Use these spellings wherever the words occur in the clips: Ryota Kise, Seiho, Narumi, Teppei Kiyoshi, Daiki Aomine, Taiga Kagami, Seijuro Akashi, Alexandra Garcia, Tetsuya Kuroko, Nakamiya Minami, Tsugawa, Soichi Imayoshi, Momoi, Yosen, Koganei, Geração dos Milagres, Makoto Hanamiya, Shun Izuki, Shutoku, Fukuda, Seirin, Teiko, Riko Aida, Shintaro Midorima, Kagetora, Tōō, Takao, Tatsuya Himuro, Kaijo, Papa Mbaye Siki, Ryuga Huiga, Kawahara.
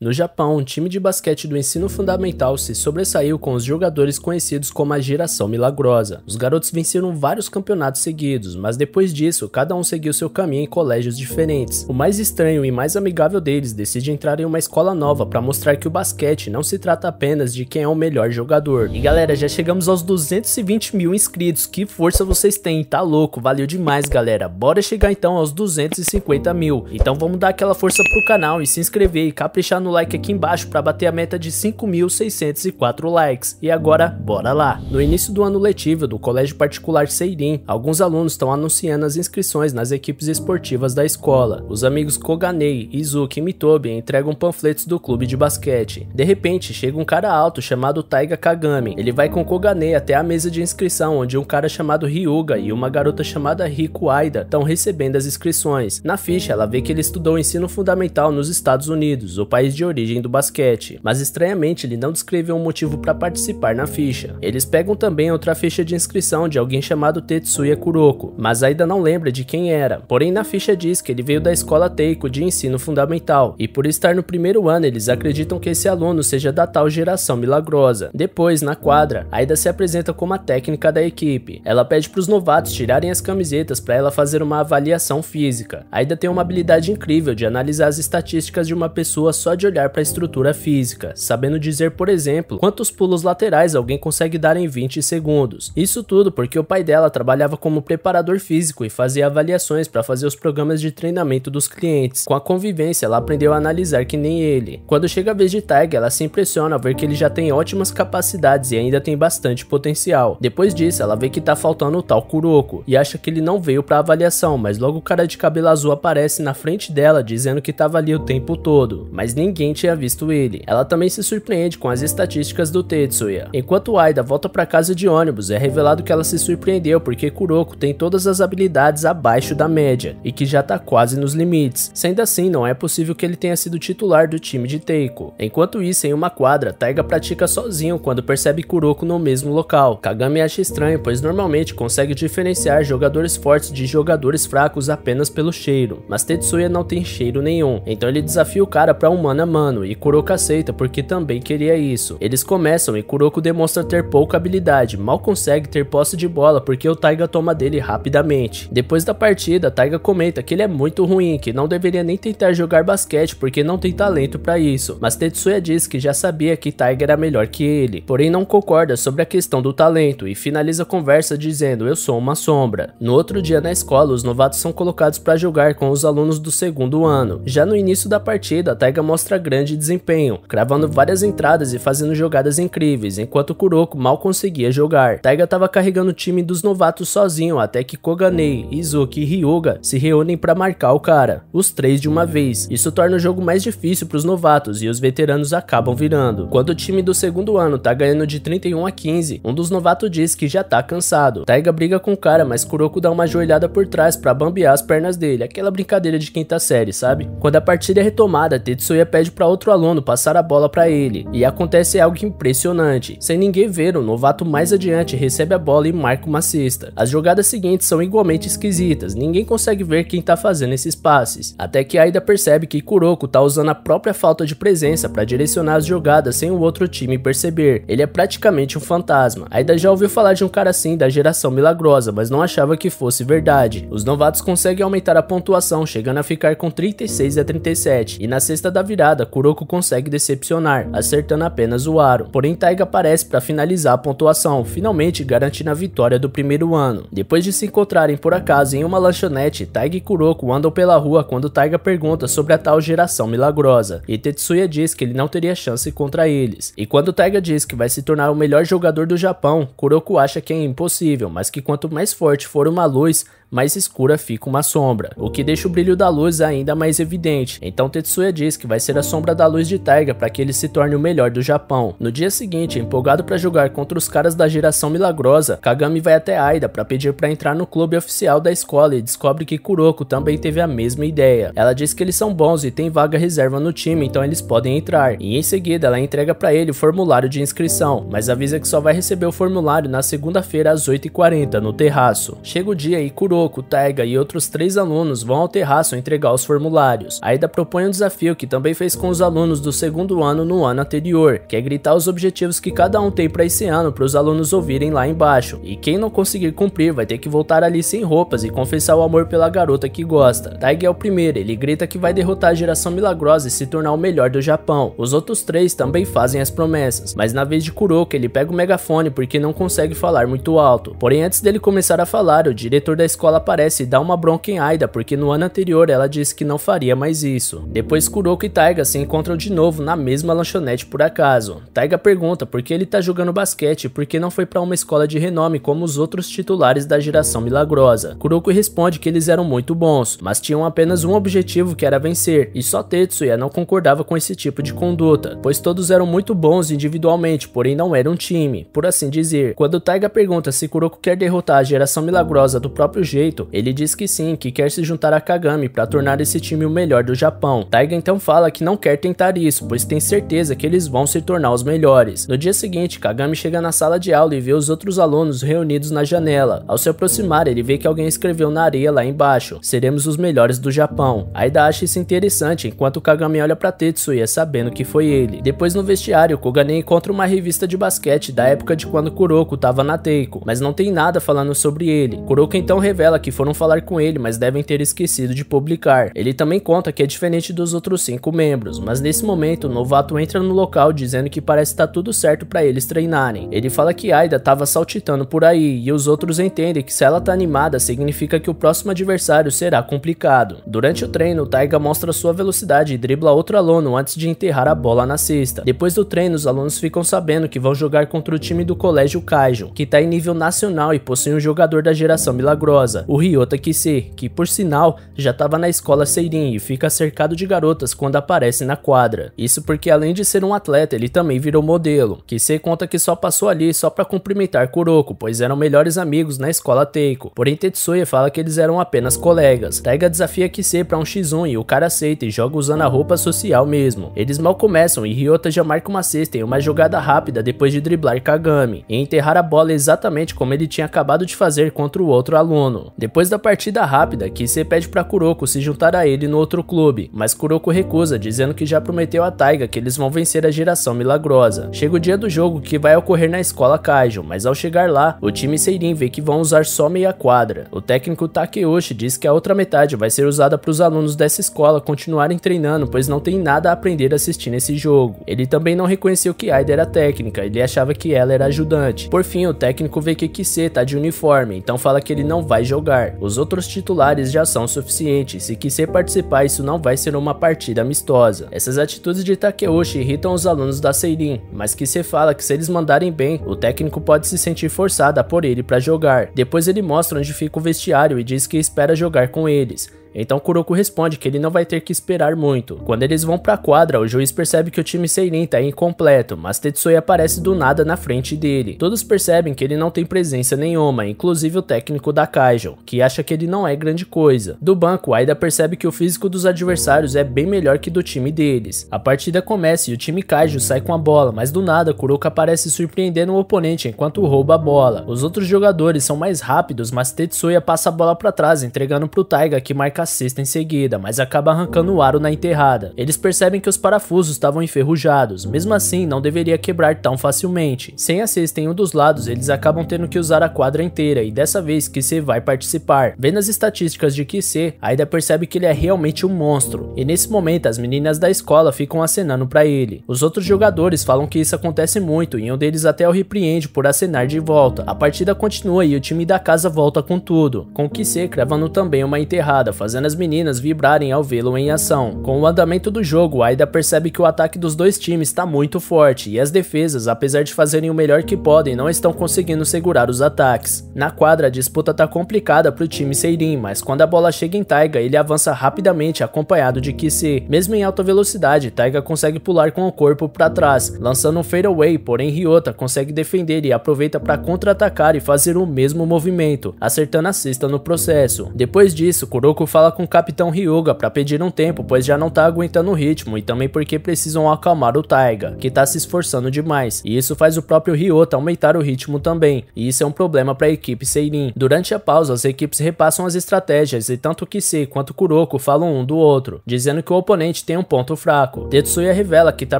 No Japão, um time de basquete do ensino fundamental se sobressaiu com os jogadores conhecidos como a Geração Milagrosa. Os garotos venceram vários campeonatos seguidos, mas depois disso, cada um seguiu seu caminho em colégios diferentes. O mais estranho e mais amigável deles decide entrar em uma escola nova para mostrar que o basquete não se trata apenas de quem é o melhor jogador. E galera, já chegamos aos 220 mil inscritos, que força vocês têm, tá louco, valeu demais galera. Bora chegar então aos 250 mil. Então vamos dar aquela força pro canal e se inscrever e caprichar no like aqui embaixo para bater a meta de 5.604 likes. E agora, bora lá! No início do ano letivo do Colégio Particular Seirin, alguns alunos estão anunciando as inscrições nas equipes esportivas da escola. Os amigos Koganei, Izuki e Mitobe entregam panfletos do clube de basquete. De repente, chega um cara alto chamado Taiga Kagami. Ele vai com Koganei até a mesa de inscrição, onde um cara chamado Ryuga e uma garota chamada Riko Aida estão recebendo as inscrições. Na ficha, ela vê que ele estudou ensino fundamental nos Estados Unidos, o país de origem do basquete, mas estranhamente ele não descreveu um motivo para participar na ficha. Eles pegam também outra ficha de inscrição de alguém chamado Tetsuya Kuroko, mas ainda não lembra de quem era. Porém, na ficha diz que ele veio da escola Teiko de ensino fundamental, e por estar no primeiro ano eles acreditam que esse aluno seja da tal Geração Milagrosa. Depois, na quadra, Aida se apresenta como a técnica da equipe. Ela pede para os novatos tirarem as camisetas para ela fazer uma avaliação física. Aida tem uma habilidade incrível de analisar as estatísticas de uma pessoa só de olhar para a estrutura física, sabendo dizer, por exemplo, quantos pulos laterais alguém consegue dar em 20 segundos. Isso tudo porque o pai dela trabalhava como preparador físico e fazia avaliações para fazer os programas de treinamento dos clientes. Com a convivência, ela aprendeu a analisar que nem ele. Quando chega a vez de Taiga, ela se impressiona ao ver que ele já tem ótimas capacidades e ainda tem bastante potencial. Depois disso, ela vê que tá faltando o tal Kuroko e acha que ele não veio para avaliação, mas logo o cara de cabelo azul aparece na frente dela dizendo que tava ali o tempo todo, mas ninguém tinha visto ele. Ela também se surpreende com as estatísticas do Tetsuya. Enquanto Aida volta para casa de ônibus, é revelado que ela se surpreendeu porque Kuroko tem todas as habilidades abaixo da média e que já tá quase nos limites. Sendo assim, não é possível que ele tenha sido titular do time de Teiko. Enquanto isso, em uma quadra, Taiga pratica sozinho quando percebe Kuroko no mesmo local. Kagami acha estranho, pois normalmente consegue diferenciar jogadores fortes de jogadores fracos apenas pelo cheiro, mas Tetsuya não tem cheiro nenhum, então ele desafia o cara para um mano a mano, e Kuroko aceita porque também queria isso. Eles começam e Kuroko demonstra ter pouca habilidade, mal consegue ter posse de bola porque o Taiga toma dele rapidamente. Depois da partida, Taiga comenta que ele é muito ruim, que não deveria nem tentar jogar basquete porque não tem talento para isso, mas Tetsuya diz que já sabia que Taiga era melhor que ele, porém não concorda sobre a questão do talento e finaliza a conversa dizendo: eu sou uma sombra. No outro dia na escola, os novatos são colocados para jogar com os alunos do segundo ano. Já no início da partida, Taiga mostra grande desempenho, cravando várias entradas e fazendo jogadas incríveis, enquanto Kuroko mal conseguia jogar. Taiga estava carregando o time dos novatos sozinho, até que Koganei, Izuki e Ryuga se reúnem para marcar o cara, os três de uma vez. Isso torna o jogo mais difícil para os novatos e os veteranos acabam virando. Quando o time do segundo ano tá ganhando de 31 a 15, um dos novatos diz que já tá cansado. Taiga briga com o cara, mas Kuroko dá uma joelhada por trás para bambear as pernas dele, aquela brincadeira de quinta série, sabe? Quando a partida é retomada, Tetsuya pede para outro aluno passar a bola para ele, e acontece algo impressionante. Sem ninguém ver, o novato mais adiante recebe a bola e marca uma cesta. As jogadas seguintes são igualmente esquisitas, ninguém consegue ver quem tá fazendo esses passes, até que Aida percebe que Kuroko tá usando a própria falta de presença para direcionar as jogadas sem o outro time perceber. Ele é praticamente um fantasma. Aida já ouviu falar de um cara assim da Geração Milagrosa, mas não achava que fosse verdade. Os novatos conseguem aumentar a pontuação, chegando a ficar com 36 a 37, e na sexta da virada, Kuroko consegue decepcionar, acertando apenas o aro. Porém, Taiga aparece para finalizar a pontuação, finalmente garantindo a vitória do primeiro ano. Depois de se encontrarem por acaso em uma lanchonete, Taiga e Kuroko andam pela rua quando Taiga pergunta sobre a tal Geração Milagrosa, e Tetsuya diz que ele não teria chance contra eles. E quando Taiga diz que vai se tornar o melhor jogador do Japão, Kuroko acha que é impossível, mas que quanto mais forte for uma luz, mais escura fica uma sombra, o que deixa o brilho da luz ainda mais evidente. Então Tetsuya diz que vai ser a sombra da luz de Taiga para que ele se torne o melhor do Japão. No dia seguinte, empolgado para jogar contra os caras da Geração Milagrosa, Kagami vai até Aida para pedir para entrar no clube oficial da escola e descobre que Kuroko também teve a mesma ideia. Ela diz que eles são bons e tem vaga reserva no time, então eles podem entrar. E em seguida, ela entrega para ele o formulário de inscrição, mas avisa que só vai receber o formulário na segunda-feira às 8h40 no terraço. Chega o dia e Kuroko, Taiga e outros três alunos vão ao terraço entregar os formulários. Aida propõe um desafio que também foi fez com os alunos do segundo ano no ano anterior, que é gritar os objetivos que cada um tem para esse ano para os alunos ouvirem lá embaixo, e quem não conseguir cumprir vai ter que voltar ali sem roupas e confessar o amor pela garota que gosta. Taiga é o primeiro, ele grita que vai derrotar a geração milagrosa e se tornar o melhor do Japão. Os outros três também fazem as promessas, mas na vez de Kuroko ele pega o megafone porque não consegue falar muito alto. Porém, antes dele começar a falar, o diretor da escola aparece e dá uma bronca em Aida porque no ano anterior ela disse que não faria mais isso. Depois Kuroko e Taiga se encontram de novo na mesma lanchonete por acaso. Taiga pergunta por que ele tá jogando basquete e por que não foi pra uma escola de renome como os outros titulares da geração milagrosa. Kuroko responde que eles eram muito bons, mas tinham apenas um objetivo que era vencer, e só Tetsuya não concordava com esse tipo de conduta, pois todos eram muito bons individualmente, porém não era um time, por assim dizer. Quando Taiga pergunta se Kuroko quer derrotar a geração milagrosa do próprio jeito, ele diz que sim, que quer se juntar a Kagami para tornar esse time o melhor do Japão. Taiga então fala que não quer tentar isso, pois tem certeza que eles vão se tornar os melhores. No dia seguinte, Kagami chega na sala de aula e vê os outros alunos reunidos na janela. Ao se aproximar, ele vê que alguém escreveu na areia lá embaixo: seremos os melhores do Japão. Aida acha isso interessante, enquanto Kagami olha pra Tetsuya sabendo que foi ele. Depois no vestiário, Koganei encontra uma revista de basquete da época de quando Kuroko tava na Teiko, mas não tem nada falando sobre ele. Kuroko então revela que foram falar com ele, mas devem ter esquecido de publicar. Ele também conta que é diferente dos outros 5 membros, mas nesse momento o novato entra no local dizendo que parece estar tudo certo pra eles treinarem. Ele fala que Aida tava saltitando por aí e os outros entendem que se ela tá animada significa que o próximo adversário será complicado. Durante o treino, Taiga mostra sua velocidade e dribla outro aluno antes de enterrar a bola na cesta. Depois do treino, os alunos ficam sabendo que vão jogar contra o time do colégio Kaijo, que tá em nível nacional e possui um jogador da geração milagrosa, o Ryota Kise, que por sinal já tava na escola Seirin e fica cercado de garotas quando aparece na quadra. Isso porque além de ser um atleta, ele também virou modelo. Kise conta que só passou ali só pra cumprimentar Kuroko, pois eram melhores amigos na escola Teiko. Porém, Tetsuya fala que eles eram apenas colegas. Taiga desafia Kise pra um x1 e o cara aceita e joga usando a roupa social mesmo. Eles mal começam e Ryota já marca uma cesta em uma jogada rápida depois de driblar Kagami e enterrar a bola exatamente como ele tinha acabado de fazer contra o outro aluno. Depois da partida rápida, Kise pede pra Kuroko se juntar a ele no outro clube, mas Kuroko recusa, dizendo que já prometeu a Taiga que eles vão vencer a geração milagrosa. Chega o dia do jogo que vai ocorrer na escola Kaijo, mas ao chegar lá, o time Seirin vê que vão usar só meia quadra. O técnico Takeyoshi diz que a outra metade vai ser usada para os alunos dessa escola continuarem treinando, pois não tem nada a aprender assistindo esse jogo. Ele também não reconheceu que Aida era técnica, ele achava que ela era ajudante. Por fim, o técnico vê que Kise tá de uniforme, então fala que ele não vai jogar. Os outros titulares já são suficientes, se Kise participar isso não vai ser uma partida amistosa. Essas atitudes de Takeyoshi irritam os alunos da Seirin, mas Kise fala que se eles mandarem bem, o técnico pode se sentir forçado a pôr ele pra jogar. Depois ele mostra onde fica o vestiário e diz que espera jogar com eles. Então Kuroko responde que ele não vai ter que esperar muito. Quando eles vão pra quadra, o juiz percebe que o time Seirin tá incompleto, mas Tetsuya aparece do nada na frente dele. Todos percebem que ele não tem presença nenhuma, inclusive o técnico da Kaijo, que acha que ele não é grande coisa. Do banco, Aida percebe que o físico dos adversários é bem melhor que do time deles. A partida começa e o time Kaijo sai com a bola, mas do nada Kuroko aparece surpreendendo o oponente enquanto rouba a bola. Os outros jogadores são mais rápidos, mas Tetsuya passa a bola pra trás, entregando pro Taiga, que marca a cesta em seguida, mas acaba arrancando o aro na enterrada. Eles percebem que os parafusos estavam enferrujados, mesmo assim não deveria quebrar tão facilmente. Sem a cesta em um dos lados, eles acabam tendo que usar a quadra inteira e dessa vez Kise vai participar. Vendo as estatísticas de Kise, Aida percebe que ele é realmente um monstro e nesse momento as meninas da escola ficam acenando pra ele. Os outros jogadores falam que isso acontece muito e um deles até o repreende por acenar de volta. A partida continua e o time da casa volta com tudo, com Kise cravando também uma enterrada, fazendo as meninas vibrarem ao vê-lo em ação. Com o andamento do jogo, Aida percebe que o ataque dos dois times está muito forte e as defesas, apesar de fazerem o melhor que podem, não estão conseguindo segurar os ataques. Na quadra, a disputa está complicada para o time Seirin, mas quando a bola chega em Taiga, ele avança rapidamente acompanhado de Kise. Mesmo em alta velocidade, Taiga consegue pular com o corpo para trás, lançando um fadeaway, porém Ryota consegue defender e aproveita para contra-atacar e fazer o mesmo movimento, acertando a cesta no processo. Depois disso, Kuroko fala fala com o Capitão Ryuga para pedir um tempo, pois já não tá aguentando o ritmo, e também porque precisam acalmar o Taiga, que tá se esforçando demais, e isso faz o próprio Ryota aumentar o ritmo também, e isso é um problema para a equipe Seirin. Durante a pausa, as equipes repassam as estratégias, e tanto Kisei quanto Kuroko falam um do outro, dizendo que o oponente tem um ponto fraco. Tetsuya revela que tá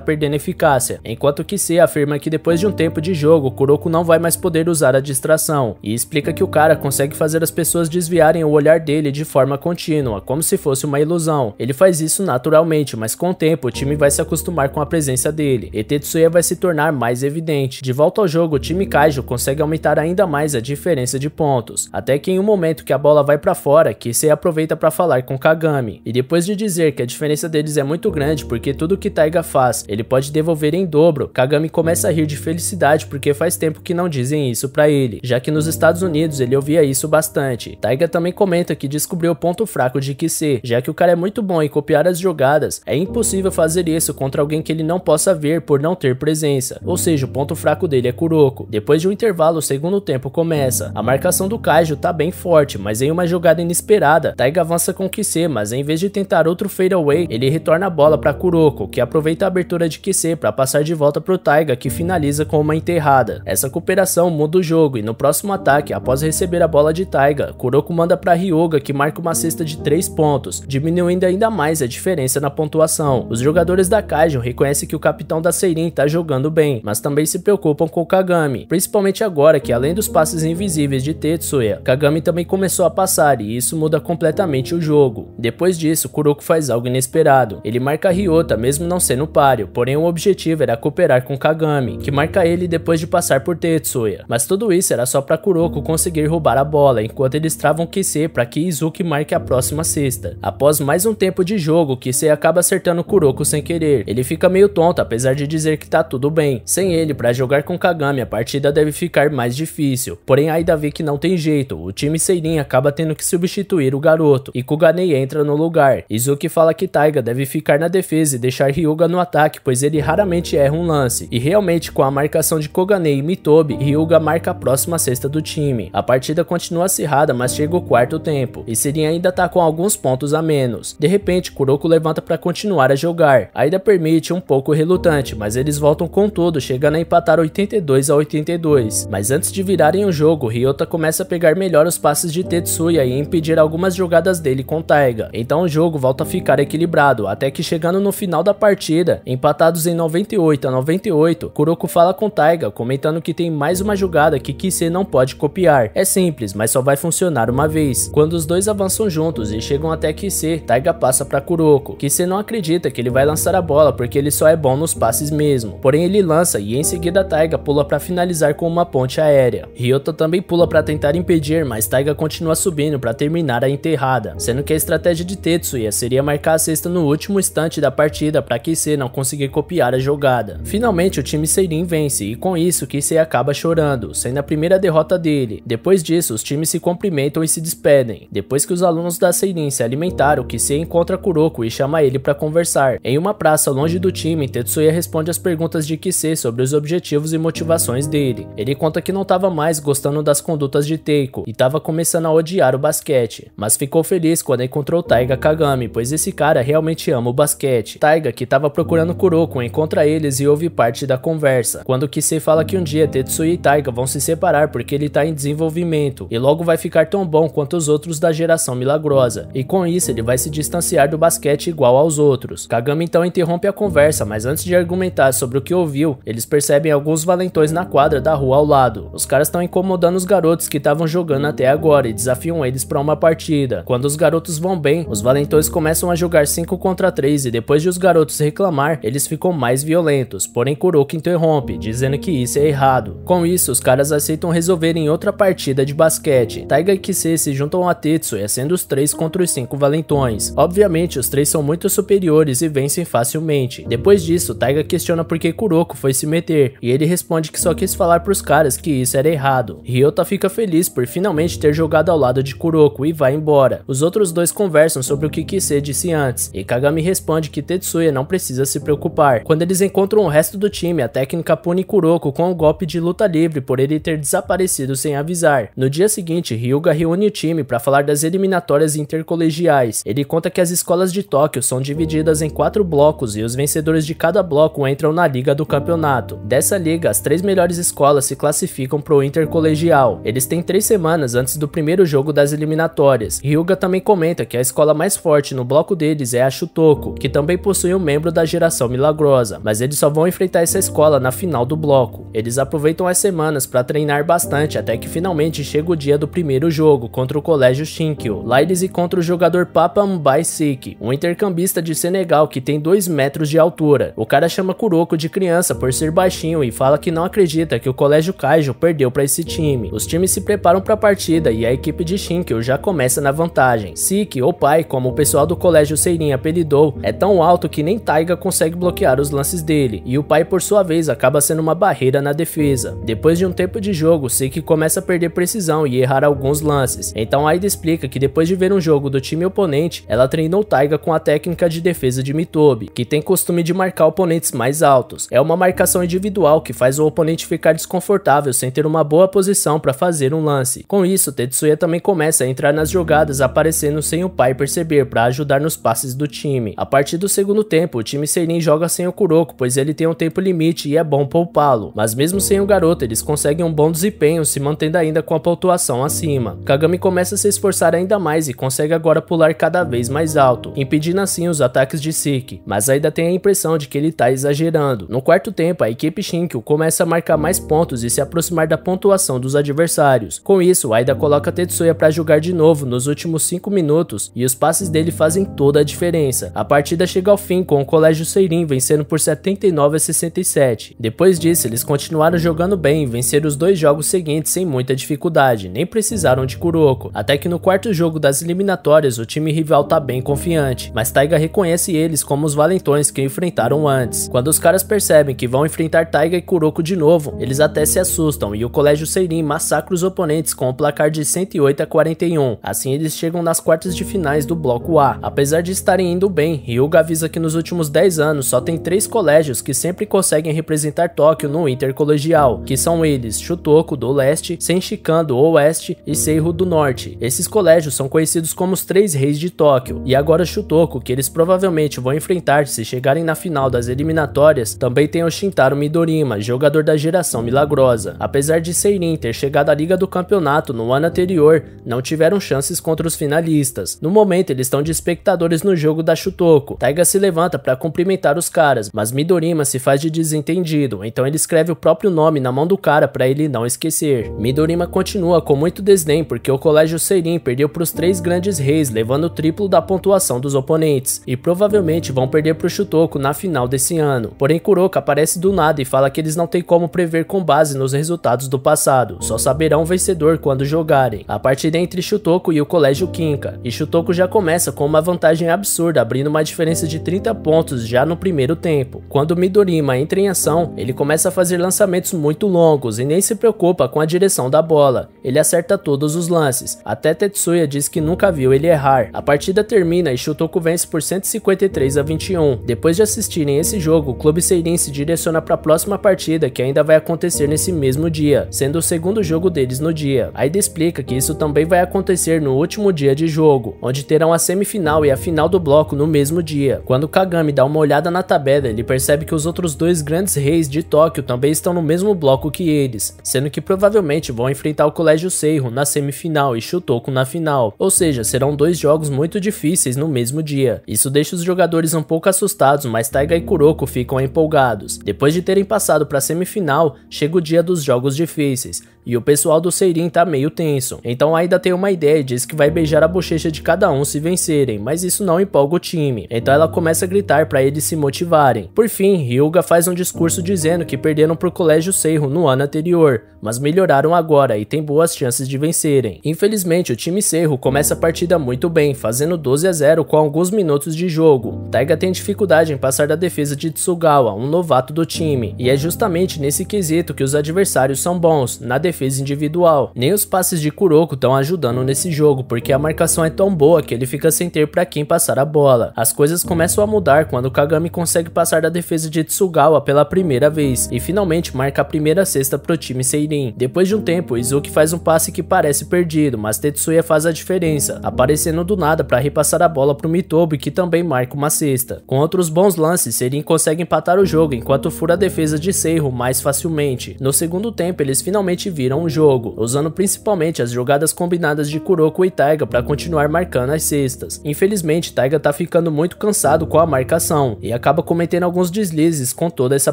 perdendo eficácia, enquanto Kisei afirma que depois de um tempo de jogo, Kuroko não vai mais poder usar a distração, e explica que o cara consegue fazer as pessoas desviarem o olhar dele de forma contínua, como se fosse uma ilusão. Ele faz isso naturalmente, mas com o tempo o time vai se acostumar com a presença dele, e Tetsuya vai se tornar mais evidente. De volta ao jogo, o time Kaijo consegue aumentar ainda mais a diferença de pontos, até que em um momento que a bola vai pra fora, Kisei aproveita pra falar com Kagami, e depois de dizer que a diferença deles é muito grande porque tudo que Taiga faz, ele pode devolver em dobro, Kagami começa a rir de felicidade porque faz tempo que não dizem isso pra ele, já que nos Estados Unidos ele ouvia isso bastante. Taiga também comenta que descobriu o ponto fraco de Kisei, já que o cara é muito bom em copiar as jogadas, é impossível fazer isso contra alguém que ele não possa ver por não ter presença, ou seja, o ponto fraco dele é Kuroko. Depois de um intervalo, o segundo tempo começa. A marcação do Kaijo tá bem forte, mas em uma jogada inesperada, Taiga avança com Kisei, mas em vez de tentar outro fadeaway, ele retorna a bola para Kuroko, que aproveita a abertura de Kisei para passar de volta pro Taiga, que finaliza com uma enterrada. Essa cooperação muda o jogo, e no próximo ataque, após receber a bola de Taiga, Kuroko manda para Ryuga, que marca uma cesta de 3 pontos, diminuindo ainda mais a diferença na pontuação. Os jogadores da Kaijo reconhecem que o capitão da Seirin tá jogando bem, mas também se preocupam com o Kagami, principalmente agora que além dos passes invisíveis de Tetsuya, Kagami também começou a passar, e isso muda completamente o jogo. Depois disso, Kuroko faz algo inesperado. Ele marca Ryota mesmo não sendo páreo, porém o objetivo era cooperar com Kagami, que marca ele depois de passar por Tetsuya, mas tudo isso era só para Kuroko conseguir roubar a bola, enquanto eles travam Kisei para que Izuki marque a próxima cesta. Após mais um tempo de jogo, Kisei acaba acertando Kuroko sem querer. Ele fica meio tonto, apesar de dizer que tá tudo bem. Sem ele para jogar com Kagami, a partida deve ficar mais difícil, porém ainda vê que não tem jeito, o time Seirin acaba tendo que substituir o garoto, e Koganei entra no lugar. Izuki fala que Taiga deve ficar na defesa e deixar Ryuga no ataque, pois ele raramente erra um lance, e realmente com a marcação de Koganei e Mitobe, Ryuga marca a próxima cesta do time. A partida continua acirrada, mas chega o quarto tempo, e Seirin ainda tá com alguns pontos a menos. De repente, Kuroko levanta para continuar a jogar, ainda permite, um pouco relutante, mas eles voltam com tudo, chegando a empatar 82-82. Mas antes de virarem o jogo, Ryota começa a pegar melhor os passes de Tetsuya e impedir algumas jogadas dele com Taiga. Então o jogo volta a ficar equilibrado, até que chegando no final da partida, empatados em 98-98, Kuroko fala com Taiga, comentando que tem mais uma jogada que Kisei não pode copiar. É simples, mas só vai funcionar uma vez. Quando os dois avançam juntos e chegam até Kisei, Taiga passa para Kuroko. Kisei não acredita que ele vai lançar a bola, porque ele só é bom nos passes mesmo. Porém ele lança, e em seguida Taiga pula para finalizar com uma ponte aérea. Ryota também pula para tentar impedir, mas Taiga continua subindo para terminar a enterrada, sendo que a estratégia de Tetsuya seria marcar a cesta no último instante da partida para Kisei não conseguir copiar a jogada. Finalmente o time Seirin vence, e com isso Kisei acaba chorando, sendo a primeira derrota dele. Depois disso, os times se cumprimentam e se despedem. Depois que os alunos da Seirin se alimentaram, Kisei encontra Kuroko e chama ele para conversar. Em uma praça longe do time, Tetsuya responde as perguntas de Kisei sobre os objetivos e motivações dele. Ele conta que não estava mais gostando das condutas de Teiko e estava começando a odiar o basquete, mas ficou feliz quando encontrou Taiga Kagami, pois esse cara realmente ama o basquete. Taiga, que estava procurando Kuroko, encontra eles e ouve parte da conversa, quando Kisei fala que um dia Tetsuya e Taiga vão se separar porque ele está em desenvolvimento e logo vai ficar tão bom quanto os outros da geração milagrosa, e com isso ele vai se distanciar do basquete igual aos outros. Kagami então interrompe a conversa, mas antes de argumentar sobre o que ouviu, eles percebem alguns valentões na quadra da rua ao lado. Os caras estão incomodando os garotos que estavam jogando até agora e desafiam eles para uma partida. Quando os garotos vão bem, os valentões começam a jogar 5 contra 3, e depois de os garotos reclamar, eles ficam mais violentos, porém Kuroko interrompe, dizendo que isso é errado. Com isso, os caras aceitam resolver em outra partida de basquete. Taiga e Kisei se juntam a Tetsuya, sendo os 3 contra os 5 valentões. Obviamente, os 3 são muito superiores e vencem facilmente. Depois disso, Taiga questiona por que Kuroko foi se meter, e ele responde que só quis falar pros caras que isso era errado. Ryota fica feliz por finalmente ter jogado ao lado de Kuroko e vai embora. Os outros dois conversam sobre o que Kisei disse antes, e Kagami responde que Tetsuya não precisa se preocupar. Quando eles encontram o resto do time, a técnica pune Kuroko com um golpe de luta livre por ele ter desaparecido sem avisar. No dia seguinte, Ryuga reúne o time para falar das eliminatórias eliminatórias intercolegiais. Ele conta que as escolas de Tóquio são divididas em 4 blocos e os vencedores de cada bloco entram na liga do campeonato. Dessa liga, as 3 melhores escolas se classificam para o intercolegial. Eles têm 3 semanas antes do primeiro jogo das eliminatórias. Ryuga também comenta que a escola mais forte no bloco deles é a Shutoku, que também possui um membro da geração milagrosa, mas eles só vão enfrentar essa escola na final do bloco. Eles aproveitam as semanas para treinar bastante até que finalmente chega o dia do primeiro jogo contra o colégio Shinkyu. Lá eles encontram o jogador Papa Mbaye Siki, um intercambista de Senegal que tem 2 metros de altura. O cara chama Kuroko de criança por ser baixinho e fala que não acredita que o colégio Kaijo perdeu para esse time. Os times se preparam para a partida e a equipe de Shinkyu já começa na vantagem. Siki, ou Pai, como o pessoal do colégio Seirin apelidou, é tão alto que nem Taiga consegue bloquear os lances dele, e o Pai por sua vez acaba sendo uma barreira na defesa. Depois de um tempo de jogo, Siki começa a perder precisão e errar alguns lances, então Aida explica que depois de ver um jogo do time oponente, ela treinou Taiga com a técnica de defesa de Mitobe, que tem costume de marcar oponentes mais altos. É uma marcação individual que faz o oponente ficar desconfortável sem ter uma boa posição para fazer um lance. Com isso, Tetsuya também começa a entrar nas jogadas aparecendo sem o Pai perceber para ajudar nos passes do time. A partir do segundo tempo, o time Seirin joga sem o Kuroko, pois ele tem um tempo limite e é bom poupá-lo, mas mesmo sem o garoto eles conseguem um bom desempenho, se mantendo ainda com a pontuação acima. Kagami começa a se esforçar ainda mais e consegue agora pular cada vez mais alto, impedindo assim os ataques de Siki, mas ainda tem a impressão de que ele tá exagerando. No quarto tempo, a equipe Shinkyu começa a marcar mais pontos e se aproximar da pontuação dos adversários. Com isso, Aida coloca Tetsuya para jogar de novo nos últimos 5 minutos e os passes dele fazem toda a diferença. A partida chega ao fim com o colégio Seirin vencendo por 79 a 67. Depois disso, eles continuaram jogando bem e venceram os 2 jogos seguintes sem muita dificuldade, nem precisaram de Kuroko. Até que no quarto jogo das eliminatórias, o time rival tá bem confiante, mas Taiga reconhece eles como os valentões que enfrentaram antes. Quando os caras percebem que vão enfrentar Taiga e Kuroko de novo, eles até se assustam e o colégio Seirin massacra os oponentes com o placar de 108 a 41. Assim eles chegam nas quartas de finais do bloco A. Apesar de estarem indo bem, Ryuga avisa que nos últimos 10 anos só tem 3 colégios que sempre conseguem representar Tóquio no intercolegial, que são eles Shutoku do leste, Senshikan do oeste e Seiho do norte. Esses colégios são conhecidos como os 3 reis de Tóquio, e agora Shutoku, que eles provavelmente vão enfrentar se chegarem na final das eliminatórias, também tem o Shintaro Midorima, jogador da geração milagrosa. Apesar de Seirin ter chegado à liga do campeonato no ano anterior, não tiveram chances contra os finalistas. No momento eles estão de espectadores no jogo da Shutoku. Taiga se levanta para cumprimentar os caras, mas Midorima se faz de desentendido, então ele escreve o próprio nome na mão do cara para ele não esquecer. Midorima continua com muito desdém porque o colégio Seirin perdeu para os 3 grandes reis, levando o triplo da pontuação dos oponentes, e provavelmente vão perder para o Shutoku na final desse ano. Porém Kuroko aparece do nada e fala que eles não têm como prever com base nos resultados do passado, só saberão o vencedor quando jogarem. A partida é entre Shutoku e o colégio Kinka, e Shutoku já começa com uma vantagem absurda, abrindo uma diferença de 30 pontos já no primeiro tempo. Quando Midorima entra em ação, ele começa a fazer lançamentos muito longos e nem se preocupa com a direção da bola. Ele acerta todos os lances, até Tetsuya diz que nunca viu ele errar. A partida termina e Shutoku vence por 153 a 21. Depois de assistirem esse jogo, o clube Seirin se direciona para a próxima partida, que ainda vai acontecer nesse mesmo dia, sendo o segundo jogo deles no dia. Aida explica que isso também vai acontecer no último dia de jogo, onde terão a semifinal e a final do bloco no mesmo dia. Quando Kagami dá uma olhada na tabela, ele percebe que os outros 2 grandes reis de Tóquio também estão no mesmo bloco que eles, sendo que provavelmente vão enfrentar o colégio Seiho na semifinal e Shutoku na final, ou seja, serão 2 jogos muito difíceis no mesmo dia. Isso deixa os jogadores um pouco assustados, mas Taiga e Kuroko ficam empolgados. Depois de terem passado para a semifinal, chega o dia dos jogos difíceis, e o pessoal do Seirin tá meio tenso, então Aida tem uma ideia e diz que vai beijar a bochecha de cada um se vencerem, mas isso não empolga o time, então ela começa a gritar para eles se motivarem. Por fim, Ryuga faz um discurso dizendo que perderam pro colégio Seiho no ano anterior, mas melhoraram agora e tem boas chances de vencerem. Infelizmente, o time Seiho começa a partida muito bem, fazendo 12 a 0 com alguns minutos de jogo. Taiga tem dificuldade em passar da defesa de Tsugawa, um novato do time, e é justamente nesse quesito que os adversários são bons, na defesa defesa individual. Nem os passes de Kuroko estão ajudando nesse jogo, porque a marcação é tão boa que ele fica sem ter pra quem passar a bola. As coisas começam a mudar quando Kagami consegue passar da defesa de Tsugawa pela primeira vez, e finalmente marca a primeira cesta pro time Seirin. Depois de um tempo, Izuki faz um passe que parece perdido, mas Tetsuya faz a diferença, aparecendo do nada pra repassar a bola pro Mitobe, que também marca uma cesta. Com outros bons lances, Seirin consegue empatar o jogo, enquanto fura a defesa de Seiho mais facilmente. No segundo tempo, eles finalmente viram o jogo, usando principalmente as jogadas combinadas de Kuroko e Taiga pra continuar marcando as cestas. Infelizmente, Taiga tá ficando muito cansado com a marcação, e acaba cometendo alguns deslizes com toda essa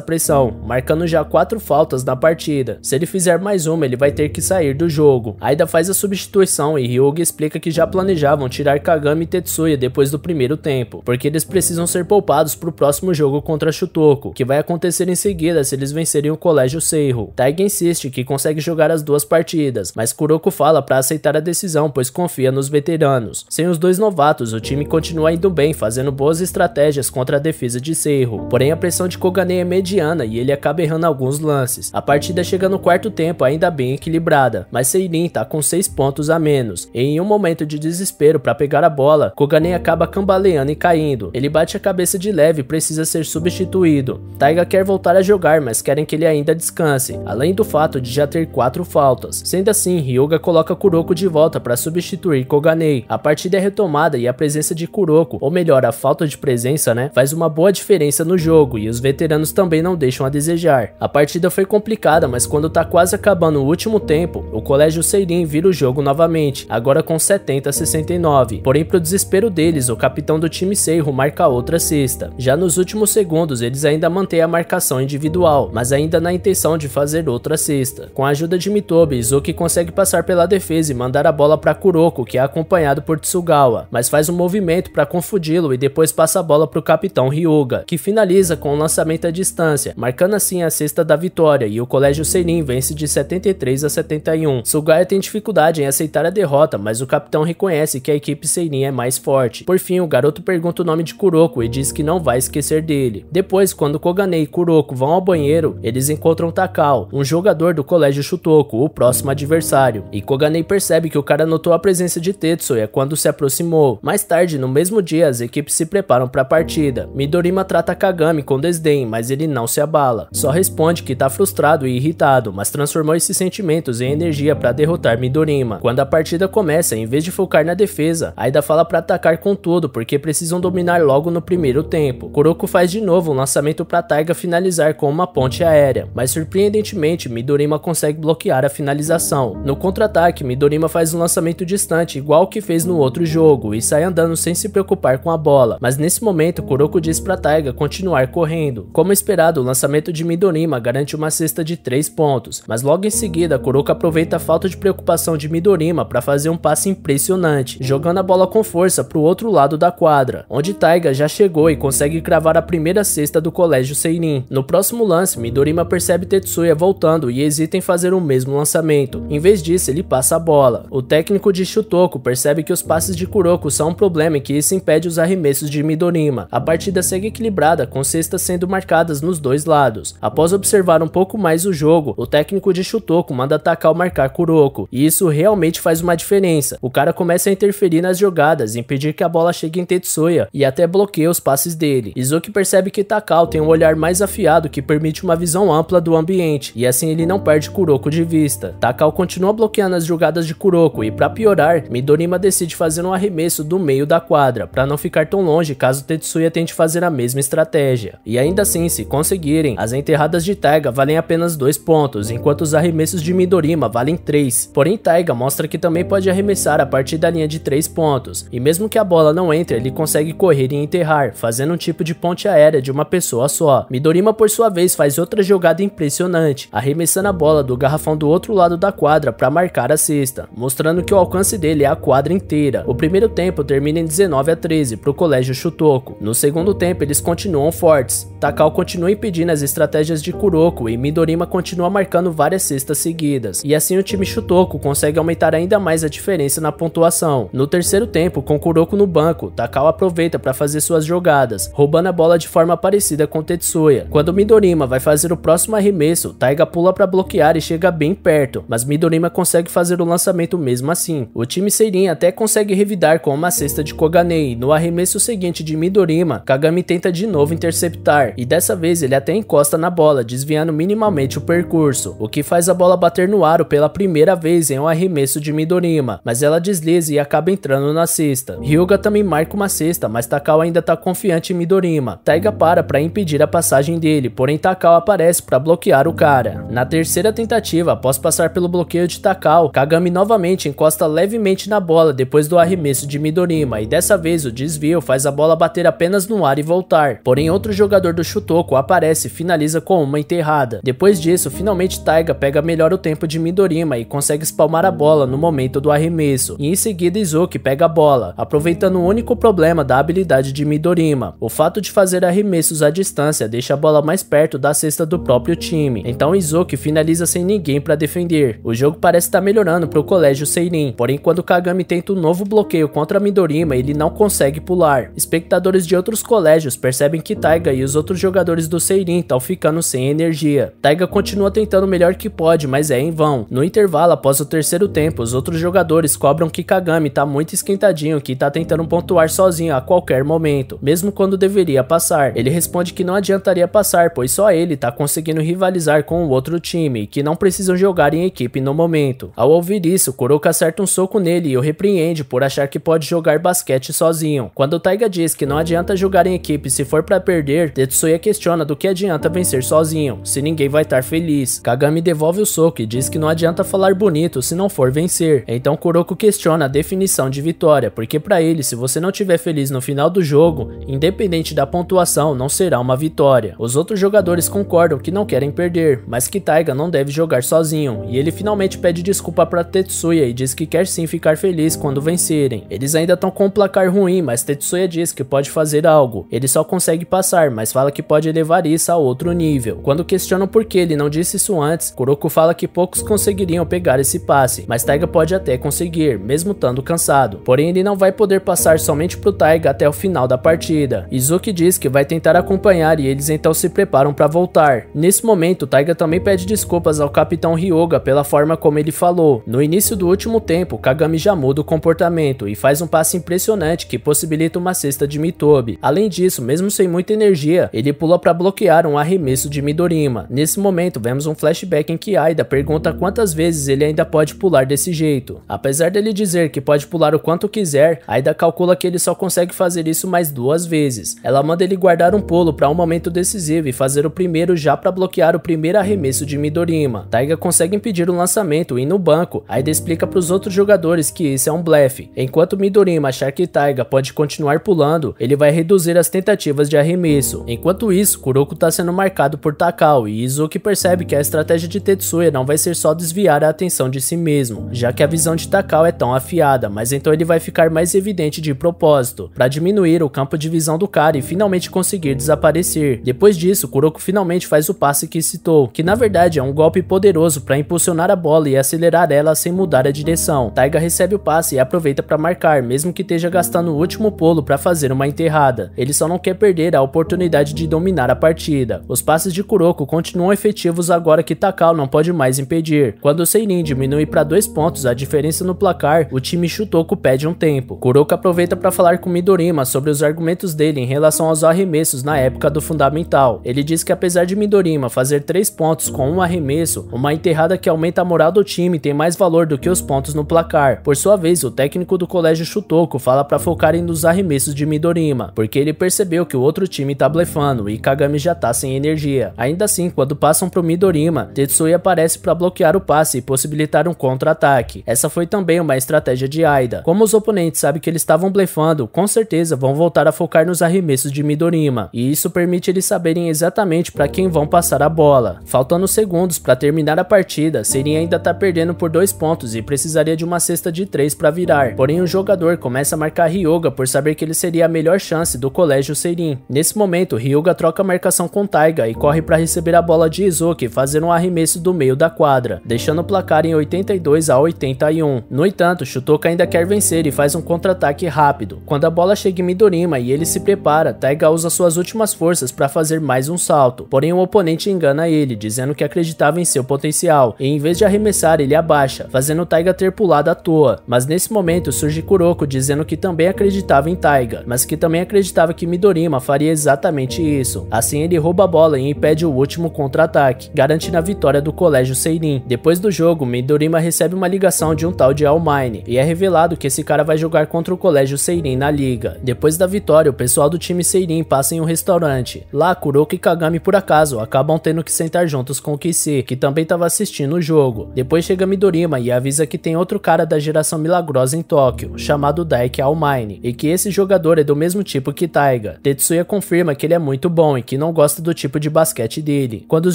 pressão, marcando já 4 faltas na partida. Se ele fizer mais uma, ele vai ter que sair do jogo. Aida faz a substituição e Ryuga explica que já planejavam tirar Kagami e Tetsuya depois do primeiro tempo, porque eles precisam ser poupados pro próximo jogo contra Shutoku, que vai acontecer em seguida se eles vencerem o Colégio Seiho. Taiga insiste que consegue jogar as duas partidas, mas Kuroko fala pra aceitar a decisão, pois confia nos veteranos. Sem os dois novatos, o time continua indo bem, fazendo boas estratégias contra a defesa de Seiho. Porém, a pressão de Koganei é mediana e ele acaba errando alguns lances. A partida chega no quarto tempo ainda bem equilibrada, mas Seirin tá com 6 pontos a menos, e em um momento de desespero para pegar a bola, Koganei acaba cambaleando e caindo. Ele bate a cabeça de leve e precisa ser substituído. Taiga quer voltar a jogar, mas querem que ele ainda descanse, além do fato de já ter 4 faltas. Sendo assim, Ryuga coloca Kuroko de volta para substituir Koganei. A partida é retomada e a presença de Kuroko, ou melhor, a falta de presença, faz uma boa diferença no jogo, e os veteranos também não deixam a desejar. A partida foi complicada, mas quando tá quase acabando o último tempo, o Colégio Seirin vira o jogo novamente, agora com 70 a 69. Porém, pro desespero deles, o capitão do time Seiho marca outra cesta. Já nos últimos segundos, eles ainda mantêm a marcação individual, mas ainda na intenção de fazer outra cesta. Com a ajuda de Mitobe, Izuki consegue passar pela defesa e mandar a bola para Kuroko, que é acompanhado por Tsugawa, mas faz um movimento para confundi-lo e depois passa a bola pro capitão Ryuga, que finaliza com um lançamento à distância, marcando assim a cesta da vitória, e o Colégio Seirin vence de 73 a 71. Tsugawa tem dificuldade em aceitar a derrota, mas o capitão reconhece que a equipe Seirin é mais forte. Por fim, o garoto pergunta o nome de Kuroko e diz que não vai esquecer dele. Depois, quando Koganei e Kuroko vão ao banheiro, eles encontram Takao, um jogador do Colégio Shutoku, o próximo adversário, e Koganei percebe que o cara notou a presença de Tetsuya quando se aproximou. Mais tarde, no mesmo dia, as equipes se preparam para a partida. Midorima trata Kagami com desdém, mas ele não se abala. Só responde que tá frustrado e irritado, mas transformou esses sentimentos em energia para derrotar Midorima. Quando a partida começa, em vez de focar na defesa, Aida fala para atacar com tudo, porque precisam dominar logo no primeiro tempo. Kuroko faz de novo um lançamento para Taiga finalizar com uma ponte aérea, mas surpreendentemente Midorima consegue bloquear a finalização. No contra-ataque, Midorima faz um lançamento distante igual que fez no outro jogo e sai andando sem se preocupar com a bola, mas nesse momento Kuroko diz para Taiga continuar correndo. Como esperado, o lançamento de Midorima garante uma cesta de 3 pontos, mas logo em seguida Kuroko aproveita a falta de preocupação de Midorima para fazer um passe impressionante, jogando a bola com força para o outro lado da quadra, onde Taiga já chegou e consegue cravar a primeira cesta do Colégio Seirin. No próximo lance, Midorima percebe Tetsuya voltando e hesita em fazer o mesmo lançamento. Em vez disso, ele passa a bola. O técnico de Shutoku percebe que os passes de Kuroko são um problema e que isso impede os arremessos de Midorima. A partida segue equilibrada, com cestas sendo marcadas nos dois lados. Após observar um pouco mais o jogo, o técnico de Shutoku manda Takao marcar Kuroko, e isso realmente faz uma diferença. O cara começa a interferir nas jogadas, impedir que a bola chegue em Tetsuya e até bloqueia os passes dele. Izuki percebe que Takao tem um olhar mais afiado que permite uma visão ampla do ambiente, e assim ele não perde Kuroko de vista. Takao continua bloqueando as jogadas de Kuroko e, pra piorar, Midorima decide fazer um arremesso do meio da quadra, pra não ficar tão longe caso Tetsuya tente fazer a mesma estratégia. E ainda assim, se conseguirem, as enterradas de Taiga valem apenas 2 pontos, enquanto os arremessos de Midorima valem 3. Porém, Taiga mostra que também pode arremessar a partir da linha de 3 pontos, e mesmo que a bola não entre, ele consegue correr e enterrar, fazendo um tipo de ponte aérea de uma pessoa só. Midorima, por sua vez, faz outra jogada impressionante, arremessando a bola do garrafão do outro lado da quadra para marcar a cesta, mostrando que o alcance dele é a quadra inteira. O primeiro tempo termina em 19 a 13 para o Colégio Shutoku. No segundo tempo, eles continuam fortes. Takao continua impedindo as estratégias de Kuroko e Midorima continua marcando várias cestas seguidas, e assim o time Shutoku consegue aumentar ainda mais a diferença na pontuação. No terceiro tempo, com Kuroko no banco, Takao aproveita para fazer suas jogadas, roubando a bola de forma parecida com Tetsuya. Quando Midorima vai fazer o próximo arremesso, Taiga pula para bloquear e chega bem perto, mas Midorima consegue fazer o lançamento mesmo assim. O time Seirin até consegue revidar com uma cesta de Koganei. No arremesso seguinte de Midorima, Kagami tenta de novo interceptar, e dessa vez ele até encosta na bola, desviando minimamente o percurso, o que faz a bola bater no aro pela primeira vez em um arremesso de Midorima, mas ela desliza e acaba entrando na cesta. Ryuga também marca uma cesta, mas Takao ainda tá confiante em Midorima. Taiga para pra impedir a passagem dele, porém Takao aparece pra bloquear o cara. Na terceira tentativa, após passar pelo bloqueio de Takao, Kagami novamente encosta levemente na bola depois do arremesso de Midorima, e dessa vez o desvio faz a bola bater apenas no ar e voltar, porém outro jogador do Shutoku aparece e finaliza com uma enterrada. Depois disso, finalmente Taiga pega melhor o tempo de Midorima e consegue espalmar a bola no momento do arremesso, e em seguida Izuki pega a bola, aproveitando o único problema da habilidade de Midorima. O fato de fazer arremessos à distância deixa a bola mais perto da cesta do próprio time, então Izuki finaliza sem ninguém para defender. O jogo parece estar melhorando para o colégio Seirin, porém quando Kagami tenta um novo bloqueio contra Midorima, ele não consegue pular. Espectadores de outros colégios percebem que Taiga e os outros jogadores do Seirin estão ficando sem energia. Taiga continua tentando o melhor que pode, mas é em vão. No intervalo, após o terceiro tempo, os outros jogadores cobram que Kagami tá muito esquentadinho, que tá tentando pontuar sozinho a qualquer momento, mesmo quando deveria passar. Ele responde que não adiantaria passar, pois só ele tá conseguindo rivalizar com o outro time, que não precisam jogar em equipe no momento. Ao ouvir isso, Kuroko acerta um soco nele e o repreende por achar que pode jogar basquete sozinho. Quando Taiga diz que não adianta jogar em equipe se for pra perder, Tetsuya questiona do que adianta vencer sozinho, se ninguém vai estar feliz. Kagami devolve o soco e diz que não adianta falar bonito se não for vencer. Então Kuroko questiona a definição de vitória, porque pra ele, se você não estiver feliz no final do jogo, independente da pontuação, não será uma vitória. Os outros jogadores concordam que não querem perder, mas que Taiga não deve jogar sozinho, e ele finalmente pede desculpa pra Tetsuya e diz que quer sim ficar feliz quando vencerem. Eles ainda estão com um placar ruim, mas Tetsuya diz que pode fazer algo. Ele só consegue passar, mas fala que pode elevar isso a outro nível. Quando questionam por que ele não disse isso antes, Kuroko fala que poucos conseguiriam pegar esse passe, mas Taiga pode até conseguir, mesmo estando cansado. Porém, ele não vai poder passar somente pro Taiga até o final da partida. Izuki diz que vai tentar acompanhar e eles então se preparam para voltar. Nesse momento, Taiga também pede desculpas ao capitão Ryuga pela forma como ele falou. No início do último tempo, Kagami já muda o comportamento e faz um passe impressionante que possibilita uma cesta de Mitobe. Além disso, mesmo sem muita energia, ele pula para bloquear um arremesso de Midorima. Nesse momento, vemos um flashback em que Aida pergunta quantas vezes ele ainda pode pular desse jeito. Apesar dele dizer que pode pular o quanto quiser, Aida calcula que ele só consegue fazer isso mais 2 vezes. Ela manda ele guardar um pulo para um momento decisivo e fazer o primeiro já para bloquear o primeiro arremesso de Midorima. Taiga consegue impedir o lançamento e no banco, Aida explica para os outros jogadores que isso é um blefe. Enquanto Midorima achar que Taiga pode continuar pulando, ele vai reduzir as tentativas de arremesso. Enquanto isso, Kuroko está sendo marcado por Takao e Izuki percebe que a estratégia de Tetsuya não vai ser só desviar a atenção de si mesmo, já que a visão de Takao é tão afiada, mas então ele vai ficar mais evidente de propósito, para diminuir o campo de visão do cara e finalmente conseguir desaparecer. Depois disso, Kuroko finalmente faz o passe que citou, que na verdade é um golpe poderoso para impulsionar a bola e acelerar ela sem mudar a direção. Taiga recebe o passe e aproveita para marcar, mesmo que esteja gastando o último pulo para fazer uma enterrada. Ele só não quer perder a oportunidade de dominar a partida. Os passes de Kuroko continuam efetivos agora que Takao não pode mais impedir. Quando o Seirin diminui para 2 pontos a diferença no placar, o time Shutoku pede um tempo. Kuroko aproveita para falar com Midorima sobre os argumentos dele em relação aos arremessos na época do fundamental. Ele diz que apesar de Midorima fazer 3 pontos com um arremesso, uma enterrada que aumenta a moral do time tem mais valor do que os pontos no placar. Por sua vez, o técnico do colégio Shutoku fala para focarem nos arremessos de Midorima, porque ele percebeu que o outro time tá blefando e Kagami já tá sem energia. Ainda assim, quando passam pro Midorima, Tetsuya aparece para bloquear o passe e possibilitar um contra-ataque. Essa foi também uma estratégia de Aida. Como os oponentes sabem que eles estavam blefando, com certeza vão voltar a focar nos arremessos de Midorima, e isso permite eles saberem exatamente para quem vão passar a bola. Faltando segundos para terminar a partida, Seirin ainda tá perdendo por 2 pontos e precisaria de uma cesta de 3 para virar, porém um jogador começa a marcar Ryuga por saber que ele seria a melhor chance do colégio Seirin. Nesse momento, Ryuga troca a marcação com Taiga e corre para receber a bola de Izuki, fazendo um arremesso do meio da quadra, deixando o placar em 82-81. No entanto, Shutoku ainda quer vencer e faz um contra-ataque rápido. Quando a bola chega em Midorima e ele se prepara, Taiga usa suas últimas forças para fazer mais um salto, porém o oponente engana ele, dizendo que acreditava em seu potencial potencial, e em vez de arremessar, ele abaixa, fazendo Taiga ter pulado à toa. Mas nesse momento surge Kuroko dizendo que também acreditava em Taiga, mas que também acreditava que Midorima faria exatamente isso. Assim ele rouba a bola e impede o último contra-ataque, garantindo a vitória do colégio Seirin. Depois do jogo, Midorima recebe uma ligação de um tal de Aomine, e é revelado que esse cara vai jogar contra o colégio Seirin na liga. Depois da vitória, o pessoal do time Seirin passa em um restaurante. Lá, Kuroko e Kagami por acaso acabam tendo que sentar juntos com o Kise, que também estava assistindo o jogo. Depois chega Midorima e avisa que tem outro cara da geração milagrosa em Tóquio, chamado Daiki Aomine, e que esse jogador é do mesmo tipo que Taiga. Tetsuya confirma que ele é muito bom e que não gosta do tipo de basquete dele. Quando os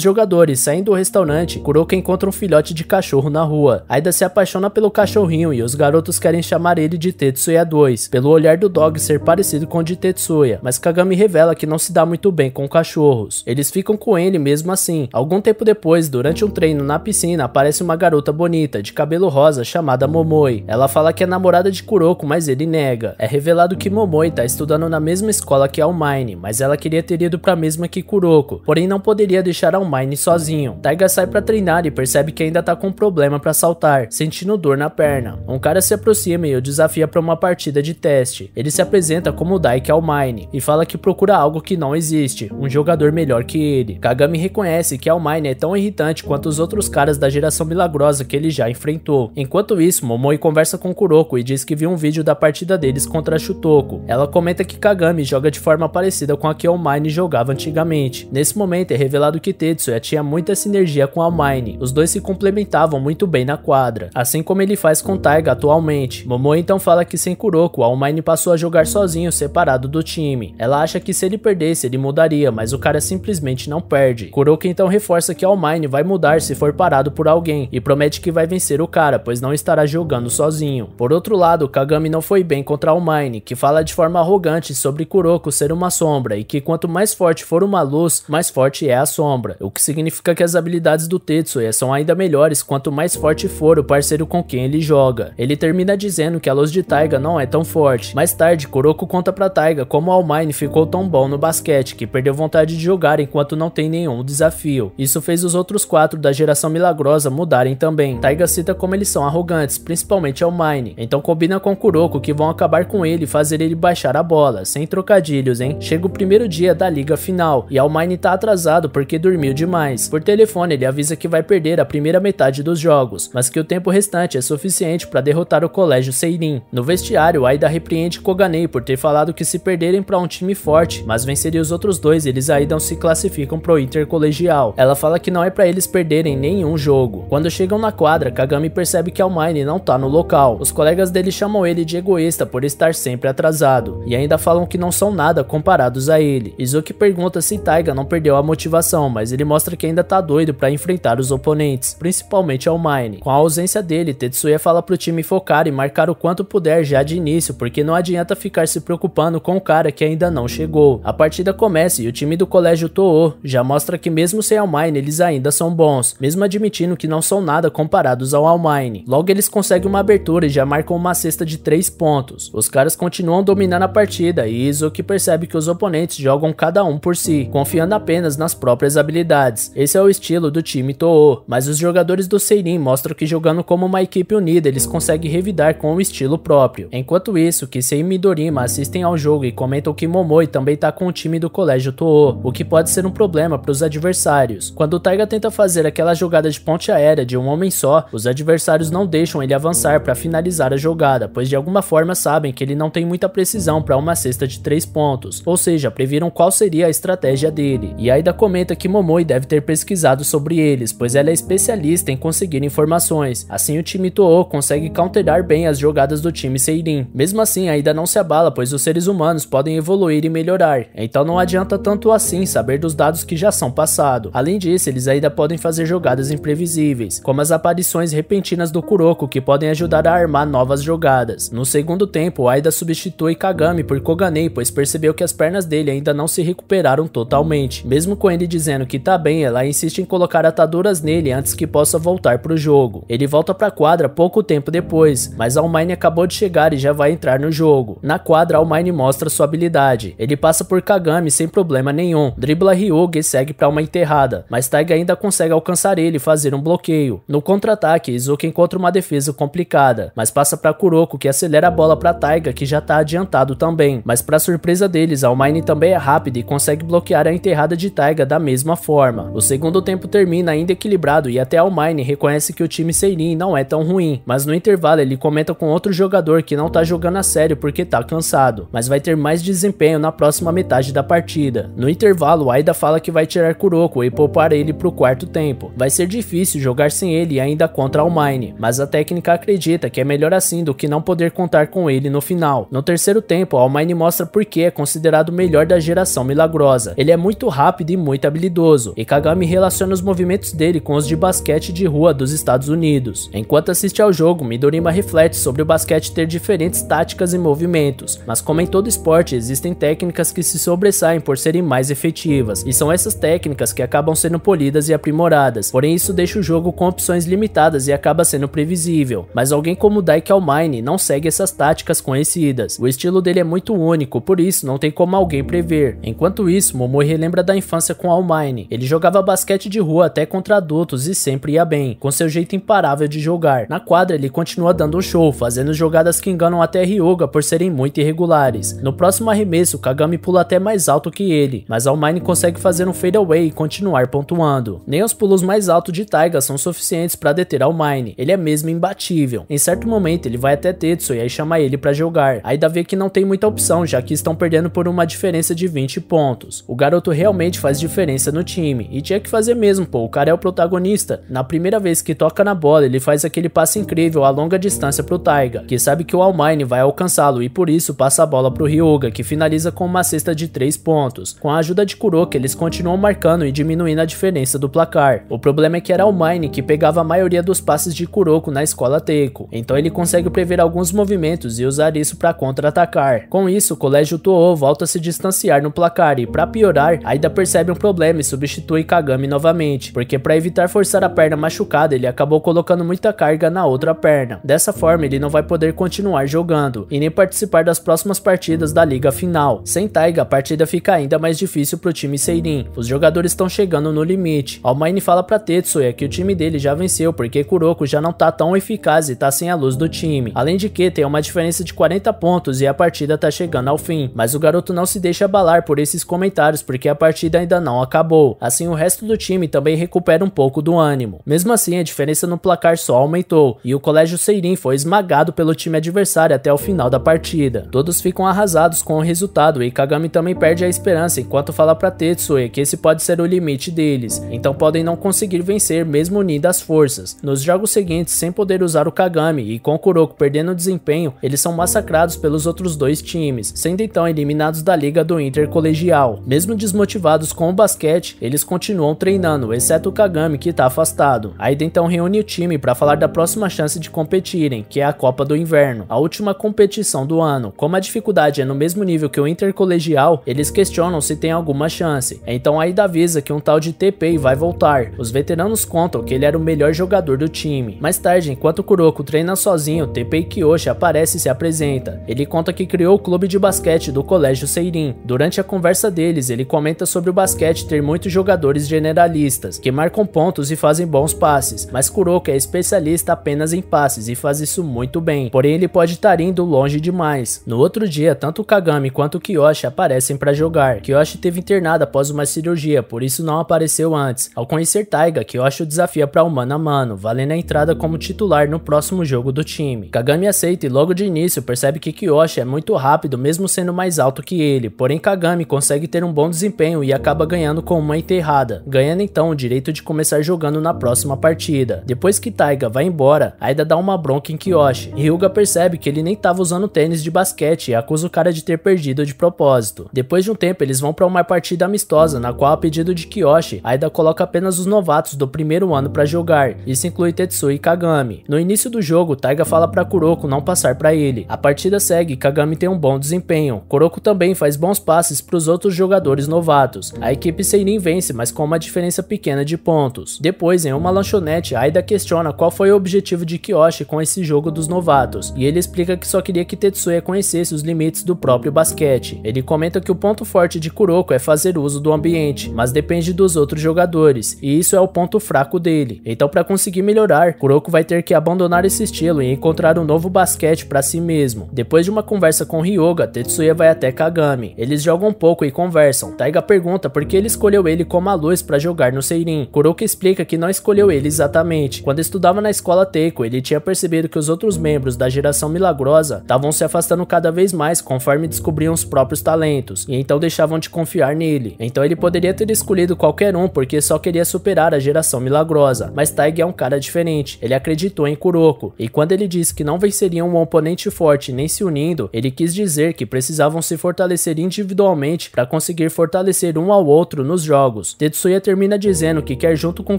jogadores saem do restaurante, Kuroko encontra um filhote de cachorro na rua. Aida se apaixona pelo cachorrinho e os garotos querem chamar ele de Tetsuya 2, pelo olhar do dog ser parecido com o de Tetsuya, mas Kagami revela que não se dá muito bem com cachorros. Eles ficam com ele mesmo assim. Algum tempo depois, durante um treino na piscina, aparece uma garota bonita, de cabelo rosa, chamada Momoi. Ela fala que é namorada de Kuroko, mas ele nega. É revelado que Momoi tá estudando na mesma escola que Aomine, mas ela queria ter ido pra mesma que Kuroko, porém não poderia deixar Aomine sozinho. Taiga sai pra treinar e percebe que ainda tá com problema pra saltar, sentindo dor na perna. Um cara se aproxima e o desafia pra uma partida de teste. Ele se apresenta como Daiki Aomine e fala que procura algo que não existe, um jogador melhor que ele. Kagami reconhece que Aomine é tão irritante quanto os outros caras da geração milagrosa que ele já enfrentou. Enquanto isso, Momoi conversa com Kuroko e diz que viu um vídeo da partida deles contra Shutoku. Ela comenta que Kagami joga de forma parecida com a que Aomine jogava antigamente. Nesse momento é revelado que Tetsuya tinha muita sinergia com Aomine, os dois se complementavam muito bem na quadra, assim como ele faz com Taiga atualmente. Momoi então fala que sem Kuroko, Aomine passou a jogar sozinho, separado do time. Ela acha que se ele perdesse, ele mudaria, mas o cara simplesmente não perde. Kuroko então reforça que Aomine vai mudar se for parado por alguém, e promete que vai vencer o cara, pois não estará jogando sozinho. Por outro lado, Kagami não foi bem contra Aomine, que fala de forma arrogante sobre Kuroko ser uma sombra, e que quanto mais forte for uma luz, mais forte é a sombra, o que significa que as habilidades do Tetsuya são ainda melhores quanto mais forte for o parceiro com quem ele joga. Ele termina dizendo que a luz de Taiga não é tão forte. Mais tarde, Kuroko conta pra Taiga como Aomine ficou tão bom no basquete que perdeu vontade de jogar enquanto não tem nenhum desafio. Isso fez os outros quatro da geração milagrosa mudarem também. Taiga cita como eles são arrogantes, principalmente Aomine, então combina com Kuroko que vão acabar com ele e fazer ele baixar a bola, sem trocadilhos, hein? Chega o primeiro dia da liga final e Aomine tá atrasado porque dormiu demais. Por telefone ele avisa que vai perder a primeira metade dos jogos, mas que o tempo restante é suficiente para derrotar o colégio Seirin. No vestiário, Aida repreende Koganei por ter falado que se perderem para um time forte, mas venceria os outros dois, eles ainda não se classificam pro intercolegial. Ela fala que não é para eles perderem nenhum jogo. Quando chegam na quadra, Kagami percebe que Aomine não tá no local. Os colegas dele chamam ele de egoísta por estar sempre atrasado, e ainda falam que não são nada comparados a ele. Izuki pergunta se Taiga não perdeu a motivação, mas ele mostra que ainda tá doido para enfrentar os oponentes, principalmente Aomine. Com a ausência dele, Tetsuya fala pro time focar e marcar o quanto puder já de início, porque não adianta ficar se preocupando com o cara que ainda não chegou. A partida começa e o time do colégio Tōō já mostra que mesmo sem Aomine eles ainda são bons, mesmo admitindo que não são nada comparados ao Aomine. Logo eles conseguem uma abertura e já marcam uma cesta de 3 pontos. Os caras continuam dominando a partida e Izuki percebe que os oponentes jogam cada um por si, confiando apenas nas próprias habilidades. Esse é o estilo do time Tōō, mas os jogadores do Seirin mostram que jogando como uma equipe unida eles conseguem revidar com um estilo próprio. Enquanto isso, Kisei e Midorima assistem ao jogo e comentam que Momoi também tá com o time do colégio Tōō, o que pode ser um problema para os adversários. Quando o Taiga tenta fazer aquela jogada de ponte aérea de um homem só, os adversários não deixam ele avançar para finalizar a jogada, pois de alguma forma sabem que ele não tem muita precisão para uma cesta de 3 pontos, ou seja, previram qual seria a estratégia dele. E Aida comenta que Momoi deve ter pesquisado sobre eles, pois ela é especialista em conseguir informações. Assim o time Tōō consegue counterar bem as jogadas do time Seirin. Mesmo assim, Aida não se abala, pois os seres humanos podem evoluir e melhorar, então não adianta tanto assim saber dos dados que já são passados. Além disso, eles ainda podem fazer jogadas imprevisíveis, como as aparições repentinas do Kuroko, que podem ajudar a armar novas jogadas. No segundo tempo, Aida substitui Kagami por Koganei, pois percebeu que as pernas dele ainda não se recuperaram totalmente. Mesmo com ele dizendo que tá bem, ela insiste em colocar ataduras nele antes que possa voltar pro jogo. Ele volta pra quadra pouco tempo depois, mas Aomine acabou de chegar e já vai entrar no jogo. Na quadra, Aomine mostra sua habilidade. Ele passa por Kagami sem problema nenhum, dribla Ryuga e segue pra uma enterrada, mas Taiga ainda consegue alcançar alcançar ele e fazer um bloqueio. No contra-ataque, Izuki encontra uma defesa complicada, mas passa para Kuroko, que acelera a bola para Taiga, que já está adiantado também. Mas para surpresa deles, Aomine também é rápida e consegue bloquear a enterrada de Taiga da mesma forma. O segundo tempo termina ainda equilibrado e até Aomine reconhece que o time Seirin não é tão ruim, mas no intervalo ele comenta com outro jogador que não tá jogando a sério porque tá cansado, mas vai ter mais desempenho na próxima metade da partida. No intervalo, Aida fala que vai tirar Kuroko e poupar ele pro quarto tempo. Vai ser difícil jogar sem ele e ainda contra Aomine, mas a técnica acredita que é melhor assim do que não poder contar com ele no final. No terceiro tempo, Aomine mostra porque é considerado o melhor da geração milagrosa. Ele é muito rápido e muito habilidoso, e Kagami relaciona os movimentos dele com os de basquete de rua dos Estados Unidos. Enquanto assiste ao jogo, Midorima reflete sobre o basquete ter diferentes táticas e movimentos, mas como em todo esporte, existem técnicas que se sobressaem por serem mais efetivas, e são essas técnicas que acabam sendo polidas e aprimoradas, porém isso deixa o jogo com opções limitadas e acaba sendo previsível, mas alguém como Daiki Aomine não segue essas táticas conhecidas. O estilo dele é muito único, por isso não tem como alguém prever. Enquanto isso, Momoi relembra da infância com Aomine. Ele jogava basquete de rua até contra adultos e sempre ia bem, com seu jeito imparável de jogar. Na quadra ele continua dando um show, fazendo jogadas que enganam até Ryuga por serem muito irregulares. No próximo arremesso, Kagami pula até mais alto que ele, mas Aomine consegue fazer um fadeaway e continuar pontuando. Nem os pulos mais altos de Taiga são suficientes para deter Aomine, ele é mesmo imbatível. Em certo momento ele vai até Tetsuya e chama ele para jogar. Aida vê que não tem muita opção, já que estão perdendo por uma diferença de 20 pontos. O garoto realmente faz diferença no time, e tinha que fazer mesmo, pô, o cara é o protagonista. Na primeira vez que toca na bola, ele faz aquele passe incrível a longa distância pro Taiga, que sabe que o Aomine vai alcançá-lo e por isso passa a bola pro Ryuga, que finaliza com uma cesta de 3 pontos. Com a ajuda de Kuroko, eles continuam marcando e diminuindo a diferença do placar. O problema é que era Aomine que pegava a maioria dos passes de Kuroko na escola Teiko, então ele consegue prever alguns movimentos e usar isso para contra-atacar. Com isso, o colégio Tōō volta a se distanciar no placar e, para piorar, Aida percebe um problema e substitui Kagami novamente, porque para evitar forçar a perna machucada, ele acabou colocando muita carga na outra perna. Dessa forma, ele não vai poder continuar jogando e nem participar das próximas partidas da liga final. Sem Taiga, a partida fica ainda mais difícil pro time Seirin. Os jogadores estão chegando no limite. Aomine fala pra Tetsuya que o time dele já venceu porque Kuroko já não tá tão eficaz e tá sem a luz do time. Além de que tem uma diferença de 40 pontos e a partida tá chegando ao fim, mas o garoto não se deixa abalar por esses comentários porque a partida ainda não acabou. Assim, o resto do time também recupera um pouco do ânimo. Mesmo assim, a diferença no placar só aumentou e o colégio Seirin foi esmagado pelo time adversário até o final da partida. Todos ficam arrasados com o resultado e Kagami também perde a esperança enquanto fala pra Tetsuya que esse pode ser o limite deles, então podem não conseguir vencer mesmo unindo as forças. Nos jogos seguintes, sem poder usar o Kagami e com o Kuroko perdendo o desempenho, eles são massacrados pelos outros dois times, sendo então eliminados da liga do intercolegial. Mesmo desmotivados com o basquete, eles continuam treinando, exceto o Kagami que tá afastado. Aida então reúne o time para falar da próxima chance de competirem, que é a Copa do Inverno, a última competição do ano. Como a dificuldade é no mesmo nível que o intercolegial, eles questionam se tem alguma chance. Então Aida avisa que um tal de Teppei vai voltar. Os veteranos contam que ele era o melhor jogador do time. Mais tarde, enquanto Kuroko treina sozinho, Teppei Kiyoshi aparece e se apresenta. Ele conta que criou o clube de basquete do colégio Seirin. Durante a conversa deles, ele comenta sobre o basquete ter muitos jogadores generalistas, que marcam pontos e fazem bons passes, mas Kuroko é especialista apenas em passes e faz isso muito bem, porém ele pode estar indo longe demais. No outro dia, tanto o Kagami quanto o Kiyoshi aparecem para jogar. Kiyoshi teve internado após uma cirurgia, por isso não apareceu antes. Ao conhecer Taiga, Kiyoshi o desafia para o mano a mano, valendo a entrada como titular no próximo jogo do time. Kagami aceita e logo de início percebe que Kiyoshi é muito rápido mesmo sendo mais alto que ele, porém Kagami consegue ter um bom desempenho e acaba ganhando com uma enterrada, ganhando então o direito de começar jogando na próxima partida. Depois que Taiga vai embora, Aida dá uma bronca em Kiyoshi. Ryuga percebe que ele nem estava usando tênis de basquete e acusa o cara de ter perdido de propósito. Depois de um tempo, eles vão para uma partida amistosa, na qual, a pedido de Kiyoshi, Aida coloca apenas os novatos do primeiro ano para jogar. Isso inclui Tetsuya e Kagami. No início do jogo, Taiga fala para Kuroko não passar para ele. A partida segue e Kagami tem um bom desempenho. Kuroko também faz bons passes para os outros jogadores novatos. A equipe Seirin vence, mas com uma diferença pequena de pontos. Depois, em uma lanchonete, Aida questiona qual foi o objetivo de Kiyoshi com esse jogo dos novatos, e ele explica que só queria que Tetsuya conhecesse os limites do próprio basquete. Ele comenta que o ponto forte de Kuroko é fazer uso do ambiente, mas depende dos outros jogadores, e e isso é o ponto fraco dele. Então, para conseguir melhorar, Kuroko vai ter que abandonar esse estilo e encontrar um novo basquete para si mesmo. Depois de uma conversa com Ryuga, Tetsuya vai até Kagami. Eles jogam um pouco e conversam. Taiga pergunta por que ele escolheu ele como a luz para jogar no Seirin. Kuroko explica que não escolheu ele exatamente. Quando estudava na escola Teiko, ele tinha percebido que os outros membros da geração milagrosa estavam se afastando cada vez mais conforme descobriam os próprios talentos, e então deixavam de confiar nele. Então ele poderia ter escolhido qualquer um porque só queria superar a geração milagrosa, mas Taiga é um cara diferente. Ele acreditou em Kuroko, e quando ele disse que não venceriam um oponente forte nem se unindo, ele quis dizer que precisavam se fortalecer individualmente para conseguir fortalecer um ao outro nos jogos. Tetsuya termina dizendo que quer, junto com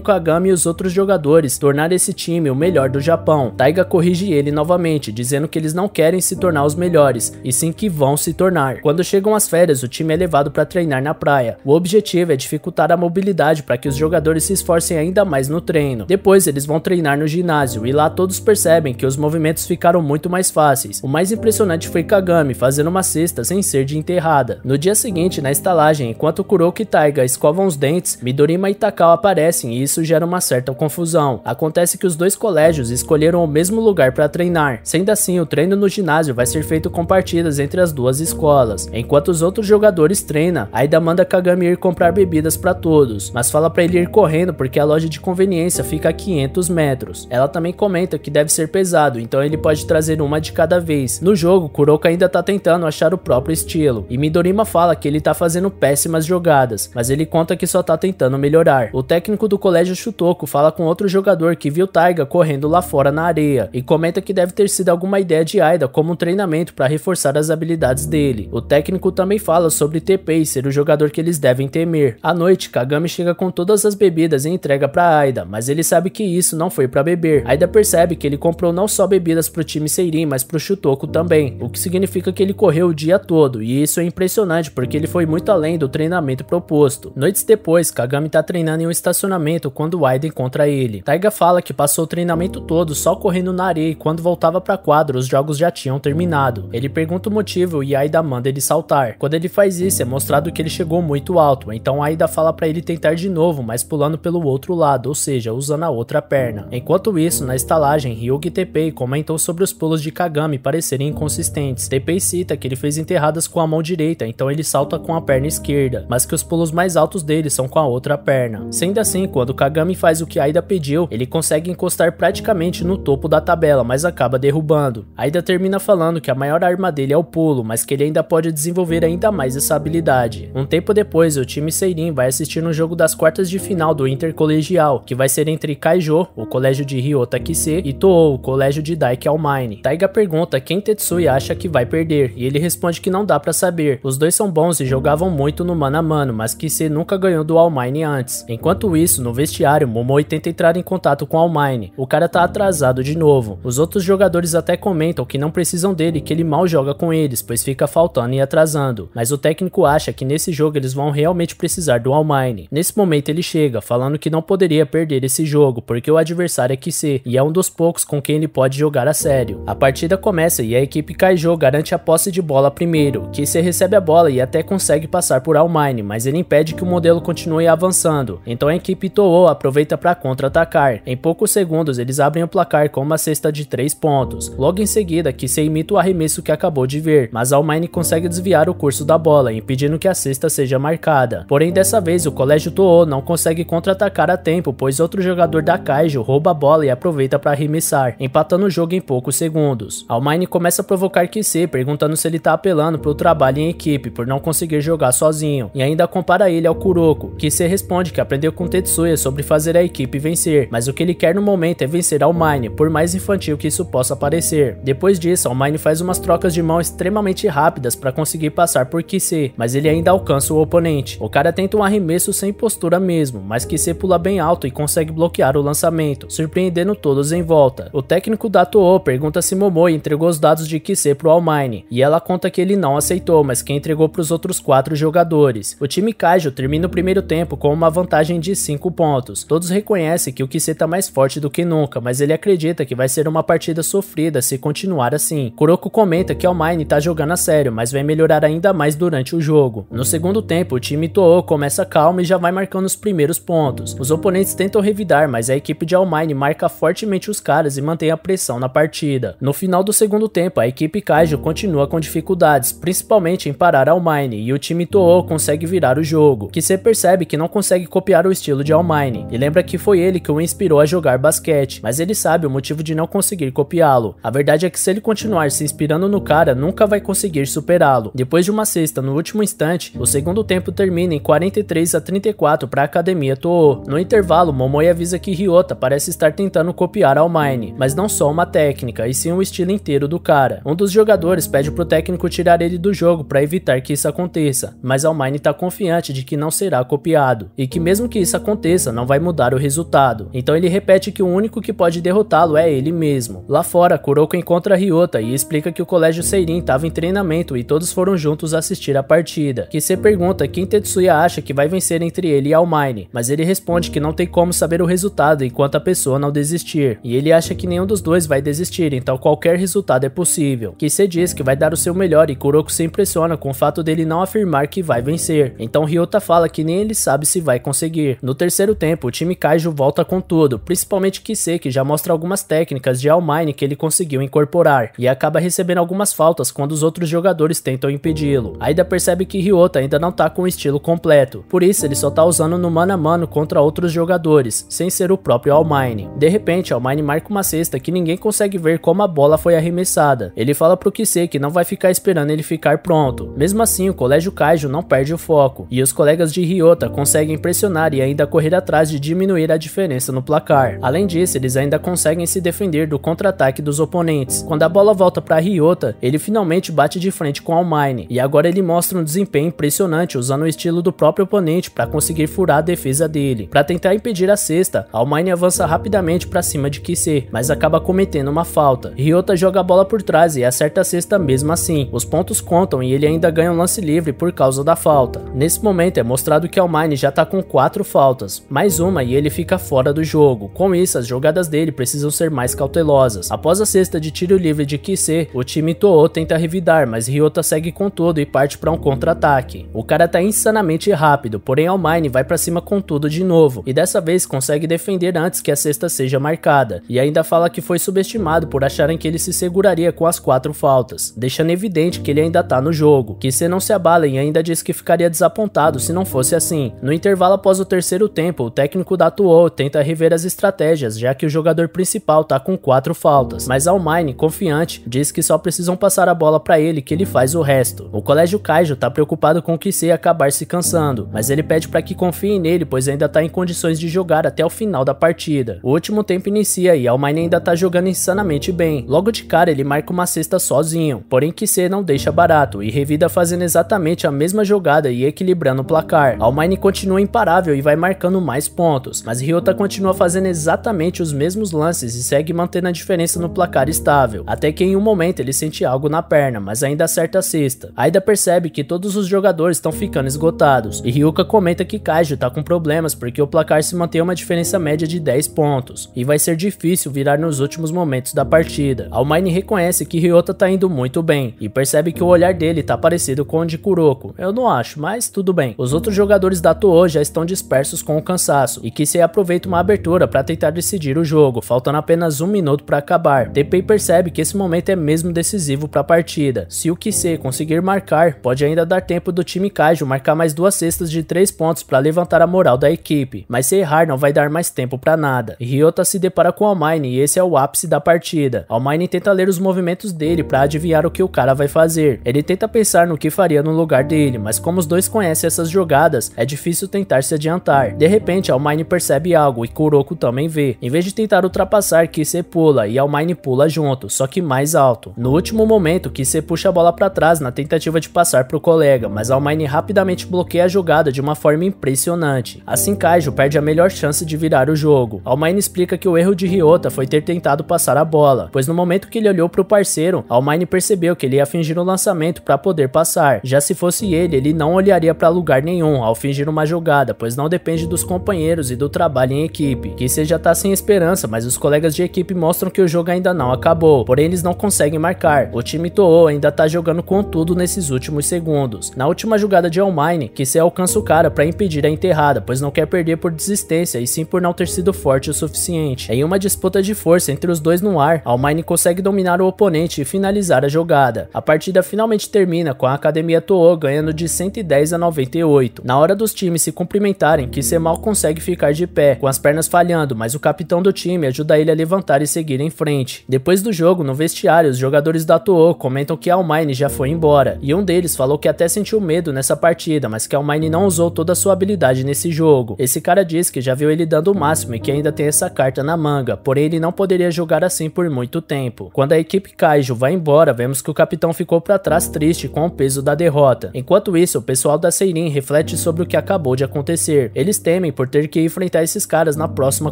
Kagami e os outros jogadores, tornar esse time o melhor do Japão. Taiga corrige ele novamente, dizendo que eles não querem se tornar os melhores, e sim que vão se tornar. Quando chegam as férias, o time é levado para treinar na praia. O objetivo é dificultar a mobilidade para que os jogadores se esforcem ainda mais no treino. Depois eles vão treinar no ginásio, e lá todos percebem que os movimentos ficaram muito mais fáceis. O mais impressionante foi Kagami fazendo uma cesta sem ser de enterrada. No dia seguinte, na estalagem, enquanto Kuroko e Taiga escovam os dentes, Midorima e Takao aparecem e isso gera uma certa confusão. Acontece que os dois colégios escolheram o mesmo lugar para treinar. Sendo assim, o treino no ginásio vai ser feito com partidas entre as duas escolas. Enquanto os outros jogadores treinam, Aida manda Kagami ir comprar bebidas para todos, mas fala para ele ir correndo porque a loja de conveniência fica a 500 metros. Ela também comenta que deve ser pesado, então ele pode trazer uma de cada vez. No jogo, Kuroko ainda tá tentando achar o próprio estilo, e Midorima fala que ele tá fazendo péssimas jogadas, mas ele conta que só tá tentando melhorar. O técnico do colégio Shutoku fala com outro jogador que viu Taiga correndo lá fora na areia, e comenta que deve ter sido alguma ideia de Aida como um treinamento para reforçar as habilidades dele. O técnico também fala sobre Teppei ser o jogador que eles devem temer. À noite, Kagami chega com todas as bebidas e entrega para Aida, mas ele sabe que isso não foi para beber. Aida percebe que ele comprou não só bebidas pro time Seirin, mas pro Shutoku também, o que significa que ele correu o dia todo, e isso é impressionante porque ele foi muito além do treinamento proposto. Noites depois, Kagami tá treinando em um estacionamento quando Aida encontra ele. Taiga fala que passou o treinamento todo só correndo na areia e quando voltava pra quadra os jogos já tinham terminado. Ele pergunta o motivo e Aida manda ele saltar. Quando ele faz isso, é mostrado que ele chegou muito alto, então Aida fala pra ele tentar de novo, mas pulando pelo outro lado, ou seja, usando a outra perna. Enquanto isso, na estalagem, Ryuga e Teppei comentam sobre os pulos de Kagami parecerem inconsistentes. Teppei cita que ele fez enterradas com a mão direita, então ele salta com a perna esquerda, mas que os pulos mais altos dele são com a outra perna. Sendo assim, quando Kagami faz o que Aida pediu, ele consegue encostar praticamente no topo da tabela, mas acaba derrubando. Aida termina falando que a maior arma dele é o pulo, mas que ele ainda pode desenvolver ainda mais essa habilidade. Um tempo depois, o time Seirin vai assistir no jogo das quartas de final do intercolegial, que vai ser entre Kaijo, o colégio de Ryota Kise, e Tōō, o colégio de Daiki Aomine. Taiga pergunta quem Tetsuya acha que vai perder, e ele responde que não dá pra saber. Os dois são bons e jogavam muito no mano a mano, mas Kise nunca ganhou do Aomine antes. Enquanto isso, no vestiário, Momoi tenta entrar em contato com Aomine. O cara tá atrasado de novo. Os outros jogadores até comentam que não precisam dele, que ele mal joga com eles, pois fica faltando e atrasando. Mas o técnico acha que nesse jogo eles vão realmente precisar do Aomine. Nesse momento ele chega, falando que não poderia perder esse jogo, porque o adversário é Kise, e é um dos poucos com quem ele pode jogar a sério. A partida começa e a equipe Kaijo garante a posse de bola primeiro. Kise recebe a bola e até consegue passar por Aomine, mas ele impede que o modelo continue avançando. Então a equipe Tōō aproveita para contra-atacar. Em poucos segundos eles abrem o placar com uma cesta de 3 pontos. Logo em seguida, Kise imita o arremesso que acabou de ver, mas Aomine consegue desviar o curso da bola, impedindo que a cesta seja marcada. Porém, dessa vez o colégio Tōō não consegue contra-atacar a tempo, pois outro jogador da Kaijo rouba a bola e aproveita para arremessar, empatando o jogo em poucos segundos. Aomine começa a provocar Kise, perguntando se ele tá apelando pro trabalho em equipe por não conseguir jogar sozinho, e ainda compara ele ao Kuroko. Kise responde que aprendeu com Tetsuya sobre fazer a equipe vencer, mas o que ele quer no momento é vencer Aomine, por mais infantil que isso possa parecer. Depois disso, Aomine faz umas trocas de mão extremamente rápidas para conseguir passar por Kise, mas ele ainda alcança o oponente. O cara tenta um arremesso sem postura mesmo, mas Kise pula bem alto e consegue bloquear o lançamento, surpreendendo todos em volta. O técnico da Tōō pergunta se Momoi entregou os dados de Kise pro Aomine, e ela conta que ele não aceitou, mas que entregou pros outros 4 jogadores. O time Kaijo termina o primeiro tempo com uma vantagem de 5 pontos. Todos reconhecem que o Kise tá mais forte do que nunca, mas ele acredita que vai ser uma partida sofrida se continuar assim. Kuroko comenta que Aomine tá jogando a sério, mas vai melhorar ainda mais durante o jogo. No segundo tempo, o time Tōō começa calmo e já vai marcando os primeiros pontos. pontos. Os oponentes tentam revidar, mas a equipe de Aomine marca fortemente os caras e mantém a pressão na partida. No final do segundo tempo, a equipe Kaijo continua com dificuldades, principalmente em parar Aomine, e o time Tōō consegue virar o jogo. Kise percebe que não consegue copiar o estilo de Aomine, e lembra que foi ele que o inspirou a jogar basquete, mas ele sabe o motivo de não conseguir copiá-lo. A verdade é que se ele continuar se inspirando no cara, nunca vai conseguir superá-lo. Depois de uma cesta no último instante, o segundo tempo termina em 43-34 para a Academia Tōō. No intervalo, Momoi avisa que Ryota parece estar tentando copiar Aomine, mas não só uma técnica, e sim o estilo inteiro do cara. Um dos jogadores pede pro técnico tirar ele do jogo para evitar que isso aconteça, mas Aomine tá confiante de que não será copiado, e que mesmo que isso aconteça, não vai mudar o resultado. Então ele repete que o único que pode derrotá-lo é ele mesmo. Lá fora, Kuroko encontra Ryota e explica que o colégio Seirin estava em treinamento e todos foram juntos assistir a partida. Kise pergunta quem Tetsuya acha que vai vencer entre ele e Aomine, mas ele responde que não tem como saber o resultado enquanto a pessoa não desistir, e ele acha que nenhum dos dois vai desistir, então qualquer resultado é possível. Kise diz que vai dar o seu melhor e Kuroko se impressiona com o fato dele não afirmar que vai vencer, então Ryota fala que nem ele sabe se vai conseguir. No terceiro tempo, o time Kaijo volta com tudo, principalmente Kise, que já mostra algumas técnicas de Aomine que ele conseguiu incorporar, e acaba recebendo algumas faltas quando os outros jogadores tentam impedi-lo. Aida percebe que Ryota ainda não tá com o estilo completo, por isso ele só tá usando no mano a mano contra outros jogadores, sem ser o próprio Aomine. De repente, Aomine marca uma cesta que ninguém consegue ver como a bola foi arremessada. Ele fala pro Kise que não vai ficar esperando ele ficar pronto. Mesmo assim, o colégio Kaijo não perde o foco, e os colegas de Ryota conseguem pressionar e ainda correr atrás de diminuir a diferença no placar. Além disso, eles ainda conseguem se defender do contra-ataque dos oponentes. Quando a bola volta para Ryota, ele finalmente bate de frente com Aomine, e agora ele mostra um desempenho impressionante usando o estilo do próprio oponente para conseguir furar a defesa dele. Para tentar impedir a cesta, Aomine avança rapidamente para cima de Kise, mas acaba cometendo uma falta. Ryota joga a bola por trás e acerta a cesta mesmo assim. Os pontos contam e ele ainda ganha um lance livre por causa da falta. Nesse momento é mostrado que Aomine já tá com 4 faltas, mais uma e ele fica fora do jogo. Com isso, as jogadas dele precisam ser mais cautelosas. Após a cesta de tiro livre de Kise, o time Tōō tenta revidar, mas Ryota segue com todo e parte para um contra-ataque. O cara tá insanamente rápido, porém Aomine vai para cima com tudo de novo, e dessa vez consegue defender antes que a cesta seja marcada, e ainda fala que foi subestimado por acharem que ele se seguraria com as 4 faltas, deixando evidente que ele ainda tá no jogo. Kise não se abala e ainda diz que ficaria desapontado se não fosse assim. No intervalo após o terceiro tempo, o técnico da Tōō tenta rever as estratégias, já que o jogador principal tá com 4 faltas, mas Aomine, confiante, diz que só precisam passar a bola para ele que ele faz o resto. O colégio Kaijo tá preocupado com Kise acabar se cansando, mas ele pede para que confiem nele, pois ainda tá em condições de jogar até o final da partida. O último tempo inicia e Aomine ainda tá jogando insanamente bem. Logo de cara ele marca uma cesta sozinho, porém Kise não deixa barato e revida fazendo exatamente a mesma jogada e equilibrando o placar. Aomine continua imparável e vai marcando mais pontos, mas Ryota continua fazendo exatamente os mesmos lances e segue mantendo a diferença no placar estável, até que em um momento ele sente algo na perna, mas ainda acerta a cesta. Aida percebe que todos os jogadores estão ficando esgotados, e Ryuka comenta que Kaijo tá com problemas porque o placar se mantém uma diferença média de 10 pontos, e vai ser difícil virar nos últimos momentos da partida. Aomine reconhece que Ryota tá indo muito bem, e percebe que o olhar dele tá parecido com o de Kuroko. Eu não acho, mas tudo bem. Os outros jogadores da Tōō já estão dispersos com o cansaço, e Kise aproveita uma abertura para tentar decidir o jogo, faltando apenas 1 minuto para acabar. Teppei percebe que esse momento é mesmo decisivo para a partida. Se o Kise conseguir marcar, pode ainda dar tempo do time Kaijo marcar mais 2 cestas de 3 pontos para levantar a moral da equipe, mas se errar não vai dar mais tempo para nada. Ryota se depara com Aomine e esse é o ápice da partida. Aomine tenta ler os movimentos dele para adivinhar o que o cara vai fazer. Ele tenta pensar no que faria no lugar dele, mas como os dois conhecem essas jogadas, é difícil tentar se adiantar. De repente, Aomine percebe algo e Kuroko também vê. Em vez de tentar ultrapassar, Kise pula e Aomine pula junto, só que mais alto. No último momento, Kise puxa a bola para trás na tentativa de passar pro colega, mas Aomine rapidamente bloqueia a jogada de uma forma impressionante. Assim, Kaijo perde a melhor chance de virar o jogo. Aomine explica que o erro de Ryota foi ter tentado passar a bola, pois no momento que ele olhou pro parceiro, Aomine percebeu que ele ia fingir um lançamento para poder passar. Já se fosse ele, ele não olharia para lugar nenhum ao fingir uma jogada, pois não depende dos companheiros e do trabalho em equipe. Kise já tá sem esperança, mas os colegas de equipe mostram que o jogo ainda não acabou, porém eles não conseguem marcar. O time Tōō ainda tá jogando com tudo nesses últimos segundos. Na última jogada de Aomine, Kise alcança o cara para impedir a enterrada, pois mas não quer perder por desistência e sim por não ter sido forte o suficiente. Em uma disputa de força entre os dois no ar, Aomine consegue dominar o oponente e finalizar a jogada. A partida finalmente termina com a Academia Tōō ganhando de 110 a 98. Na hora dos times se cumprimentarem, Kise mal consegue ficar de pé, com as pernas falhando, mas o capitão do time ajuda ele a levantar e seguir em frente. Depois do jogo, no vestiário, os jogadores da Tōō comentam que Aomine já foi embora, e um deles falou que até sentiu medo nessa partida, mas que Aomine não usou toda a sua habilidade nesse jogo. Esse cara diz que já viu ele dando o máximo e que ainda tem essa carta na manga, porém ele não poderia jogar assim por muito tempo. Quando a equipe Kaijo vai embora, vemos que o capitão ficou para trás triste com o peso da derrota. Enquanto isso, o pessoal da Seirin reflete sobre o que acabou de acontecer. Eles temem por ter que enfrentar esses caras na próxima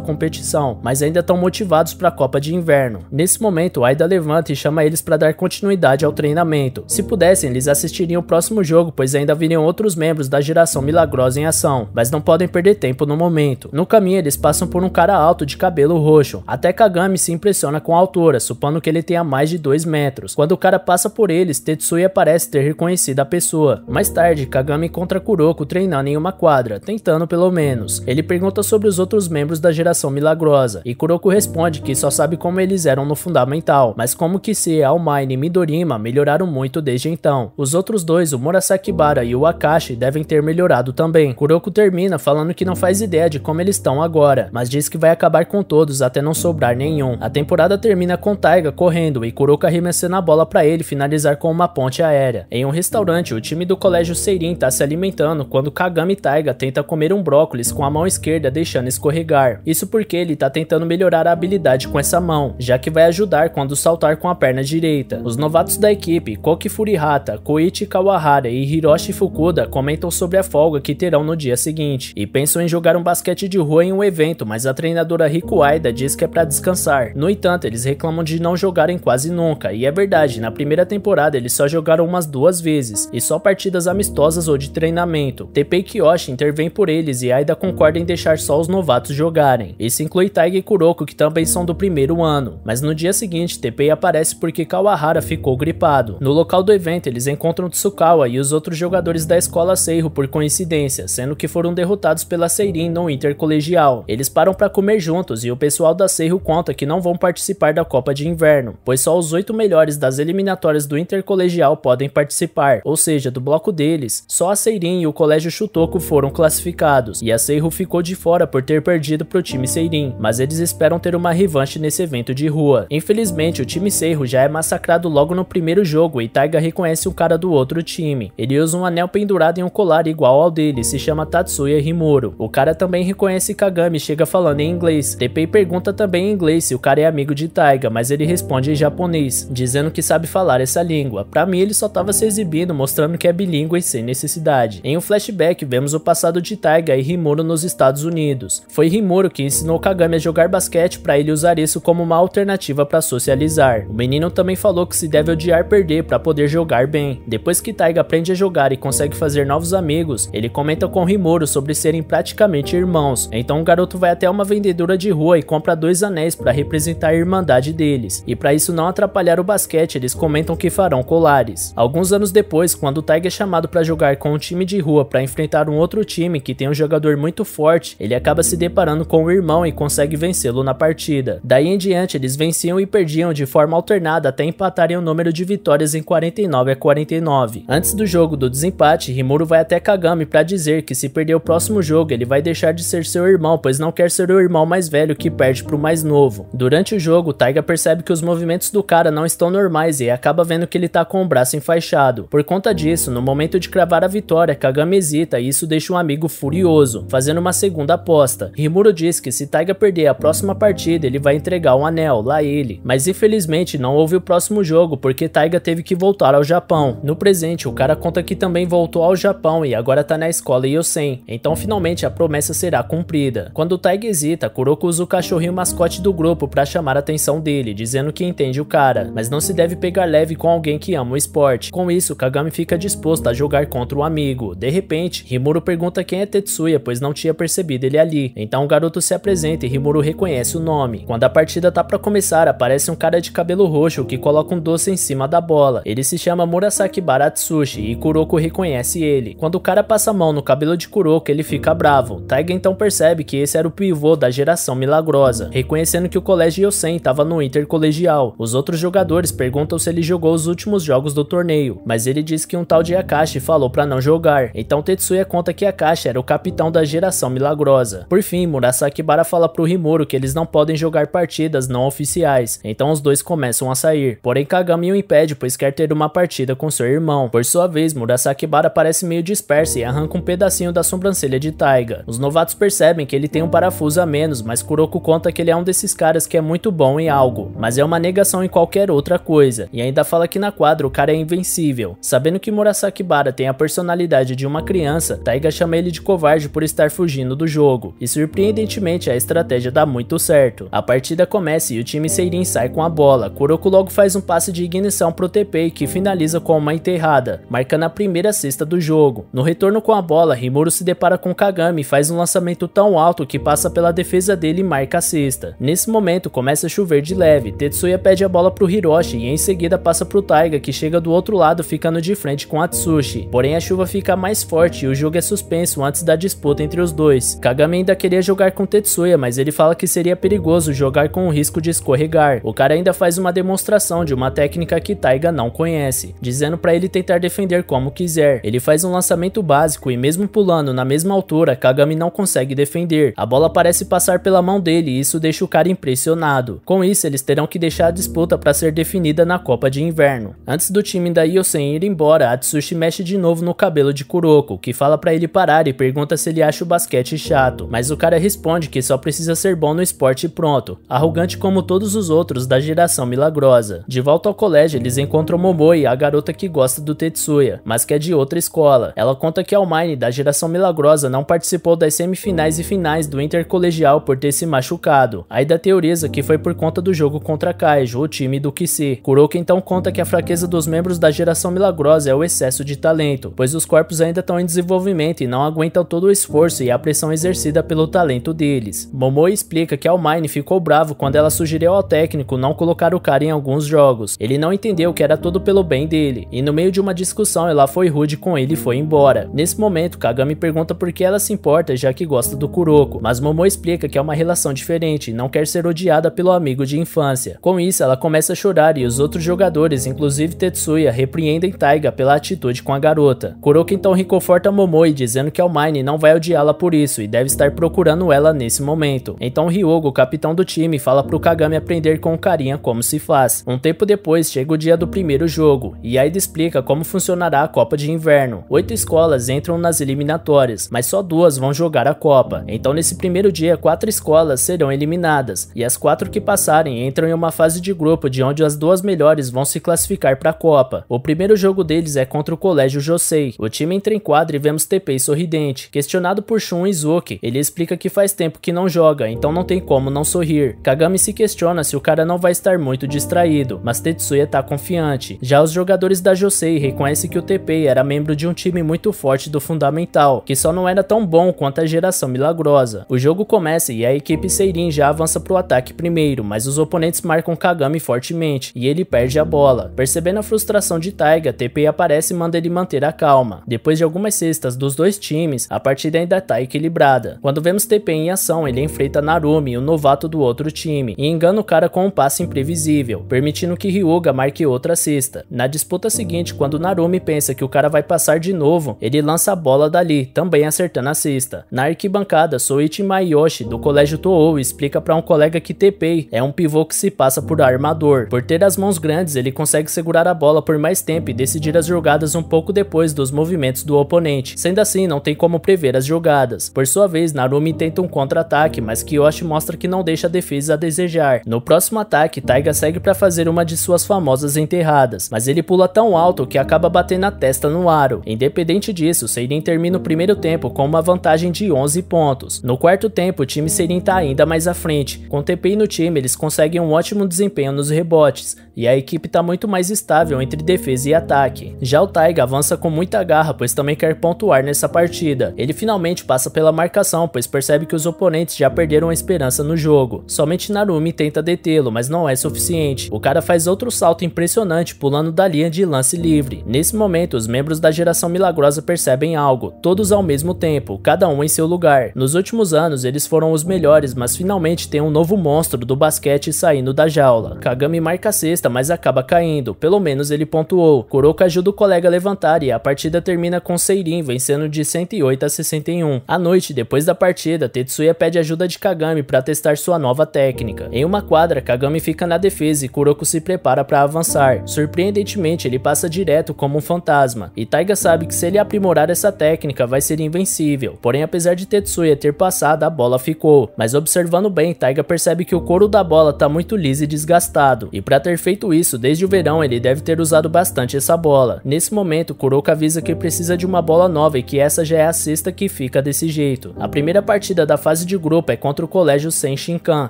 competição, mas ainda estão motivados para a Copa de Inverno. Nesse momento, Aida levanta e chama eles para dar continuidade ao treinamento. Se pudessem, eles assistiriam o próximo jogo, pois ainda viriam outros membros da geração milagrosa em ação, mas não podem perder tempo no momento. No caminho, eles passam por um cara alto de cabelo roxo. Até Kagami se impressiona com a altura, supondo que ele tenha mais de 2 metros. Quando o cara passa por eles, Tetsuya parece ter reconhecido a pessoa. Mais tarde, Kagami encontra Kuroko treinando em uma quadra, tentando pelo menos. Ele pergunta sobre os outros membros da geração milagrosa, e Kuroko responde que só sabe como eles eram no fundamental, mas como Kise, Aomine e Midorima melhoraram muito desde então. Os outros dois, o Murasakibara e o Akashi, devem ter melhorado também. Kuroko termina falando que não faz ideia de como eles estão agora, mas diz que vai acabar com todos até não sobrar nenhum. A temporada termina com Taiga correndo e Kuroko arremessando a bola para ele finalizar com uma ponte aérea. Em um restaurante, o time do colégio Seirin está se alimentando quando Kagami Taiga tenta comer um brócolis com a mão esquerda deixando escorregar. Isso porque ele está tentando melhorar a habilidade com essa mão, já que vai ajudar quando saltar com a perna direita. Os novatos da equipe, Koki Furihata, Koichi Kawahara e Hiroshi Fukuda, comentam sobre a folga que terão no dia seguinte e pensam em jogar um basquete de rua em um evento, mas a treinadora Riko Aida diz que é para descansar. No entanto, eles reclamam de não jogarem quase nunca, e é verdade, na primeira temporada eles só jogaram umas 2 vezes, e só partidas amistosas ou de treinamento. Teppei Kiyoshi intervém por eles e Aida concorda em deixar só os novatos jogarem. Isso inclui Taiga e Kuroko, que também são do primeiro ano. Mas no dia seguinte, Teppei aparece porque Kawahara ficou gripado. No local do evento, eles encontram Tsugawa e os outros jogadores da escola Seiho por coincidência, sendo que foram derrotados pela Seirin no intercolegial. Eles param para comer juntos e o pessoal da Seiho conta que não vão participar da Copa de Inverno, pois só os 8 melhores das eliminatórias do intercolegial podem participar, ou seja, do bloco deles, só a Seirin e o colégio Shutoku foram classificados, e a Seiho ficou de fora por ter perdido para o time Seirin, mas eles esperam ter uma revanche nesse evento de rua. Infelizmente, o time Seiho já é massacrado logo no primeiro jogo e Taiga reconhece um cara do outro time. Ele usa um anel pendurado em um colar igual ao dele, se chama Tatsuya Himuro. O cara também reconhece Kagami e chega falando em inglês. Teppei pergunta também em inglês se o cara é amigo de Taiga, mas ele responde em japonês, dizendo que sabe falar essa língua. Pra mim, ele só tava se exibindo, mostrando que é bilíngue e sem necessidade. Em um flashback, vemos o passado de Taiga e Himuro nos Estados Unidos. Foi Himuro que ensinou Kagami a jogar basquete para ele usar isso como uma alternativa para socializar. O menino também falou que se deve odiar perder para poder jogar bem. Depois que Taiga aprende a jogar e consegue fazer novos amigos, ele comenta com Himuro sobre serem praticamente irmãos. Então o garoto vai até uma vendedora de rua e compra 2 anéis para representar a irmandade deles. E para isso não atrapalhar o basquete, eles comentam que farão colares. Alguns anos depois, quando Taiga é chamado para jogar com um time de rua para enfrentar um outro time que tem um jogador muito forte, ele acaba se deparando com o irmão e consegue vencê-lo na partida. Daí em diante, eles venciam e perdiam de forma alternada até empatarem o número de vitórias em 49 a 49. Antes do jogo do desempate, Himuro vai até Kagami para dizer que se perder o próximo jogo, ele vai deixar de ser seu irmão, pois não quer ser o irmão mais velho que perde pro mais novo. Durante o jogo, Taiga percebe que os movimentos do cara não estão normais e acaba vendo que ele tá com o braço enfaixado. Por conta disso, no momento de cravar a vitória, Kagami hesita e isso deixa um amigo furioso, fazendo uma segunda aposta. Himuro diz que se Taiga perder a próxima partida, ele vai entregar um anel, lá ele. Mas infelizmente não houve o próximo jogo, porque Taiga teve que voltar ao Japão. No presente, o cara conta que também voltou ao Japão e agora tá na escola Yosen, então finalmente a promessa será cumprida. Quando Taiga hesita, Kuroko usa o cachorrinho mascote do grupo para chamar a atenção dele, dizendo que entende o cara, mas não se deve pegar leve com alguém que ama o esporte. Com isso, Kagami fica disposto a jogar contra o amigo. De repente, Himuro pergunta quem é Tetsuya, pois não tinha percebido ele ali. Então o garoto se apresenta e Himuro reconhece o nome. Quando a partida tá pra começar, aparece um cara de cabelo roxo que coloca um doce em cima da bola. Ele se chama Murasakibara Atsushi e Kuroko reconhece ele. Quando o cara passa a mão no cabelo de Kuroko, ele fica fica bravo. Taiga então percebe que esse era o pivô da geração milagrosa, reconhecendo que o colégio Yosen estava no intercolegial. Os outros jogadores perguntam se ele jogou os últimos jogos do torneio, mas ele diz que um tal de Akashi falou para não jogar. Então Tetsuya conta que Akashi era o capitão da geração milagrosa. Por fim, Murasakibara fala pro Himuro que eles não podem jogar partidas não oficiais, então os dois começam a sair. Porém Kagami o impede, pois quer ter uma partida com seu irmão. Por sua vez, Murasakibara parece meio disperso e arranca um pedacinho da sobrancelha de Taiga. Os novatos percebem que ele tem um parafuso a menos, mas Kuroko conta que ele é um desses caras que é muito bom em algo, mas é uma negação em qualquer outra coisa, e ainda fala que na quadra o cara é invencível. Sabendo que Murasakibara tem a personalidade de uma criança, Taiga chama ele de covarde por estar fugindo do jogo, e surpreendentemente a estratégia dá muito certo. A partida começa e o time Seirin sai com a bola. Kuroko logo faz um passe de ignição pro Teppei, que finaliza com uma enterrada, marcando a primeira cesta do jogo. No retorno com a bola, Himuro se depara com Kagami e faz um lançamento tão alto que passa pela defesa dele e marca a cesta. Nesse momento começa a chover de leve. Tetsuya pede a bola pro Hiroshi e em seguida passa pro Taiga, que chega do outro lado ficando de frente com Atsushi. Porém a chuva fica mais forte e o jogo é suspenso antes da disputa entre os dois. Kagami ainda queria jogar com Tetsuya, mas ele fala que seria perigoso jogar com o risco de escorregar. O cara ainda faz uma demonstração de uma técnica que Taiga não conhece, dizendo para ele tentar defender como quiser. Ele faz um lançamento básico e mesmo pulando na mesma altura, Kagami não consegue defender. A bola parece passar pela mão dele e isso deixa o cara impressionado. Com isso, eles terão que deixar a disputa para ser definida na Copa de Inverno. Antes do time da Yosen ir embora, Atsushi mexe de novo no cabelo de Kuroko, que fala para ele parar e pergunta se ele acha o basquete chato, mas o cara responde que só precisa ser bom no esporte e pronto, arrogante como todos os outros da geração milagrosa. De volta ao colégio, eles encontram Momoi, a garota que gosta do Tetsuya, mas que é de outra escola. Ela conta que Aomine, da geração milagrosa, não participou das semifinais e finais do intercolegial por ter se machucado. Aida teoriza que foi por conta do jogo contra Kaijo, o time do Kise. Kuroko então conta que a fraqueza dos membros da geração milagrosa é o excesso de talento, pois os corpos ainda estão em desenvolvimento e não aguentam todo o esforço e a pressão exercida pelo talento deles. Momoi explica que Aomine ficou bravo quando ela sugeriu ao técnico não colocar o cara em alguns jogos. Ele não entendeu que era tudo pelo bem dele, e no meio de uma discussão ela foi rude com ele e foi embora. Nesse momento, Kagami pergunta por que ela se importa, já que gosta do Kuroko, mas Momoi explica que é uma relação diferente e não quer ser odiada pelo amigo de infância. Com isso, ela começa a chorar e os outros jogadores, inclusive Tetsuya, repreendem Taiga pela atitude com a garota. Kuroko então reconforta Momoi, dizendo que Aomine não vai odiá-la por isso e deve estar procurando ela nesse momento. Então Ryogo, capitão do time, fala pro Kagami aprender com carinha como se faz. Um tempo depois, chega o dia do primeiro jogo, e Aida explica como funcionará a Copa de Inverno. 8 escolas entram nas eliminatórias, mas só 2 vão jogar a Copa. Então nesse primeiro dia, 4 escolas serão eliminadas, e as 4 que passarem entram em uma fase de grupo de onde as 2 melhores vão se classificar para a Copa. O primeiro jogo deles é contra o Colégio Josei. O time entra em quadra e vemos Teppei sorridente. Questionado por Shun Izuki, ele explica que faz tempo que não joga, então não tem como não sorrir. Kagami se questiona se o cara não vai estar muito distraído, mas Tetsuya tá confiante. Já os jogadores da Josei reconhecem que o Teppei era membro de um time muito forte do Fundamental, que só não era tão bom quanto a geração milagrosa. O jogo começa e a equipe Seirin já avança pro ataque primeiro, mas os oponentes marcam Kagami fortemente, e ele perde a bola. Percebendo a frustração de Taiga, Teppei aparece e manda ele manter a calma. Depois de algumas cestas dos dois times, a partida ainda tá equilibrada. Quando vemos Teppei em ação, ele enfrenta Narumi, o novato do outro time, e engana o cara com um passe imprevisível, permitindo que Ryuga marque outra cesta. Na disputa seguinte, quando Narumi pensa que o cara vai passar de novo, ele lança a bola dali, também acertando a cesta. Na arquibancada, Soichi Imayoshi, do colégio Tōō, explica para um colega que Teppei é um pivô que se passa por armador. Por ter as mãos grandes, ele consegue segurar a bola por mais tempo e decidir as jogadas um pouco depois dos movimentos do oponente. Sendo assim, não tem como prever as jogadas. Por sua vez, Narumi tenta um contra-ataque, mas Kiyoshi mostra que não deixa a defesa a desejar. No próximo ataque, Taiga segue para fazer uma de suas famosas enterradas, mas ele pula tão alto que acaba batendo a testa no aro. Independente disso, Seirin termina o primeiro tempo com uma vantagem de 11 pontos. No quarto tempo, o time Seirin tá ainda mais à frente. Com Teppei no time, eles conseguem um ótimo desempenho nos rebotes, e a equipe está muito mais estável entre defesa e ataque. Já o Taiga avança com muita garra, pois também quer pontuar nessa partida. Ele finalmente passa pela marcação, pois percebe que os oponentes já perderam a esperança no jogo. Somente Narumi tenta detê-lo, mas não é suficiente. O cara faz outro salto impressionante, pulando da linha de lance livre. Nesse momento, os membros da geração milagrosa percebem algo, todos ao mesmo tempo, cada um em seu lugar. Nos últimos anos, eles foram os melhores, mas finalmente tem um novo monstro do basquete saindo da jaula. Kagami marca a cesta, mas acaba caindo, pelo menos ele pontuou. Kuroko ajuda o colega a levantar e a partida termina com Seirin vencendo de 108 a 61. À noite, depois da partida, Tetsuya pede ajuda de Kagami para testar sua nova técnica. Em uma quadra, Kagami fica na defesa e Kuroko se prepara para avançar. Surpreendentemente, ele passa direto como um fantasma, e Taiga sabe que se ele aprimorar essa técnica vai ser invencível. Porém, apesar de Tetsuya ter passado, a bola ficou. Mas observando bem, Taiga percebe que o couro da bola tá muito liso e desgastado, e para ter feito isso desde o verão, ele deve ter usado bastante essa bola. Nesse momento, Kuroko avisa que precisa de uma bola nova e que essa já é a sexta que fica desse jeito. A primeira partida da fase de grupo é contra o colégio Sen Shinkan,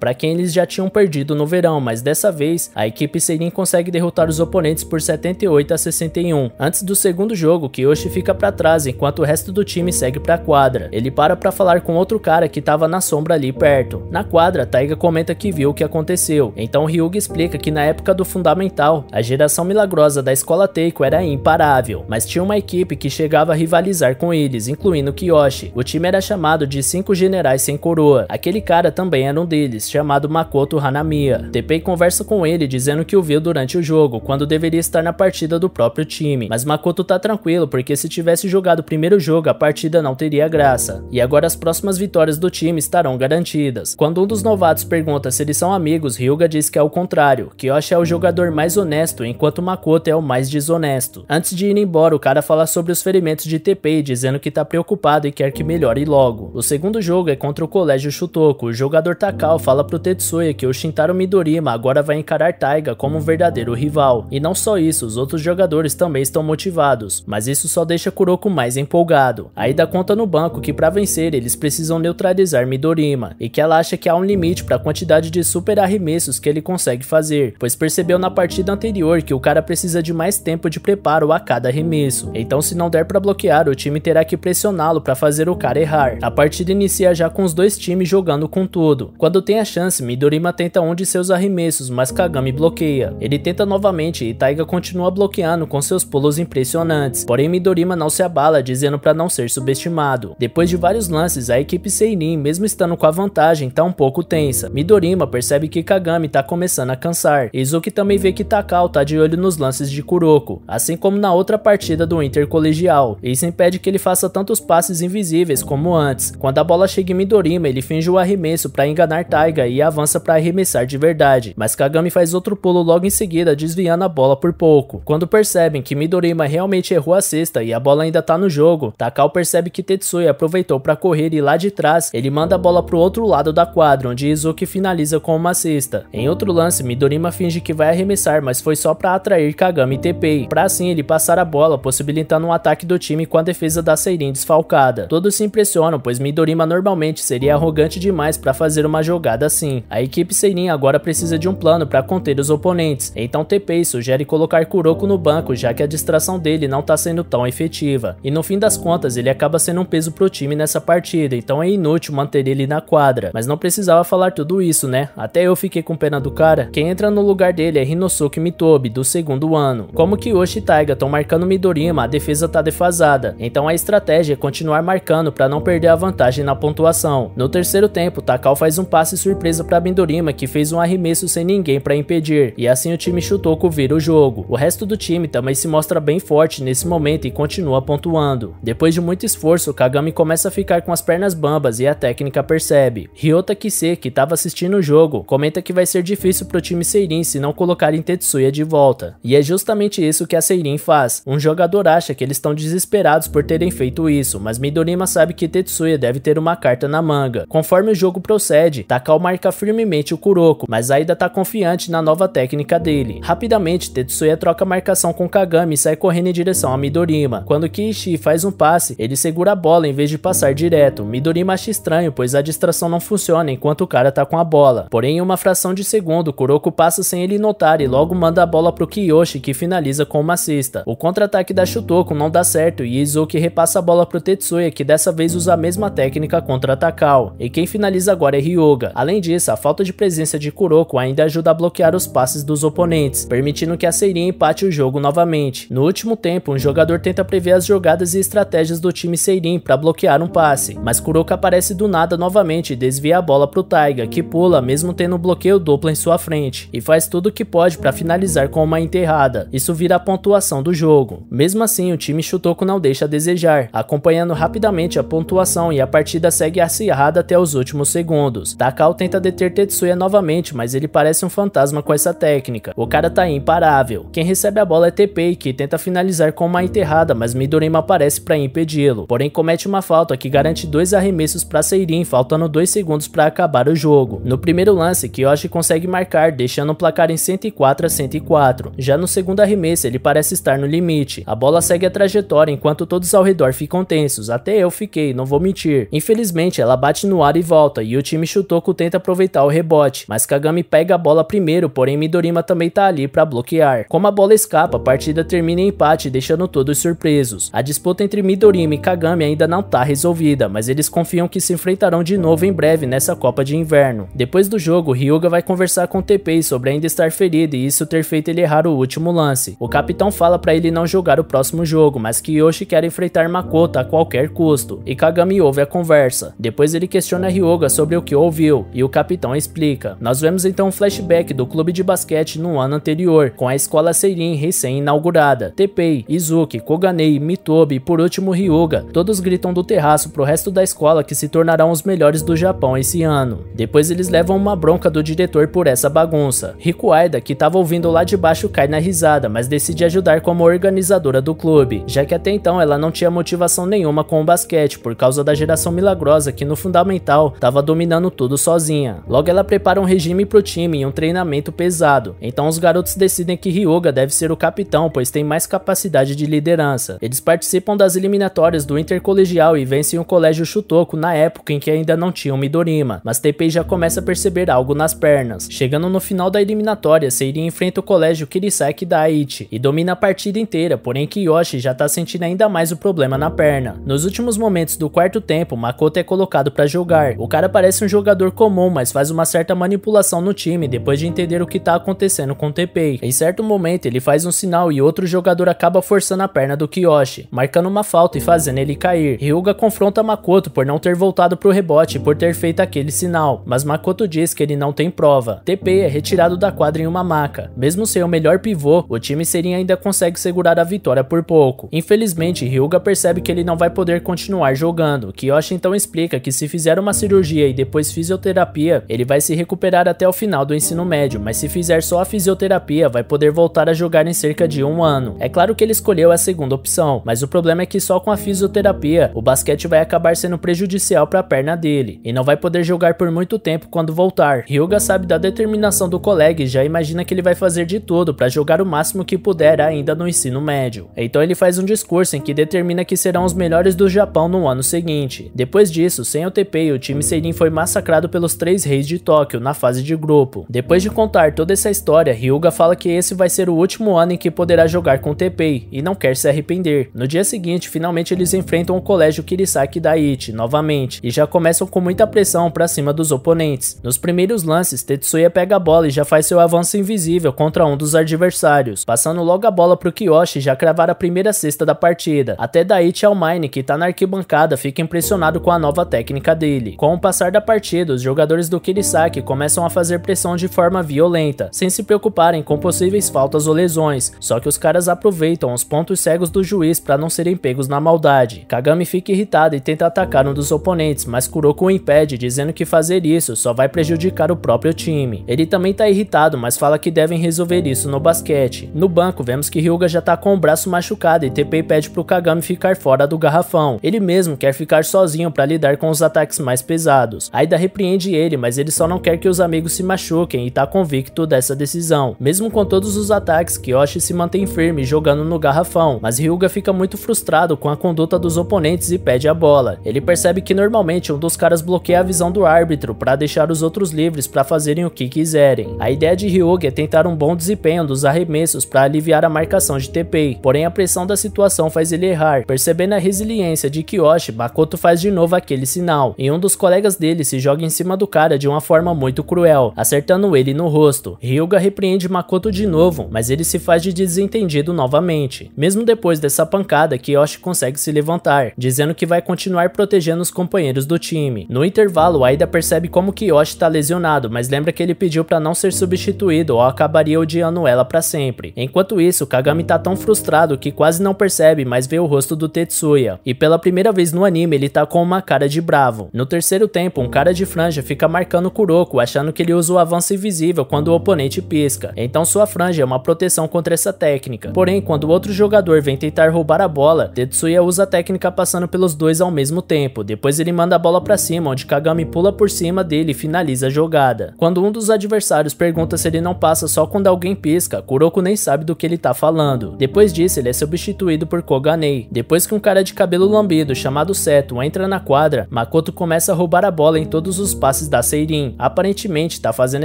para quem eles já tinham perdido no verão, mas dessa vez a equipe Seirin consegue derrotar os oponentes por 78 a 61. Antes do segundo jogo, Kiyoshi fica para trás enquanto o resto do time segue para a quadra. Ele para para falar com outro cara que estava na sombra ali perto. Na quadra, Taiga comenta que viu o que aconteceu. Então Ryuga explica que na época do fundamental, a geração milagrosa da escola Teiko era imparável, mas tinha uma equipe que chegava a rivalizar com eles, incluindo Kiyoshi. O time era chamado de 5 generais sem coroa. Aquele cara também era um deles, chamado Makoto Hanamiya. Teppei conversa com ele dizendo que o viu durante o jogo, quando deveria estar na partida do próprio time. Mas Makoto tá tranquilo, porque se tivesse jogado o primeiro jogo, a partida não teria graça. E agora as próximas vitórias do time estarão garantidas. Quando um dos novatos pergunta se eles são amigos, Ryuga diz que é o contrário. Kiyoshi é o jogador mais honesto, enquanto Makoto é o mais desonesto. Antes de ir embora, o cara fala sobre os ferimentos de Teppei, dizendo que tá preocupado e quer que melhore logo. O segundo jogo é contra o colégio Shutoku. O jogador Takao fala pro Tetsuya que o Shintaro Midorima agora vai encarar Taiga como um verdadeiro rival. E não só isso, os outros jogadores também estão motivados, mas isso só deixa Kuroko mais empolgado. Aida conta no banco que pra vencer eles precisam neutralizar Midorima, e que ela acha que há um limite pra quantidade de super arremessos que ele consegue fazer, pois percebeu na partida anterior que o cara precisa de mais tempo de preparo a cada arremesso. Então, se não der pra bloquear, o time terá que pressioná-lo pra fazer o cara errar. A partida inicia já com os dois times jogando com tudo. Quando tem a chance, Midorima tenta um de seus arremessos, mas Kagami bloqueia. Ele tenta novamente e Taiga continua bloqueando com seus pulos impressionantes. Porém, Midorima não se abala, dizendo pra não ser subestimado. Depois de vários lances, a equipe Seirin, mesmo estando com a vantagem, tá um pouco tensa. Midorima percebe que Kagami tá começando a cansar. Izuki também vê que Takao tá de olho nos lances de Kuroko, assim como na outra partida do intercolegial. Isso impede que ele faça tantos passes invisíveis como antes. Quando a bola chega em Midorima, ele finge o arremesso pra enganar Taiga e avança pra arremessar de verdade, mas Kagami faz outro pulo logo em seguida, desviando a bola por pouco. Quando percebem que Midorima realmente errou a cesta e a bola ainda tá no jogo, Takao percebe que Tetsuya aproveitou pra correr e lá de trás, ele manda a bola pro outro lado da quadra, onde Izuki finaliza com uma cesta. Em outro lance, Midorima finge que vai arremessar, mas foi só pra atrair Kagami e Teppei, pra assim ele passar a bola, possibilitando um ataque do time com a defesa da Seirin desfalcada. Todos se impressionam, pois Midorima normalmente seria arrogante demais pra fazer uma jogada assim. A equipe Seirin agora precisa de um plano para conter os oponentes, então Teppei sugere colocar Kuroko no banco, já que a distração dele não tá sendo tão efetiva. E no fim das contas, ele acaba sendo um peso pro time nessa partida, então é inútil manter ele na quadra. Mas não precisava falar tudo isso, né? Até eu fiquei com pena do cara. Quem entra no lugar dele é Hinosuke Mitobe, do segundo ano. Como Kiyoshi e Taiga estão marcando Midorima, a defesa tá defasada, então a estratégia é continuar marcando para não perder a vantagem na pontuação. No terceiro tempo, Takao faz um passe surpresa para Midorima, que fez um arremesso sem ninguém para impedir, e assim o time Shutoku vira o jogo. O resto do time também se mostra bem forte nesse momento e continua pontuando. Depois de muito esforço, Kagami começa a ficar com as pernas bambas e a técnica percebe. Ryota Kise, que estava assistindo o jogo, comenta que vai ser difícil pro time Seirin se não colocarem Tetsuya de volta. E é justamente isso que a Seirin faz. Um jogador acha que eles estão desesperados por terem feito isso, mas Midorima sabe que Tetsuya deve ter uma carta na manga. Conforme o jogo procede, Takao marca firmemente o Kuroko, mas Aida tá confiante na nova técnica dele. Rapidamente, Tetsuya troca a marcação com Kagami e sai correndo em direção a Midorima. Quando Kishi faz um passe, ele segura a bola em vez de passar direto. Midorima acha estranho, pois a distração não funciona enquanto o cara tá com a bola. Porém, em uma fração de segundo, Kuroko passa sem ele notar voltar e logo manda a bola pro Kiyoshi, que finaliza com uma cesta. O contra-ataque da Shutoku não dá certo e Izuki repassa a bola pro Tetsuya, que dessa vez usa a mesma técnica contra Takao. E quem finaliza agora é Ryuga. Além disso, a falta de presença de Kuroko ainda ajuda a bloquear os passes dos oponentes, permitindo que a Seirin empate o jogo novamente. No último tempo, um jogador tenta prever as jogadas e estratégias do time Seirin para bloquear um passe, mas Kuroko aparece do nada novamente e desvia a bola pro Taiga, que pula mesmo tendo um bloqueio duplo em sua frente, e faz tudo o que pode para finalizar com uma enterrada. Isso vira a pontuação do jogo. Mesmo assim, o time Shutoku não deixa a desejar, acompanhando rapidamente a pontuação, e a partida segue acirrada até os últimos segundos. Takao tenta deter Tetsuya novamente, mas ele parece um fantasma com essa técnica. O cara tá imparável. Quem recebe a bola é Teppei, que tenta finalizar com uma enterrada, mas Midorima aparece para impedi-lo. Porém, comete uma falta que garante 2 arremessos para Seirin, faltando 2 segundos para acabar o jogo. No primeiro lance, Kiyoshi consegue marcar, deixando o placar em 104 a 104. Já no segundo arremesso, ele parece estar no limite. A bola segue a trajetória enquanto todos ao redor ficam tensos. Até eu fiquei, não vou mentir. Infelizmente, ela bate no ar e volta, e o time Shutoku tenta aproveitar o rebote, mas Kagami pega a bola primeiro, porém Midorima também tá ali para bloquear. Como a bola escapa, a partida termina em empate, deixando todos surpresos. A disputa entre Midorima e Kagami ainda não tá resolvida, mas eles confiam que se enfrentarão de novo em breve nessa Copa de Inverno. Depois do jogo, Ryuga vai conversar com Teppei sobre ainda estar ferido e isso ter feito ele errar o último lance. O capitão fala para ele não jogar o próximo jogo, mas Kiyoshi quer enfrentar Makoto a qualquer custo, e Kagami ouve a conversa. Depois ele questiona Ryuga sobre o que ouviu, e o capitão explica. Nós vemos então um flashback do clube de basquete no ano anterior, com a escola Seirin recém-inaugurada. Teppei, Izuki, Koganei, Mitobe e por último Ryuga, todos gritam do terraço pro resto da escola que se tornarão os melhores do Japão esse ano. Depois eles levam uma bronca do diretor por essa bagunça. Riko Aida, que tava ouvindo lá de baixo, cai na risada, mas decide ajudar como organizadora do clube, já que até então ela não tinha motivação nenhuma com o basquete, por causa da geração milagrosa que no fundamental tava dominando tudo sozinha. Logo ela prepara um regime pro time e um treinamento pesado, então os garotos decidem que Ryuga deve ser o capitão, pois tem mais capacidade de liderança. Eles participam das eliminatórias do intercolegial e vencem o colégio Shutoku na época em que ainda não tinha o Midorima, mas Teppei já começa a perceber algo nas pernas. Chegando no final da eliminatória, Seirin enfrenta o colégio Kirisaki da Aichi e domina a partida inteira, porém Kiyoshi já tá sentindo ainda mais o problema na perna. Nos últimos momentos do quarto tempo, Makoto é colocado pra jogar. O cara parece um jogador comum, mas faz uma certa manipulação no time depois de entender o que tá acontecendo com Teppei. Em certo momento, ele faz um sinal e outro jogador acaba forçando a perna do Kiyoshi, marcando uma falta e fazendo ele cair. Ryuga confronta Makoto por não ter voltado pro rebote e por ter feito aquele sinal, mas Makoto diz que ele não tem prova. Teppei é retirado da quadra em uma maca. Mesmo sem o melhor pivô, o time Seirin ainda consegue segurar a vitória por pouco. Infelizmente, Ryuga percebe que ele não vai poder continuar jogando. Kiyoshi então explica que se fizer uma cirurgia e depois fisioterapia, ele vai se recuperar até o final do ensino médio, mas se fizer só a fisioterapia, vai poder voltar a jogar em cerca de um ano. É claro que ele escolheu a segunda opção, mas o problema é que só com a fisioterapia, o basquete vai acabar sendo prejudicial para a perna dele, e não vai poder jogar por muito tempo quando voltar. Ryuga sabe da determinação do colega e já imagina que ele vai fazer de tudo para jogar o máximo que puder ainda no ensino médio. Então ele faz um discurso em que determina que serão os melhores do Japão no ano seguinte. Depois disso, sem o Teppei, o time Seirin foi massacrado pelos 3 reis de Tóquio na fase de grupo. Depois de contar toda essa história, Ryuga fala que esse vai ser o último ano em que poderá jogar com o Teppei e não quer se arrepender. No dia seguinte, finalmente eles enfrentam o colégio Kirisaki da Aichi novamente e já começam com muita pressão para cima dos oponentes. Nos primeiros lances, Tetsuya pega a bola e já faz seu avanço invisível contra um dos adversários, passando logo a bola pro Kiyoshi já cravar a primeira cesta da partida. Até Daiki Aomine, que tá na arquibancada, fica impressionado com a nova técnica dele. Com o passar da partida, os jogadores do Kirisaki começam a fazer pressão de forma violenta, sem se preocuparem com possíveis faltas ou lesões, só que os caras aproveitam os pontos cegos do juiz para não serem pegos na maldade. Kagami fica irritado e tenta atacar um dos oponentes, mas Kuroko o impede, dizendo que fazer isso só vai prejudicar o próprio time. Ele também tá irritado, mas fala que devem resolver isso no basquete. No banco, vemos que Ryuga já tá com o braço machucado e Teppei pede pro Kagami ficar fora do garrafão. Ele mesmo quer ficar sozinho para lidar com os ataques mais pesados. Aida repreende ele, mas ele só não quer que os amigos se machuquem e tá convicto dessa decisão. Mesmo com todos os ataques, Kiyoshi se mantém firme jogando no garrafão, mas Ryuga fica muito frustrado com a conduta dos oponentes e pede a bola. Ele percebe que normalmente um dos caras bloqueia a visão do árbitro para deixar os outros livres para fazerem o que quiserem. A ideia de Ryuga tentaram um bom desempenho dos arremessos para aliviar a marcação de Teppei, porém a pressão da situação faz ele errar. Percebendo a resiliência de Kiyoshi, Makoto faz de novo aquele sinal, e um dos colegas dele se joga em cima do cara de uma forma muito cruel, acertando ele no rosto. Ryuga repreende Makoto de novo, mas ele se faz de desentendido novamente. Mesmo depois dessa pancada, Kiyoshi consegue se levantar, dizendo que vai continuar protegendo os companheiros do time. No intervalo, Aida percebe como Kiyoshi está lesionado, mas lembra que ele pediu para não ser substituído ou acabaria odiando ela para sempre. Enquanto isso, Kagami tá tão frustrado que quase não percebe, mas vê o rosto do Tetsuya. E pela primeira vez no anime, ele tá com uma cara de bravo. No terceiro tempo, um cara de franja fica marcando Kuroko, achando que ele usa o avanço invisível quando o oponente pisca. Então sua franja é uma proteção contra essa técnica. Porém, quando o outro jogador vem tentar roubar a bola, Tetsuya usa a técnica passando pelos dois ao mesmo tempo. Depois ele manda a bola pra cima, onde Kagami pula por cima dele e finaliza a jogada. Quando um dos adversários pergunta se ele não passa só quando alguém pisca, Kuroko nem sabe do que ele tá falando. Depois disso, ele é substituído por Koganei. Depois que um cara de cabelo lambido, chamado Seto, entra na quadra, Makoto começa a roubar a bola em todos os passes da Seirin. Aparentemente tá fazendo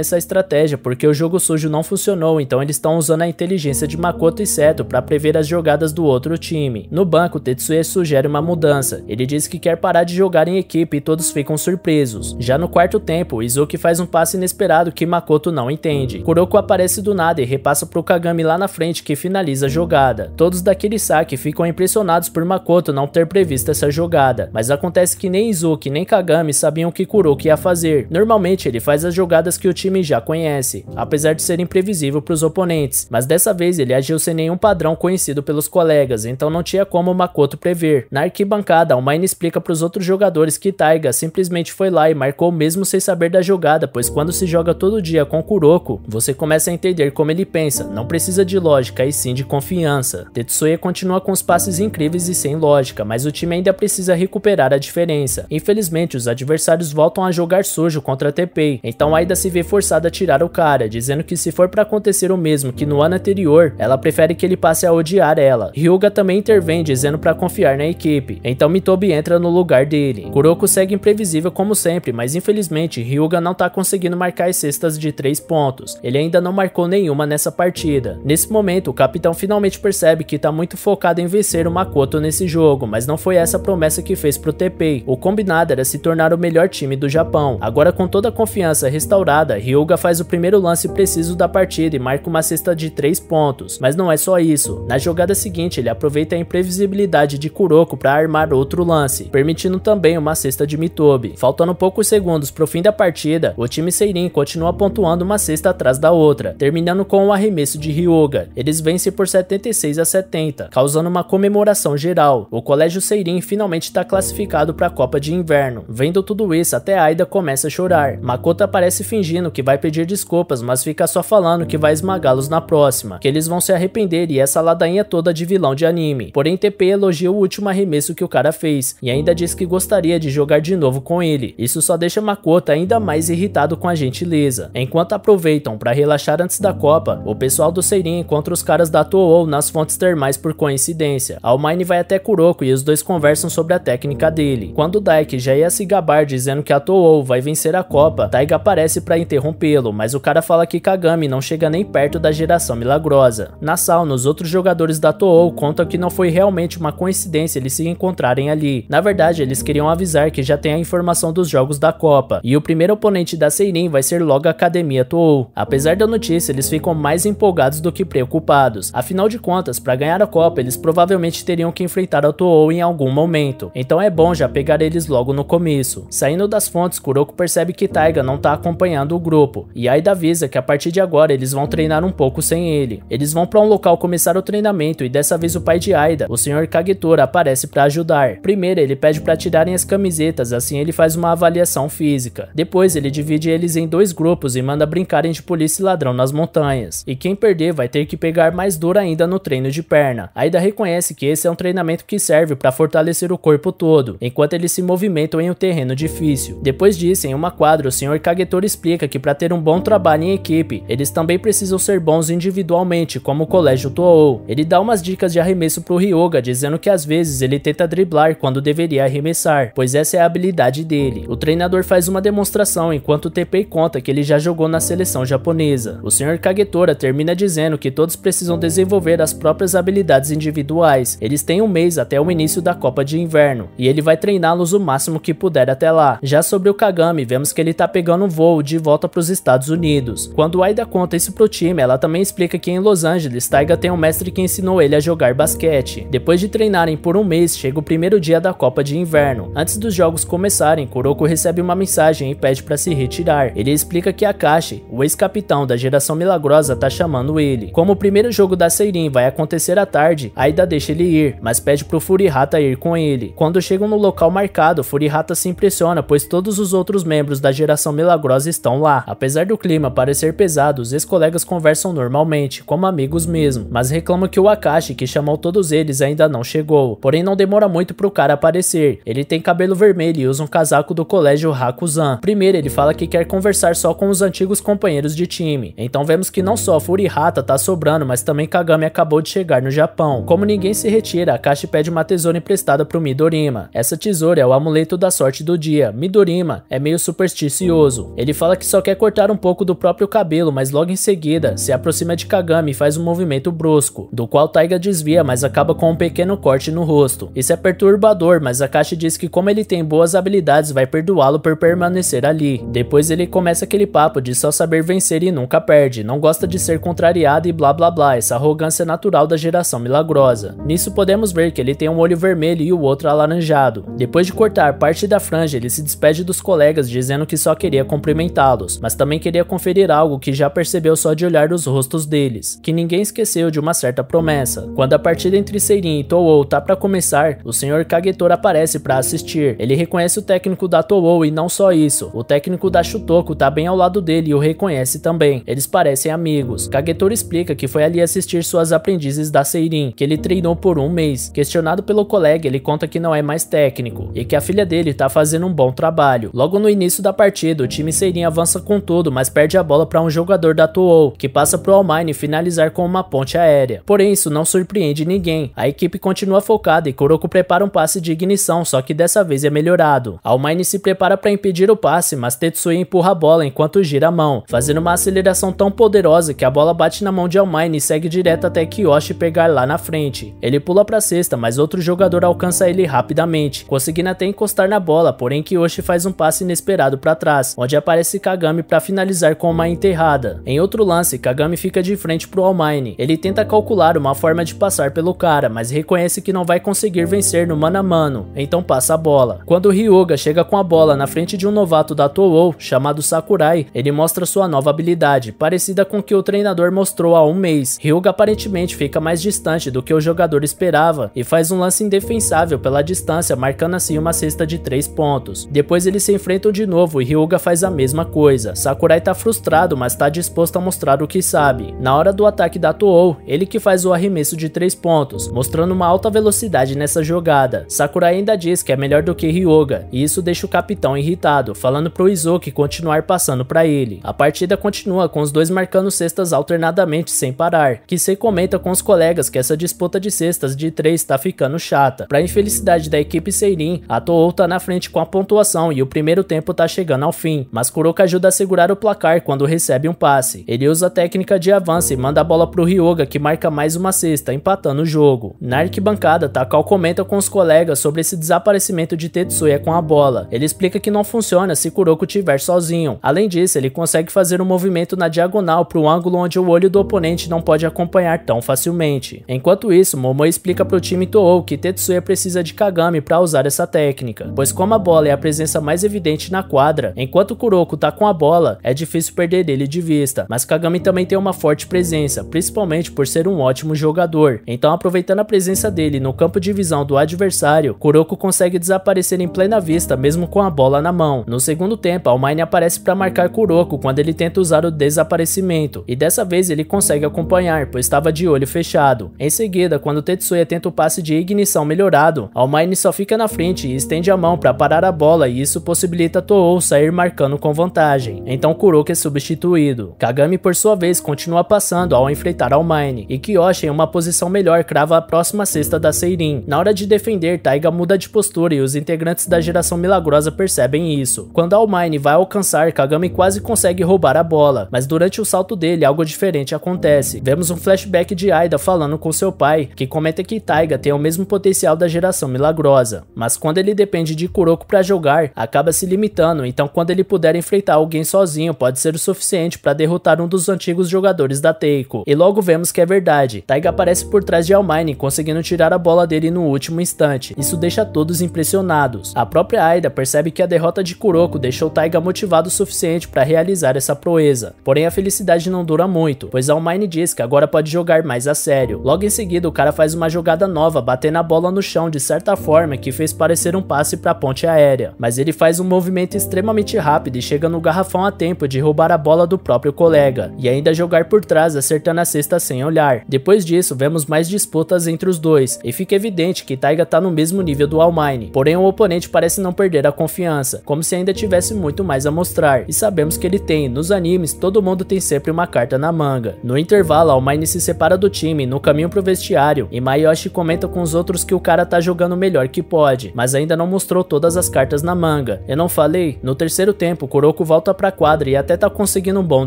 essa estratégia porque o jogo sujo não funcionou, então eles estão usando a inteligência de Makoto e Seto para prever as jogadas do outro time. No banco, Tetsuya sugere uma mudança. Ele diz que quer parar de jogar em equipe e todos ficam surpresos. Já no quarto tempo, Izuki faz um passe inesperado que Makoto não entende. Kuroko aparece do nada e repassa pro Kagami lá na frente, que finaliza a jogada. Todos daquele saque ficam impressionados por Makoto não ter previsto essa jogada, mas acontece que nem Izuki nem Kagami sabiam o que Kuroko ia fazer. Normalmente ele faz as jogadas que o time já conhece, apesar de ser imprevisível para os oponentes, mas dessa vez ele agiu sem nenhum padrão conhecido pelos colegas, então não tinha como Makoto prever. Na arquibancada, Almine explica para os outros jogadores que Taiga simplesmente foi lá e marcou mesmo sem saber da jogada, pois quando se joga todo dia com Kuroko, você começa a entender como ele pensa, não precisa de lógica e sim de confiança. Tetsuya continua com os passes incríveis e sem lógica, mas o time ainda precisa recuperar a diferença. Infelizmente, os adversários voltam a jogar sujo contra Teppei, então Aida se vê forçada a tirar o cara, dizendo que se for para acontecer o mesmo que no ano anterior, ela prefere que ele passe a odiar ela. Ryuga também intervém, dizendo para confiar na equipe, então Mitobe entra no lugar dele. Kuroko segue imprevisível como sempre, mas infelizmente Ryuga não tá conseguindo marcar as cestas de 3 pontos. Ele ainda não marcou nenhuma nessa partida. Nesse momento, o capitão finalmente percebe que tá muito focado em vencer o Makoto nesse jogo, mas não foi essa a promessa que fez pro Teppei. O combinado era se tornar o melhor time do Japão. Agora, com toda a confiança restaurada, Ryuga faz o primeiro lance preciso da partida e marca uma cesta de 3 pontos. Mas não é só isso. Na jogada seguinte, ele aproveita a imprevisibilidade de Kuroko para armar outro lance, permitindo também uma cesta de Mitobe. Faltando poucos segundos pro fim da partida, o time Seirin continua pontuando uma cesta atrás da outra, terminando com um arremesso de Ryuga. Eles vencem por 76-70, causando uma comemoração geral. O colégio Seirin finalmente está classificado para a Copa de Inverno. Vendo tudo isso, até Aida começa a chorar. Makoto aparece fingindo que vai pedir desculpas, mas fica só falando que vai esmagá-los na próxima, que eles vão se arrepender e essa ladainha toda de vilão de anime. Porém, Teppei elogia o último arremesso que o cara fez e ainda diz que gostaria de jogar de novo com ele. Isso só deixa Makoto ainda mais irritado com a gentileza. Enquanto aproveitam para relaxar antes da Copa, o pessoal do Seirin encontra os caras da Tōō nas fontes termais por coincidência. Almine vai até Kuroko e os dois conversam sobre a técnica dele. Quando Daiki já ia se gabar dizendo que a Tōō vai vencer a Copa, Taiga aparece para interrompê-lo, mas o cara fala que Kagami não chega nem perto da geração milagrosa. Na sauna, os outros jogadores da Tōō contam que não foi realmente uma coincidência eles se encontrarem ali. Na verdade, eles queriam avisar que já tem a informação dos jogos da Copa, e o primeiro oponente da Seirin vai ser logo a Academia Tōō. Apesar da notícia, eles ficam mais empolgados do que preocupados. Afinal de contas, para ganhar a Copa, eles provavelmente teriam que enfrentar a Tōō em algum momento, então é bom já pegar eles logo no começo. Saindo das fontes, Kuroko percebe que Taiga não tá acompanhando o grupo, e Aida avisa que a partir de agora eles vão treinar um pouco sem ele. Eles vão para um local começar o treinamento e dessa vez o pai de Aida, o Sr. Kagetora, aparece para ajudar. Primeiro ele pede para tirarem as camisetas, assim ele faz uma avaliação física. Depois ele divide eles em dois grupos e manda brincarem de polícia e ladrão nas montanhas, e quem perder vai ter que pegar mais duro ainda no treino de perna. Aida reconhece que esse é um treinamento que serve para fortalecer o corpo todo, enquanto eles se movimentam em um terreno difícil. Depois disso, em uma quadra, o Sr. Kagetora explica que para ter um bom trabalho em equipe, eles também precisam ser bons individualmente, como o colégio Tōō. Ele dá umas dicas de arremesso pro Ryuga, dizendo que às vezes ele tenta driblar quando deveria arremessar, pois essa é a habilidade dele. O treinador faz uma demonstração, enquanto o Teppei conta que ele já jogou na seleção japonesa. japonesa. O Sr. Kagetora termina dizendo que todos precisam desenvolver as próprias habilidades individuais. Eles têm um mês até o início da Copa de Inverno, e ele vai treiná-los o máximo que puder até lá. Já sobre o Kagami, vemos que ele tá pegando um voo de volta para os Estados Unidos. Quando Aida conta isso pro time, ela também explica que em Los Angeles, Taiga tem um mestre que ensinou ele a jogar basquete. Depois de treinarem por um mês, chega o primeiro dia da Copa de Inverno. Antes dos jogos começarem, Kuroko recebe uma mensagem e pede para se retirar. Ele explica que Akashi, o ex-capitão da geração milagrosa, tá chamando ele. Como o primeiro jogo da Seirin vai acontecer à tarde, Aida deixa ele ir, mas pede pro Furihata ir com ele. Quando chegam no local marcado, Furihata se impressiona, pois todos os outros membros da geração milagrosa estão lá. Apesar do clima parecer pesado, os ex-colegas conversam normalmente, como amigos mesmo, mas reclamam que o Akashi, que chamou todos eles, ainda não chegou. Porém, não demora muito pro cara aparecer. Ele tem cabelo vermelho e usa um casaco do colégio Hakuzan. Primeiro, ele fala que quer conversar só com os antigos companheiros de time. Então vemos que não só Furihata tá sobrando, mas também Kagami acabou de chegar no Japão. Como ninguém se retira, Akashi pede uma tesoura emprestada pro Midorima. Essa tesoura é o amuleto da sorte do dia. Midorima é meio supersticioso. Ele fala que só quer cortar um pouco do próprio cabelo, mas logo em seguida se aproxima de Kagami e faz um movimento brusco, do qual Taiga desvia, mas acaba com um pequeno corte no rosto. Isso é perturbador, mas Akashi diz que como ele tem boas habilidades, vai perdoá-lo por permanecer ali. Depois ele começa aquele papo de só saber vencer e nunca perde, não gosta de ser contrariado e blá blá blá, essa arrogância natural da geração milagrosa. Nisso podemos ver que ele tem um olho vermelho e o outro alaranjado. Depois de cortar parte da franja, ele se despede dos colegas dizendo que só queria cumprimentá-los, mas também queria conferir algo que já percebeu só de olhar os rostos deles, que ninguém esqueceu de uma certa promessa. Quando a partida entre Seirin e Tōō tá pra começar, o Sr. Kagetora aparece pra assistir. Ele reconhece o técnico da Tōō e não só isso, o técnico da Shutoku tá bem ao lado dele e o reconhece também. Eles parecem amigos. Kagetora explica que foi ali assistir suas aprendizes da Seirin, que ele treinou por um mês. Questionado pelo colega, ele conta que não é mais técnico e que a filha dele tá fazendo um bom trabalho. Logo no início da partida, o time Seirin avança com tudo, mas perde a bola pra um jogador da Tōō, que passa pro Aomine finalizar com uma ponte aérea. Porém, isso não surpreende ninguém. A equipe continua focada e Kuroko prepara um passe de ignição, só que dessa vez é melhorado. Aomine se prepara para impedir o passe, mas Tetsuya empurra a bola enquanto gira a mão, fazendo uma aceleração tão poderosa que a bola bate na mão de Aomine e segue direto até Kiyoshi pegar lá na frente. Ele pula pra cesta, mas outro jogador alcança ele rapidamente, conseguindo até encostar na bola, porém Kiyoshi faz um passe inesperado para trás, onde aparece Kagami para finalizar com uma enterrada. Em outro lance, Kagami fica de frente pro Aomine. Ele tenta calcular uma forma de passar pelo cara, mas reconhece que não vai conseguir vencer no mano a mano, então passa a bola. Quando Ryuga chega com a bola na frente de um novato da Tōō, chamado Sakurai, ele mostra sua nova habilidade, parecida com que o treinador mostrou há um mês. Ryuga aparentemente fica mais distante do que o jogador esperava e faz um lance indefensável pela distância, marcando assim uma cesta de 3 pontos. Depois eles se enfrentam de novo e Ryuga faz a mesma coisa. Sakurai tá frustrado, mas tá disposto a mostrar o que sabe. Na hora do ataque da Tōō, ele que faz o arremesso de 3 pontos, mostrando uma alta velocidade nessa jogada. Sakurai ainda diz que é melhor do que Ryuga, e isso deixa o capitão irritado, falando pro Izuki continuar passando pra ele. A partida continua com os dois marcando cestas alternadamente sem parar. Kisei comenta com os colegas que essa disputa de cestas de 3 tá ficando chata. Pra infelicidade da equipe Seirin, a Tōō tá na frente com a pontuação e o primeiro tempo tá chegando ao fim, mas Kuroko ajuda a segurar o placar quando recebe um passe. Ele usa a técnica de avanço e manda a bola pro Ryuga, que marca mais uma cesta, empatando o jogo. Na arquibancada, Takao comenta com os colegas sobre esse desaparecimento de Tetsuya com a bola. Ele explica que não funciona se Kuroko tiver sozinho. Além disso, ele consegue fazer um movimento na diagonal pro ângulo onde o olho do oponente não pode acompanhar tão facilmente. Enquanto isso, Momoi explica pro time Tōō que Tetsuya precisa de Kagami pra usar essa técnica, pois como a bola é a presença mais evidente na quadra, enquanto Kuroko tá com a bola, é difícil perder ele de vista, mas Kagami também tem uma forte presença, principalmente por ser um ótimo jogador. Então, aproveitando a presença dele no campo de visão do adversário, Kuroko consegue desaparecer em plena vista, mesmo com a bola na mão. No segundo tempo, Aomine aparece para marcar Kuroko quando ele tenta usar o desaparecimento, e dessa vez ele consegue acompanhar, pois estava de olho fechado. Em seguida, quando Tetsuya tenta o passe de ignição melhorado, Aomine só fica na frente e estende a mão para parar a bola, e isso possibilita Tōō sair marcando com vantagem. Então Kuroko é substituído. Kagami, por sua vez, continua passando ao enfrentar Aomine, e Kiyoshi, em uma posição melhor, crava a próxima cesta da Seirin. Na hora de defender, Taiga muda de postura e os integrantes da geração milagrosa percebem isso. Quando Aomine vai alcançar, Kagami quase consegue roubar a bola, bola, mas durante o salto dele algo diferente acontece. Vemos um flashback de Aida falando com seu pai, que comenta que Taiga tem o mesmo potencial da geração milagrosa, mas quando ele depende de Kuroko para jogar, acaba se limitando, então quando ele puder enfrentar alguém sozinho pode ser o suficiente para derrotar um dos antigos jogadores da Teiko. E logo vemos que é verdade, Taiga aparece por trás de Aomine, conseguindo tirar a bola dele no último instante. Isso deixa todos impressionados. A própria Aida percebe que a derrota de Kuroko deixou Taiga motivado o suficiente para realizar essa proeza. Porém a felicidade não dura muito, pois Aomine diz que agora pode jogar mais a sério. Logo em seguida o cara faz uma jogada nova, batendo a bola no chão de certa forma que fez parecer um passe para a ponte aérea. Mas ele faz um movimento extremamente rápido e chega no garrafão a tempo de roubar a bola do próprio colega, e ainda jogar por trás acertando a cesta sem olhar. Depois disso vemos mais disputas entre os dois, e fica evidente que Taiga tá no mesmo nível do Aomine, porém o oponente parece não perder a confiança, como se ainda tivesse muito mais a mostrar, e sabemos que ele tem. Nos animes todo mundo tem sempre uma carta na manga. No intervalo Aomine se separa do time, no caminho pro vestiário, e Imayoshi comenta com os outros que o cara tá jogando o melhor que pode, mas ainda não mostrou todas as cartas na manga. Eu não falei? No terceiro tempo Kuroko volta pra quadra e até tá conseguindo um bom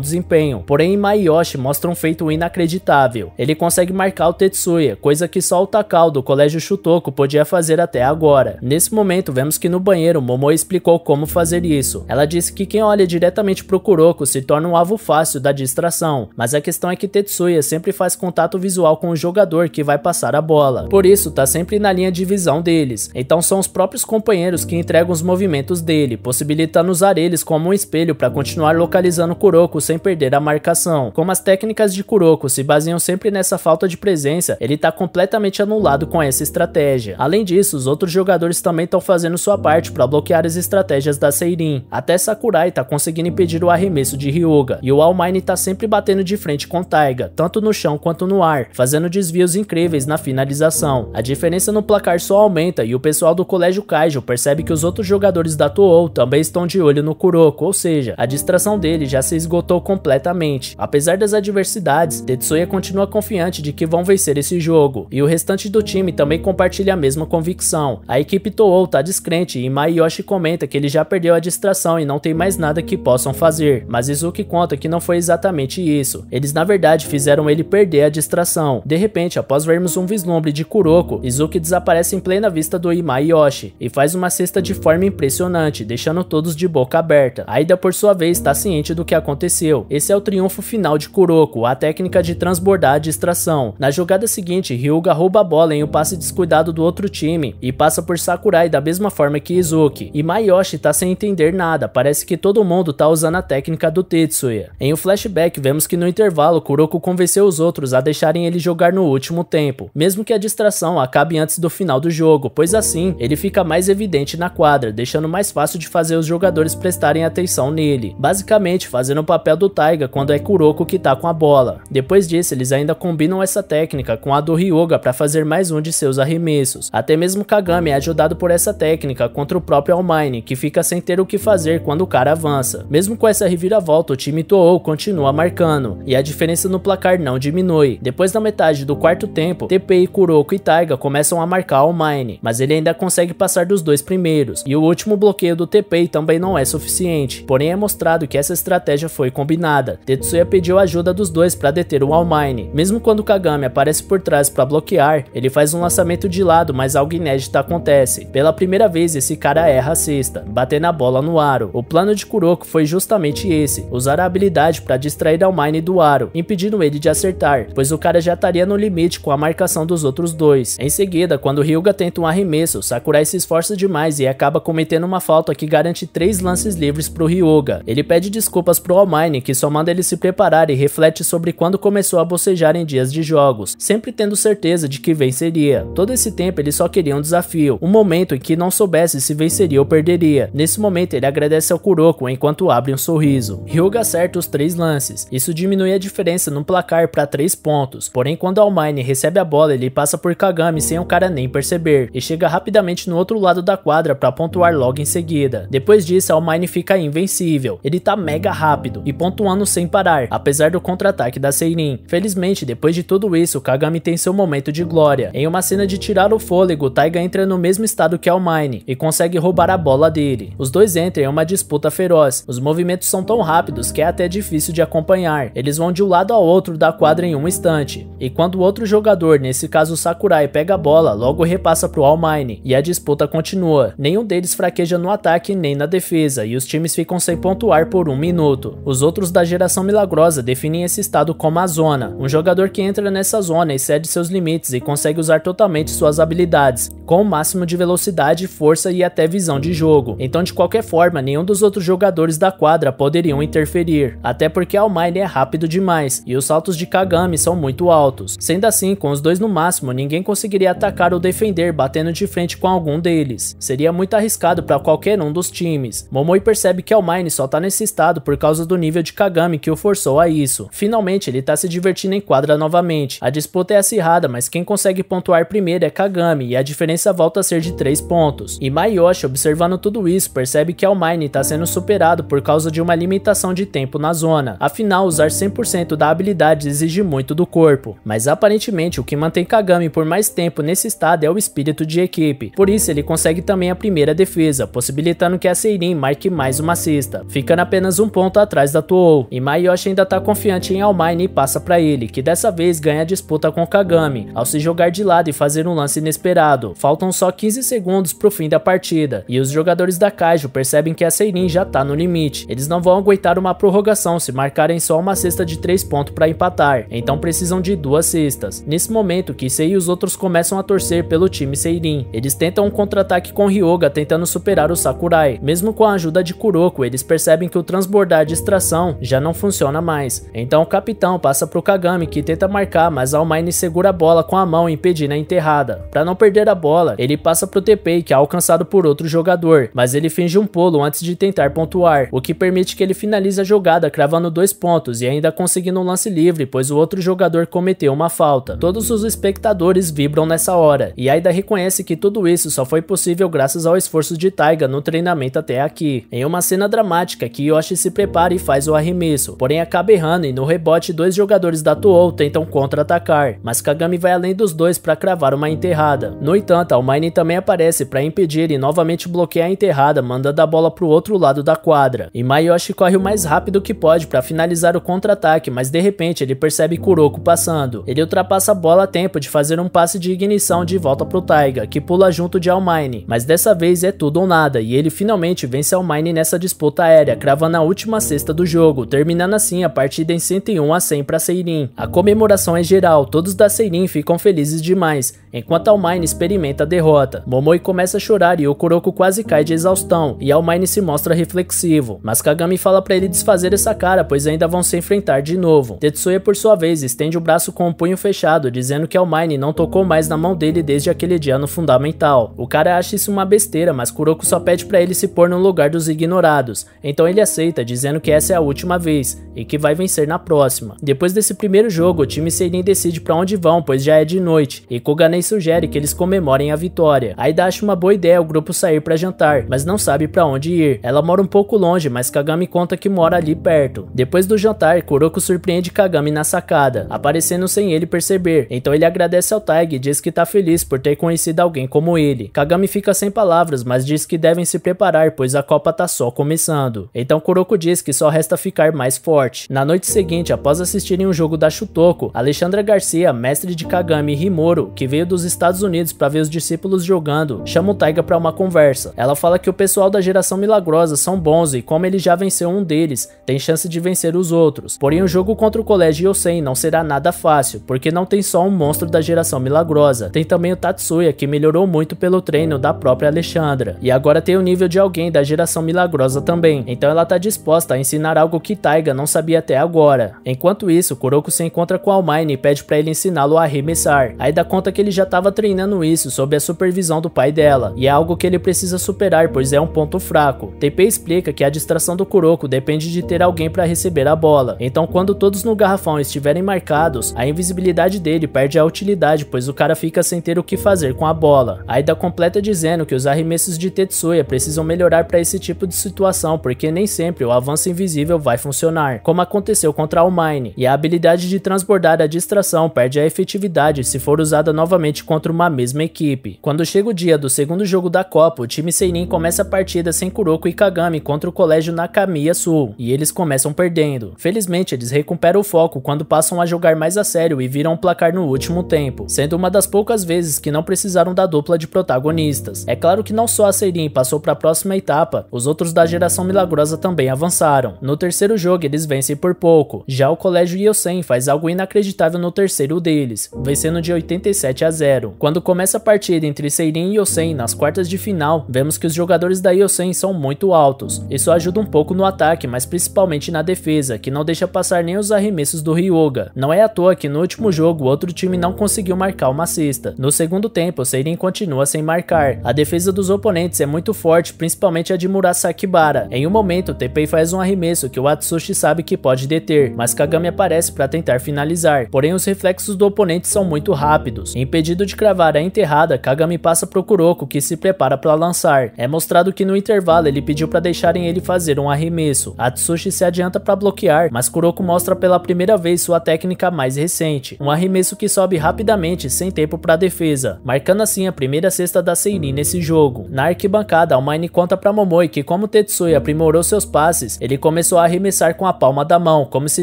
desempenho, porém Imayoshi mostra um feito inacreditável. Ele consegue marcar o Tetsuya, coisa que só o Takao do colégio Shutoku podia fazer até agora. Nesse momento vemos que no banheiro Momoi explicou como fazer isso. Ela disse que quem olha diretamente pro Kuroko se torna um alvo fácil da distração, mas a questão é que Tetsuya sempre faz contato visual com o jogador que vai passar a bola, por isso tá sempre na linha de visão deles, então são os próprios companheiros que entregam os movimentos dele, possibilitando usar eles como um espelho para continuar localizando Kuroko sem perder a marcação. Como as técnicas de Kuroko se baseiam sempre nessa falta de presença, ele tá completamente anulado com essa estratégia. Além disso, os outros jogadores também estão fazendo sua parte para bloquear as estratégias da Seirin. Até Sakurai tá conseguindo impedir o arremesso de Ryuga, e o Aomine tá sempre batendo de frente com Taiga, tanto no chão quanto no ar, fazendo desvios incríveis na finalização. A diferença no placar só aumenta e o pessoal do colégio Kaijo percebe que os outros jogadores da Tōō também estão de olho no Kuroko, ou seja, a distração dele já se esgotou completamente. Apesar das adversidades, Tetsuya continua confiante de que vão vencer esse jogo, e o restante do time também compartilha a mesma convicção. A equipe Tōō tá descrente e Imayoshi comenta que ele já perdeu a distração e não tem mais nada que possam fazer, mas Izuki conta que não foi exatamente isso, eles na verdade fizeram ele perder a distração. De repente, após vermos um vislumbre de Kuroko, Izuki desaparece em plena vista do Imayoshi e faz uma cesta de forma impressionante, deixando todos de boca aberta. Aida por sua vez está ciente do que aconteceu. Esse é o triunfo final de Kuroko, a técnica de transbordar a distração. Na jogada seguinte, Ryuga rouba a bola em um passe descuidado do outro time e passa por Sakurai da mesma forma que Izuki. Imayoshi tá sem entender nada, parece que todo mundo tá usando a técnica do Tetsuya. Em um flashback vemos que no intervalo Kuroko convenceu os outros a deixarem ele jogar no último tempo, mesmo que a distração acabe antes do final do jogo, pois assim ele fica mais evidente na quadra, deixando mais fácil de fazer os jogadores prestarem atenção nele, basicamente fazendo o papel do Taiga quando é Kuroko que tá com a bola. Depois disso eles ainda combinam essa técnica com a do Ryuga para fazer mais um de seus arremessos. Até mesmo Kagami é ajudado por essa técnica contra o próprio Aomine, que fica sem ter o que fazer quando o cara avança. Mesmo com essa reviravolta o time Tōō continua marcando, e a diferença no placar não diminui. Depois da metade do quarto tempo, Teppei, Kuroko e Taiga começam a marcar Aomine, mas ele ainda consegue passar dos dois primeiros, e o último bloqueio do Teppei também não é suficiente, porém é mostrado que essa estratégia foi combinada. Tetsuya pediu a ajuda dos dois para deter o Aomine. Mesmo quando Kagami aparece por trás para bloquear, ele faz um lançamento de lado, mas algo inédito acontece. Pela primeira vez esse cara erra a cesta, batendo a bola no aro. O plano de Kuroko foi justamente esse, usar a habilidade para distrair Aomine do aro, impedindo ele de acertar, pois o cara já estaria no limite com a marcação dos outros dois. Em seguida, quando Ryuga tenta um arremesso, Sakurai se esforça demais e acaba cometendo uma falta que garante 3 lances livres pro Ryuga. Ele pede desculpas pro Aomine, que só manda ele se preparar e reflete sobre quando começou a bocejar em dias de jogos, sempre tendo certeza de que venceria. Todo esse tempo ele só queria um desafio, um momento em que não soubesse se venceria ou perderia. Nesse momento ele agradece ao Kuroko enquanto abre um sorriso. Ryuga acerta os 3 lances, isso diminui a diferença no placar para 3 pontos, porém quando Aomine recebe a bola ele passa por Kagami sem o cara nem perceber, e chega rapidamente no outro lado da quadra para pontuar logo em seguida. Depois disso Aomine fica invencível, ele tá mega rápido e pontuando sem parar, apesar do contra-ataque da Seirin. Felizmente depois de tudo isso Kagami tem seu momento de glória. Em uma cena de tirar o fôlego, Taiga entra no mesmo estado que Aomine e consegue roubar a bola dele. Os dois entram em uma disputa feroz, os movimentos são tão rápidos rápidos que é até difícil de acompanhar. Eles vão de um lado ao outro da quadra em um instante. E quando o outro jogador, nesse caso o Sakurai, pega a bola, logo repassa pro Aomine. E a disputa continua. Nenhum deles fraqueja no ataque nem na defesa, e os times ficam sem pontuar por um minuto. Os outros da geração milagrosa definem esse estado como a zona. Um jogador que entra nessa zona excede seus limites e consegue usar totalmente suas habilidades, com o máximo de velocidade, força e até visão de jogo. Então, de qualquer forma, nenhum dos outros jogadores da quadra poderiam interferir, até porque Aomine é rápido demais, e os saltos de Kagami são muito altos. Sendo assim, com os dois no máximo, ninguém conseguiria atacar ou defender batendo de frente com algum deles. Seria muito arriscado para qualquer um dos times. Momoi percebe que Aomine só tá nesse estado por causa do nível de Kagami que o forçou a isso. Finalmente, ele tá se divertindo em quadra novamente. A disputa é acirrada, mas quem consegue pontuar primeiro é Kagami, e a diferença volta a ser de 3 pontos. Imayoshi, observando tudo isso, percebe que Aomine está sendo superado por causa de uma limitação de tempo na zona. Afinal, usar 100% da habilidade exige muito do corpo. Mas aparentemente, o que mantém Kagami por mais tempo nesse estado é o espírito de equipe. Por isso, ele consegue também a primeira defesa, possibilitando que a Seirin marque mais uma cesta, ficando apenas um ponto atrás da Tōō. Imayoshi ainda está confiante em Aomine e passa para ele, que dessa vez ganha a disputa com Kagami, ao se jogar de lado e fazer um lance inesperado. Faltam só 15 segundos pro fim da partida, e os jogadores da Kaijo percebem que a Seirin já tá no limite. Eles não vão aguentar uma prorrogação se marcarem só uma cesta de 3 pontos para empatar, então precisam de 2 cestas. Nesse momento, Kisei e os outros começam a torcer pelo time Seirin. Eles tentam um contra-ataque com Ryuga tentando superar o Sakurai. Mesmo com a ajuda de Kuroko, eles percebem que o transbordar de distração já não funciona mais. Então o capitão passa pro Kagami, que tenta marcar, mas Aomine segura a bola com a mão impedindo a enterrada. Para não perder a bola, ele passa pro Teppei, que é alcançado por outro jogador, mas ele finge um pulo antes de tentar pontuar, o que permite que ele finalize a jogada cravando 2 pontos e ainda conseguindo um lance livre, pois o outro jogador cometeu uma falta. Todos os espectadores vibram nessa hora, e Aida reconhece que tudo isso só foi possível graças ao esforço de Taiga no treinamento até aqui. Em uma cena dramática, Kiyoshi se prepara e faz o arremesso, porém acaba errando, e no rebote 2 jogadores da Tōō tentam contra-atacar, mas Kagami vai além dos 2 para cravar uma enterrada. No entanto, Aomine também aparece para impedir e novamente bloqueia a enterrada, mandando a bola para o outro lado da quadra. Imayoshi corre o mais rápido que pode para finalizar o contra-ataque, mas de repente ele percebe Kuroko passando. Ele ultrapassa a bola a tempo de fazer um passe de ignição de volta pro Taiga, que pula junto de Aomine, mas dessa vez é tudo ou nada, e ele finalmente vence Aomine nessa disputa aérea, cravando a última cesta do jogo, terminando assim a partida em 101-100 para Seirin. A comemoração é geral, todos da Seirin ficam felizes demais, enquanto Aomine experimenta a derrota. Momoi começa a chorar e o Kuroko quase cai de exaustão, e Aomine se mostra reflexivo, mas Kagami fala para ele desfazer essa cara, pois ainda vão se enfrentar de novo. Tetsuya, por sua vez, estende o braço com o punho fechado, dizendo que Aomine não tocou mais na mão dele desde aquele dia no fundamental. O cara acha isso uma besteira, mas Kuroko só pede para ele se pôr no lugar dos ignorados, então ele aceita, dizendo que essa é a última vez, e que vai vencer na próxima. Depois desse primeiro jogo, o time Seirin decide para onde vão, pois já é de noite, e Koganei sugere que eles comemorem a vitória. Aida acha uma boa ideia o grupo sair para jantar, mas não sabe para onde ir. Ela mora um pouco longe, mas Kagami conta que mora ali perto. Depois do jantar, Kuroko surpreende Kagami na sacada, aparecendo sem ele perceber, então ele agradece ao Taiga e diz que tá feliz por ter conhecido alguém como ele. Kagami fica sem palavras, mas diz que devem se preparar, pois a Copa tá só começando. Então Kuroko diz que só resta ficar mais forte. Na noite seguinte, após assistirem um jogo da Shutoku, Alexandra Garcia, mestre de Kagami e Himuro, que veio dos Estados Unidos para ver os discípulos jogando, chama o Taiga para uma conversa. Ela fala que o pessoal da geração milagrosa são bons e, como ele já venceu um deles, tem chance de vencer os outros. Porém, o jogo contra o colégio Yosen não será nada fácil, porque não tem só um monstro da geração milagrosa, tem também o Tatsuya, que melhorou muito pelo treino da própria Alexandra, e agora tem o nível de alguém da geração milagrosa também, então ela tá disposta a ensinar algo que Taiga não sabia até agora. Enquanto isso, Kuroko se encontra com Aomine e pede para ele ensiná-lo a arremessar. Aí dá conta que ele já estava treinando isso sob a supervisão do pai dela, e é algo que ele precisa superar, pois é um ponto fraco. Teppei explica que a distração do Kuroko depende de ter alguém para receber a bola, então quando todos no garrafão estiverem marcados, a invisibilidade dele perde a utilidade, pois o cara fica sem ter o que fazer com a bola. Aida completa dizendo que os arremessos de Tetsuya precisam melhorar para esse tipo de situação, porque nem sempre o avanço invisível vai funcionar, como aconteceu contra Aomine, e a habilidade de transbordar a distração perde a efetividade se for usada novamente contra uma mesma equipe. Quando chega o dia do segundo jogo da Copa, o time Seirin começa a partida sem Kuroko e Kagami contra o colégio Nakamiya Sul. Tōō, e eles começam perdendo. Felizmente, eles recuperam o foco quando passam a jogar mais a sério e viram o placar no último tempo, sendo uma das poucas vezes que não precisaram da dupla de protagonistas. É claro que não só a Seirin passou para a próxima etapa, os outros da geração milagrosa também avançaram. No terceiro jogo, eles vencem por pouco. Já o colégio Yosen faz algo inacreditável no terceiro deles, vencendo de 87-0. Quando começa a partida entre Seirin e Yosen nas quartas de final, vemos que os jogadores da Yosen são muito altos. Isso ajuda um pouco no ataque, mas principalmente na defesa, que não deixa passar nem os arremessos do Ryuga. Não é à toa que no último jogo, o outro time não conseguiu marcar uma cesta. No segundo tempo, Seirin continua sem marcar. A defesa dos oponentes é muito forte, principalmente a de Murasakibara. Em um momento, Teppei faz um arremesso que o Atsushi sabe que pode deter, mas Kagami aparece para tentar finalizar. Porém, os reflexos do oponente são muito rápidos. Impedido de cravar a enterrada, Kagami passa pro Kuroko, que se prepara para lançar. É mostrado que no intervalo ele pediu para deixarem ele fazer um arremesso. Atsushi se adianta para bloquear, mas Kuroko mostra pela primeira vez sua técnica mais recente, um arremesso que sobe rapidamente sem tempo para defesa, marcando assim a primeira cesta da Seirin nesse jogo. Na arquibancada, Aomine conta para Momoi que, como Tetsuya aprimorou seus passes, ele começou a arremessar com a palma da mão, como se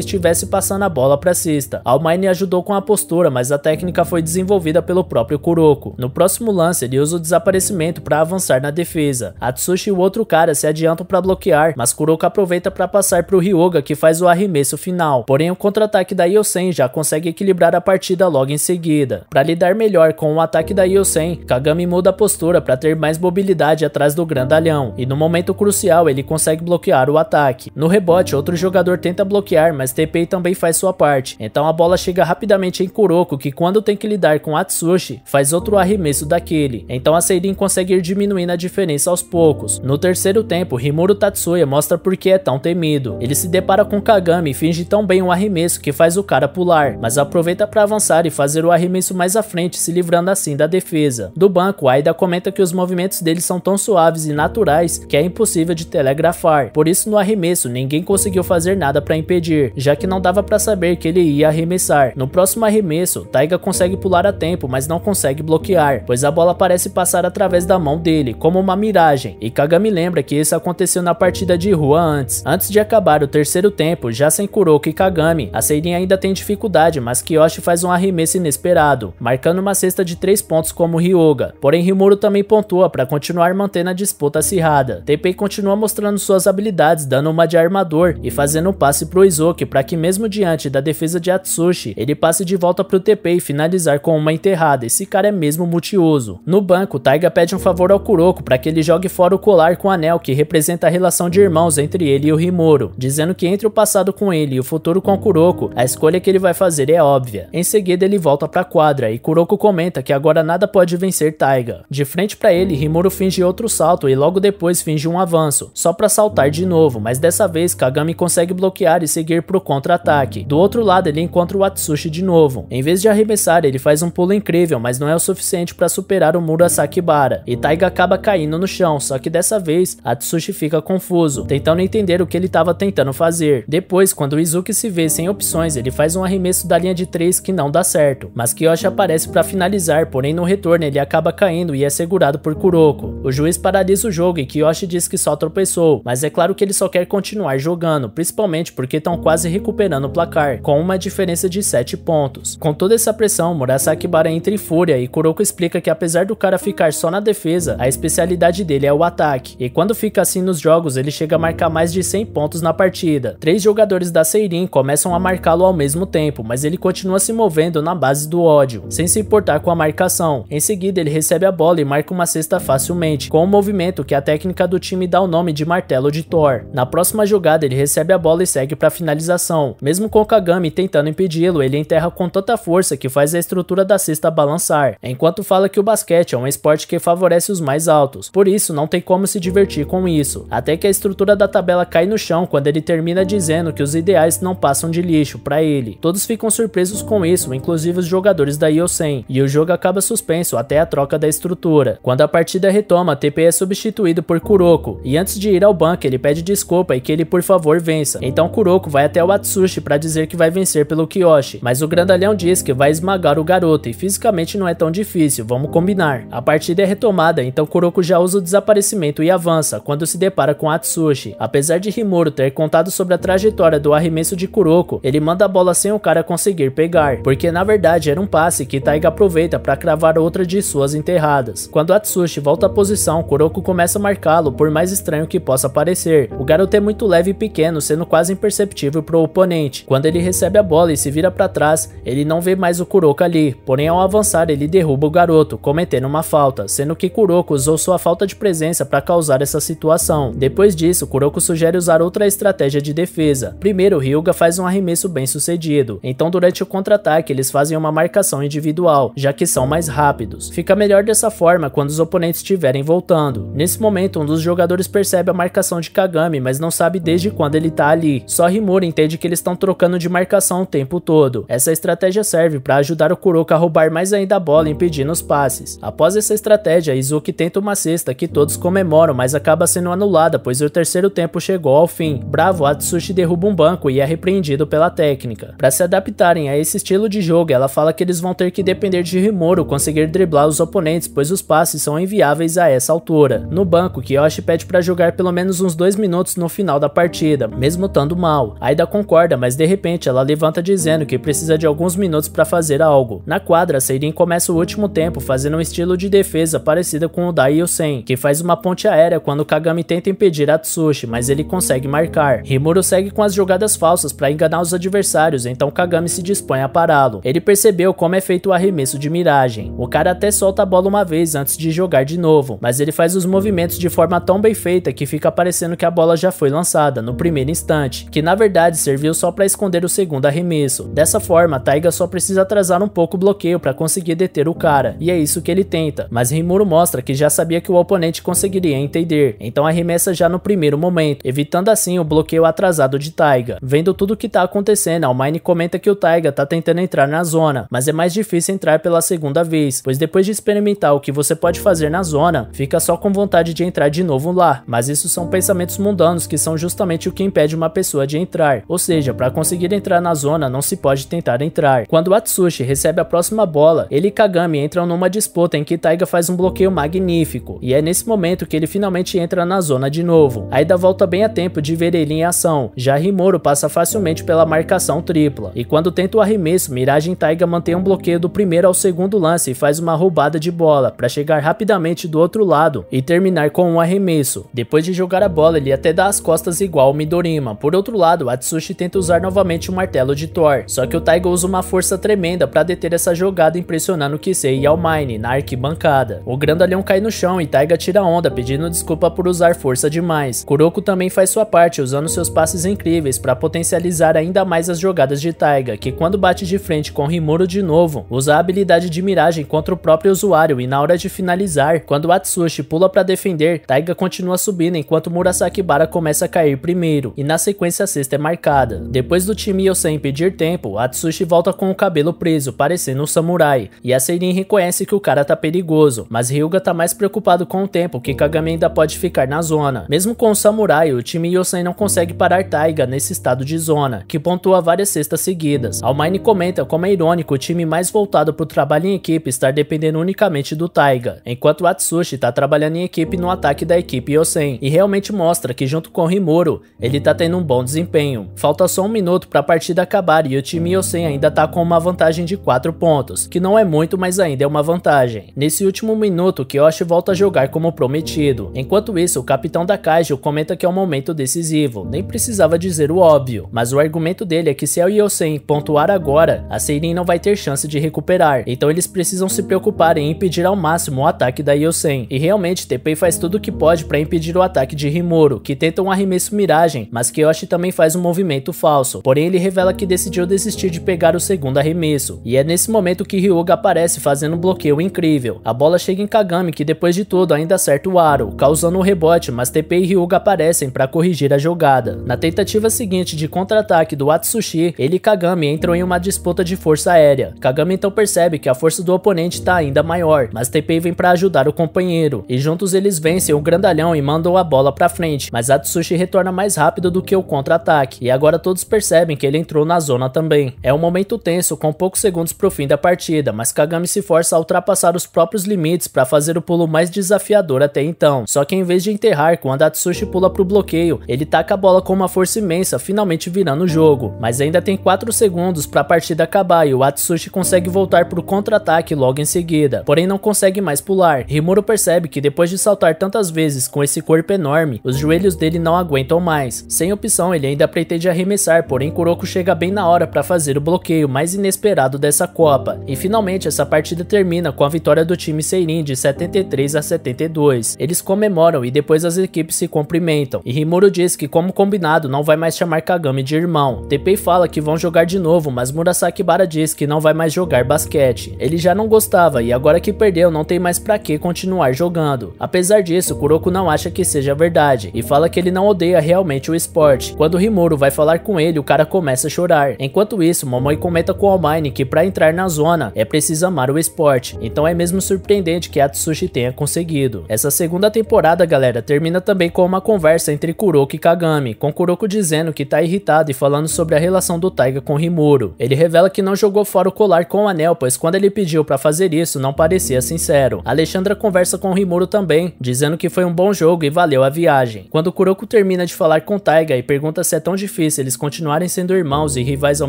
estivesse passando a bola para a cesta. Aomine ajudou com a postura, mas a técnica foi desenvolvida pelo próprio Kuroko. No próximo lance, ele usa o desaparecimento para avançar na defesa. Atsushi e o outro cara se adiantam para bloquear, mas Kuroko aproveita para passar para o Ryuga, que faz o arremesso final. Porém, o contra-ataque da Yosen já consegue equilibrar a partida logo em seguida. Para lidar melhor com o ataque da Yosen, Kagami muda a postura para ter mais mobilidade atrás do grandalhão, e no momento crucial ele consegue bloquear o ataque. No rebote, outro jogador tenta bloquear, mas Teppei também faz sua parte, então a bola chega rapidamente em Kuroko, que quando tem que lidar com Atsushi, faz outro arremesso daquele, então a Seirin consegue ir diminuindo a diferença aos poucos. No terceiro tempo, Himuro Tatsuya mostra por que é tão temido. Ele se depara com Kagami e finge tão bem um arremesso que faz o cara pular, mas aproveita para avançar e fazer o arremesso mais à frente, se livrando assim da defesa. Do banco, Aida comenta que os movimentos dele são tão suaves e naturais que é impossível de telegrafar, por isso no arremesso ninguém conseguiu fazer nada para impedir, já que não dava para saber que ele ia arremessar. No próximo arremesso, Taiga consegue pular a tempo, mas não consegue bloquear, pois a bola parece passar através da mão dele, como uma miragem, e Kagami lembra que isso aconteceu na partida de rua antes. Antes de acabar o terceiro tempo, já sem Kuroko e Kagami, a Seirin ainda tem dificuldade, mas Kiyoshi faz um arremesso inesperado, marcando uma cesta de 3 pontos como Ryuga. Porém, Himuro também pontua para continuar mantendo a disputa acirrada. Teppei continua mostrando suas habilidades, dando uma de armador e fazendo um passe pro Izuki para que, mesmo diante da defesa de Atsushi, ele passe de volta pro Teppei e finalizar com uma enterrada. Esse cara é mesmo multiuso. No banco, Taiga pede um favor ao Kuroko para que ele jogue fora o colar com anel que representa a relação de irmãos entre ele e o Himuro, dizendo que entre o passado com ele e o futuro com Kuroko, a escolha que ele vai fazer é óbvia. Em seguida, ele volta pra quadra e Kuroko comenta que agora nada pode vencer Taiga. De frente pra ele, Himuro finge outro salto e logo depois finge um avanço, só pra saltar de novo, mas dessa vez Kagami consegue bloquear e seguir pro contra-ataque. Do outro lado, ele encontra o Atsushi de novo. Em vez de arremessar, ele faz um pulo incrível, mas não é o suficiente pra superar o Murasakibara, e Taiga acaba caindo no chão, só que dessa vez, Atsushi fica confuso, tentando entender o que ele tava tentando fazer. Depois, quando o Izuki se vê sem opções, ele faz um arremesso da linha de 3 que não dá certo, mas Kiyoshi aparece para finalizar, porém no retorno ele acaba caindo e é segurado por Kuroko. O juiz paralisa o jogo e Kiyoshi diz que só tropeçou, mas é claro que ele só quer continuar jogando, principalmente porque estão quase recuperando o placar, com uma diferença de 7 pontos. Com toda essa pressão, Murasakibara entra em fúria e Kuroko explica que, apesar do cara ficar só na defesa, a especialidade dele é o ataque, e quando fica assim nos jogos, ele chega a marcar mais de 100 pontos na partida. 3 jogadores da Seirin começam a marcá-lo ao mesmo tempo, mas ele continua se movendo na base do ódio, sem se importar com a marcação. Em seguida, ele recebe a bola e marca uma cesta facilmente, com um movimento que a técnica do time dá o nome de martelo de Thor. Na próxima jogada, ele recebe a bola e segue para finalização. Mesmo com Kagami tentando impedi-lo, ele enterra com tanta força que faz a estrutura da cesta balançar, enquanto fala que o basquete é um esporte que favorece os mais altos, por isso não tem como se divertir com isso, até que a estrutura da tabela cai no chão quando ele termina dizendo que os ideais não passam de lixo para ele. Todos ficam surpresos com isso, inclusive os jogadores da Yosen, e o jogo acaba suspenso até a troca da estrutura. Quando a partida retoma, Teppei é substituído por Kuroko, e antes de ir ao banco ele pede desculpa e que ele por favor vença. Então Kuroko vai até o Atsushi para dizer que vai vencer pelo Kiyoshi, mas o grandalhão diz que vai esmagar o garoto e fisicamente não é tão difícil, vamos combinar. A partida é retomada, então Kuroko já usa o desaparecimento e avança, quando se depara com Atsushi. Apesar de de Himuro ter contado sobre a trajetória do arremesso de Kuroko, ele manda a bola sem o cara conseguir pegar, porque na verdade era um passe que Taiga aproveita para cravar outra de suas enterradas. Quando Atsushi volta à posição, Kuroko começa a marcá-lo, por mais estranho que possa parecer. O garoto é muito leve e pequeno, sendo quase imperceptível para o oponente. Quando ele recebe a bola e se vira para trás, ele não vê mais o Kuroko ali, porém ao avançar ele derruba o garoto, cometendo uma falta, sendo que Kuroko usou sua falta de presença para causar essa situação. Depois disso, Kuroko sugere usar outra estratégia de defesa. Primeiro, Ryuga faz um arremesso bem sucedido, então durante o contra-ataque eles fazem uma marcação individual, já que são mais rápidos. Fica melhor dessa forma quando os oponentes estiverem voltando. Nesse momento, um dos jogadores percebe a marcação de Kagami, mas não sabe desde quando ele tá ali. Só Himuro entende que eles estão trocando de marcação o tempo todo. Essa estratégia serve para ajudar o Kuroko a roubar mais ainda a bola, impedindo os passes. Após essa estratégia, Izuki tenta uma cesta que todos comemoram, mas acaba sendo anulada, pois o terceiro tempo chegou ao fim. Bravo, Atsushi derruba um banco e é repreendido pela técnica. Para se adaptarem a esse estilo de jogo, ela fala que eles vão ter que depender de Himuro conseguir driblar os oponentes, pois os passes são inviáveis a essa altura. No banco, Kiyoshi pede para jogar pelo menos uns 2 minutos no final da partida, mesmo estando mal. Aida concorda, mas de repente ela levanta dizendo que precisa de alguns minutos para fazer algo. Na quadra, Seirin começa o último tempo fazendo um estilo de defesa parecida com o da Yosen, que faz uma ponte aérea quando Kagami tenta impedir Atsushi, mas ele consegue marcar. Himuro segue com as jogadas falsas para enganar os adversários, então Kagami se dispõe a pará-lo. Ele percebeu como é feito o arremesso de miragem. O cara até solta a bola uma vez antes de jogar de novo, mas ele faz os movimentos de forma tão bem feita que fica parecendo que a bola já foi lançada no primeiro instante, que na verdade serviu só para esconder o segundo arremesso. Dessa forma, Taiga só precisa atrasar um pouco o bloqueio para conseguir deter o cara, e é isso que ele tenta, mas Himuro mostra que já sabia que o oponente conseguiria entender, então arremessa já no primeiro momento, evitando assim o bloqueio atrasado de Taiga. Vendo tudo que tá acontecendo, Almine comenta que o Taiga tá tentando entrar na zona, mas é mais difícil entrar pela segunda vez, pois depois de experimentar o que você pode fazer na zona, fica só com vontade de entrar de novo lá, mas isso são pensamentos mundanos que são justamente o que impede uma pessoa de entrar, ou seja, para conseguir entrar na zona não se pode tentar entrar. Quando Atsushi recebe a próxima bola, ele e Kagami entram numa disputa em que Taiga faz um bloqueio magnífico, e é nesse momento que ele finalmente entra na zona de novo. Aida volta bem a tempo de ver ele em ação, já Himuro passa facilmente pela marcação tripla, e quando tenta o arremesso, Miragem Taiga mantém um bloqueio do primeiro ao segundo lance e faz uma roubada de bola, para chegar rapidamente do outro lado e terminar com um arremesso. Depois de jogar a bola, ele até dá as costas igual ao Midorima. Por outro lado, Atsushi tenta usar novamente o martelo de Thor, só que o Taiga usa uma força tremenda para deter essa jogada, impressionando Kisei e Almine na arquibancada. O grandalhão cai no chão e Taiga tira onda, pedindo desculpa por usar força demais. Kuroko também faz sua parte, usando seus passes incríveis para potencializar ainda mais as jogadas de Taiga, que quando bate de frente com Himuro de novo, usa a habilidade de miragem contra o próprio usuário, e na hora de finalizar, quando Atsushi pula para defender, Taiga continua subindo enquanto Murasakibara começa a cair primeiro, e na sequência a cesta é marcada. Depois do time Yosen pedir tempo, Atsushi volta com o cabelo preso, parecendo um samurai, e a Seirin reconhece que o cara tá perigoso, mas Ryuga tá mais preocupado com o tempo que Kagami ainda pode ficar na zona. Mesmo com o samurai, o time Yosen não consegue parar Taiga nesse estado de zona, que pontua várias cestas seguidas. Almine comenta como é irônico o time mais voltado pro trabalho em equipe estar dependendo unicamente do Taiga, enquanto Atsushi tá trabalhando em equipe no ataque da equipe Yosen, e realmente mostra que junto com Himuro, ele tá tendo um bom desempenho. Falta só um minuto para a partida acabar e o time Yosen ainda tá com uma vantagem de 4 pontos, que não é muito, mas ainda é uma vantagem. Nesse último minuto, Kiyoshi volta a jogar como prometido. Enquanto isso, o capitão da Kaijo comenta que é um momento decisivo, nem precisava dizer o óbvio, mas o argumento dele é que se a Yosen pontuar agora, a Seirin não vai ter chance de recuperar, então eles precisam se preocupar em impedir ao máximo o ataque da Yosen, e realmente Teppei faz tudo o que pode para impedir o ataque de Himuro, que tenta um arremesso miragem, mas Kiyoshi também faz um movimento falso, porém ele revela que decidiu desistir de pegar o segundo arremesso, e é nesse momento que Ryuga aparece fazendo um bloqueio incrível. A bola chega em Kagami, que depois de tudo ainda acerta o aro, causando um rebote, mas Teppei e Ryuga aparecem para corrigir a jogada. Na tentativa seguinte de contra-ataque do Atsushi, ele e Kagami entram em uma disputa de força aérea. Kagami então percebe que a força do oponente tá ainda maior, mas Teppei vem para ajudar o companheiro, e juntos eles vencem o grandalhão e mandam a bola pra frente, mas Atsushi retorna mais rápido do que o contra-ataque, e agora todos percebem que ele entrou na zona também. É um momento tenso, com poucos segundos pro fim da partida, mas Kagami se força a ultrapassar os próprios limites para fazer o pulo mais desafiador até então, só que em vez de enterrar, quando Atsushi pula pro bloqueio, bloqueio, ele taca a bola com uma força imensa, finalmente virando o jogo. Mas ainda tem 4 segundos para a partida acabar e o Atsushi consegue voltar para o contra-ataque logo em seguida, porém não consegue mais pular. Himuro percebe que depois de saltar tantas vezes com esse corpo enorme, os joelhos dele não aguentam mais. Sem opção, ele ainda pretende arremessar, porém Kuroko chega bem na hora para fazer o bloqueio mais inesperado dessa Copa. E finalmente essa partida termina com a vitória do time Seirin de 73-72. Eles comemoram e depois as equipes se cumprimentam. E Himuro diz que, como combinado, não vai mais chamar Kagami de irmão. Teppei fala que vão jogar de novo, mas Murasakibara diz que não vai mais jogar basquete. Ele já não gostava e agora que perdeu não tem mais pra que continuar jogando. Apesar disso, Kuroko não acha que seja verdade e fala que ele não odeia realmente o esporte. Quando Himuro vai falar com ele, o cara começa a chorar. Enquanto isso, Momoi comenta com Aomine que pra entrar na zona é preciso amar o esporte, então é mesmo surpreendente que Atsushi tenha conseguido. Essa segunda temporada, galera, termina também com uma conversa entre Kuroko e Kagami, com Kuroko dizendo que tá irritado e falando sobre a relação do Taiga com Himuro. Ele revela que não jogou fora o colar com o anel, pois quando ele pediu pra fazer isso não parecia sincero. Alexandra conversa com Himuro também, dizendo que foi um bom jogo e valeu a viagem. Quando Kuroko termina de falar com Taiga e pergunta se é tão difícil eles continuarem sendo irmãos e rivais ao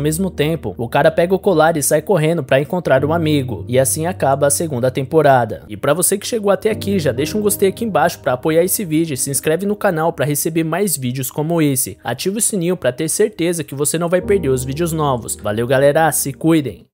mesmo tempo, o cara pega o colar e sai correndo pra encontrar um amigo. E assim acaba a segunda temporada. E pra você que chegou até aqui, já deixa um gostei aqui embaixo pra apoiar esse vídeo e se inscreve no canal pra receber mais vídeos como esse. Ativa o sininho pra ter certeza que você não vai perder os vídeos novos. Valeu, galera, se cuidem!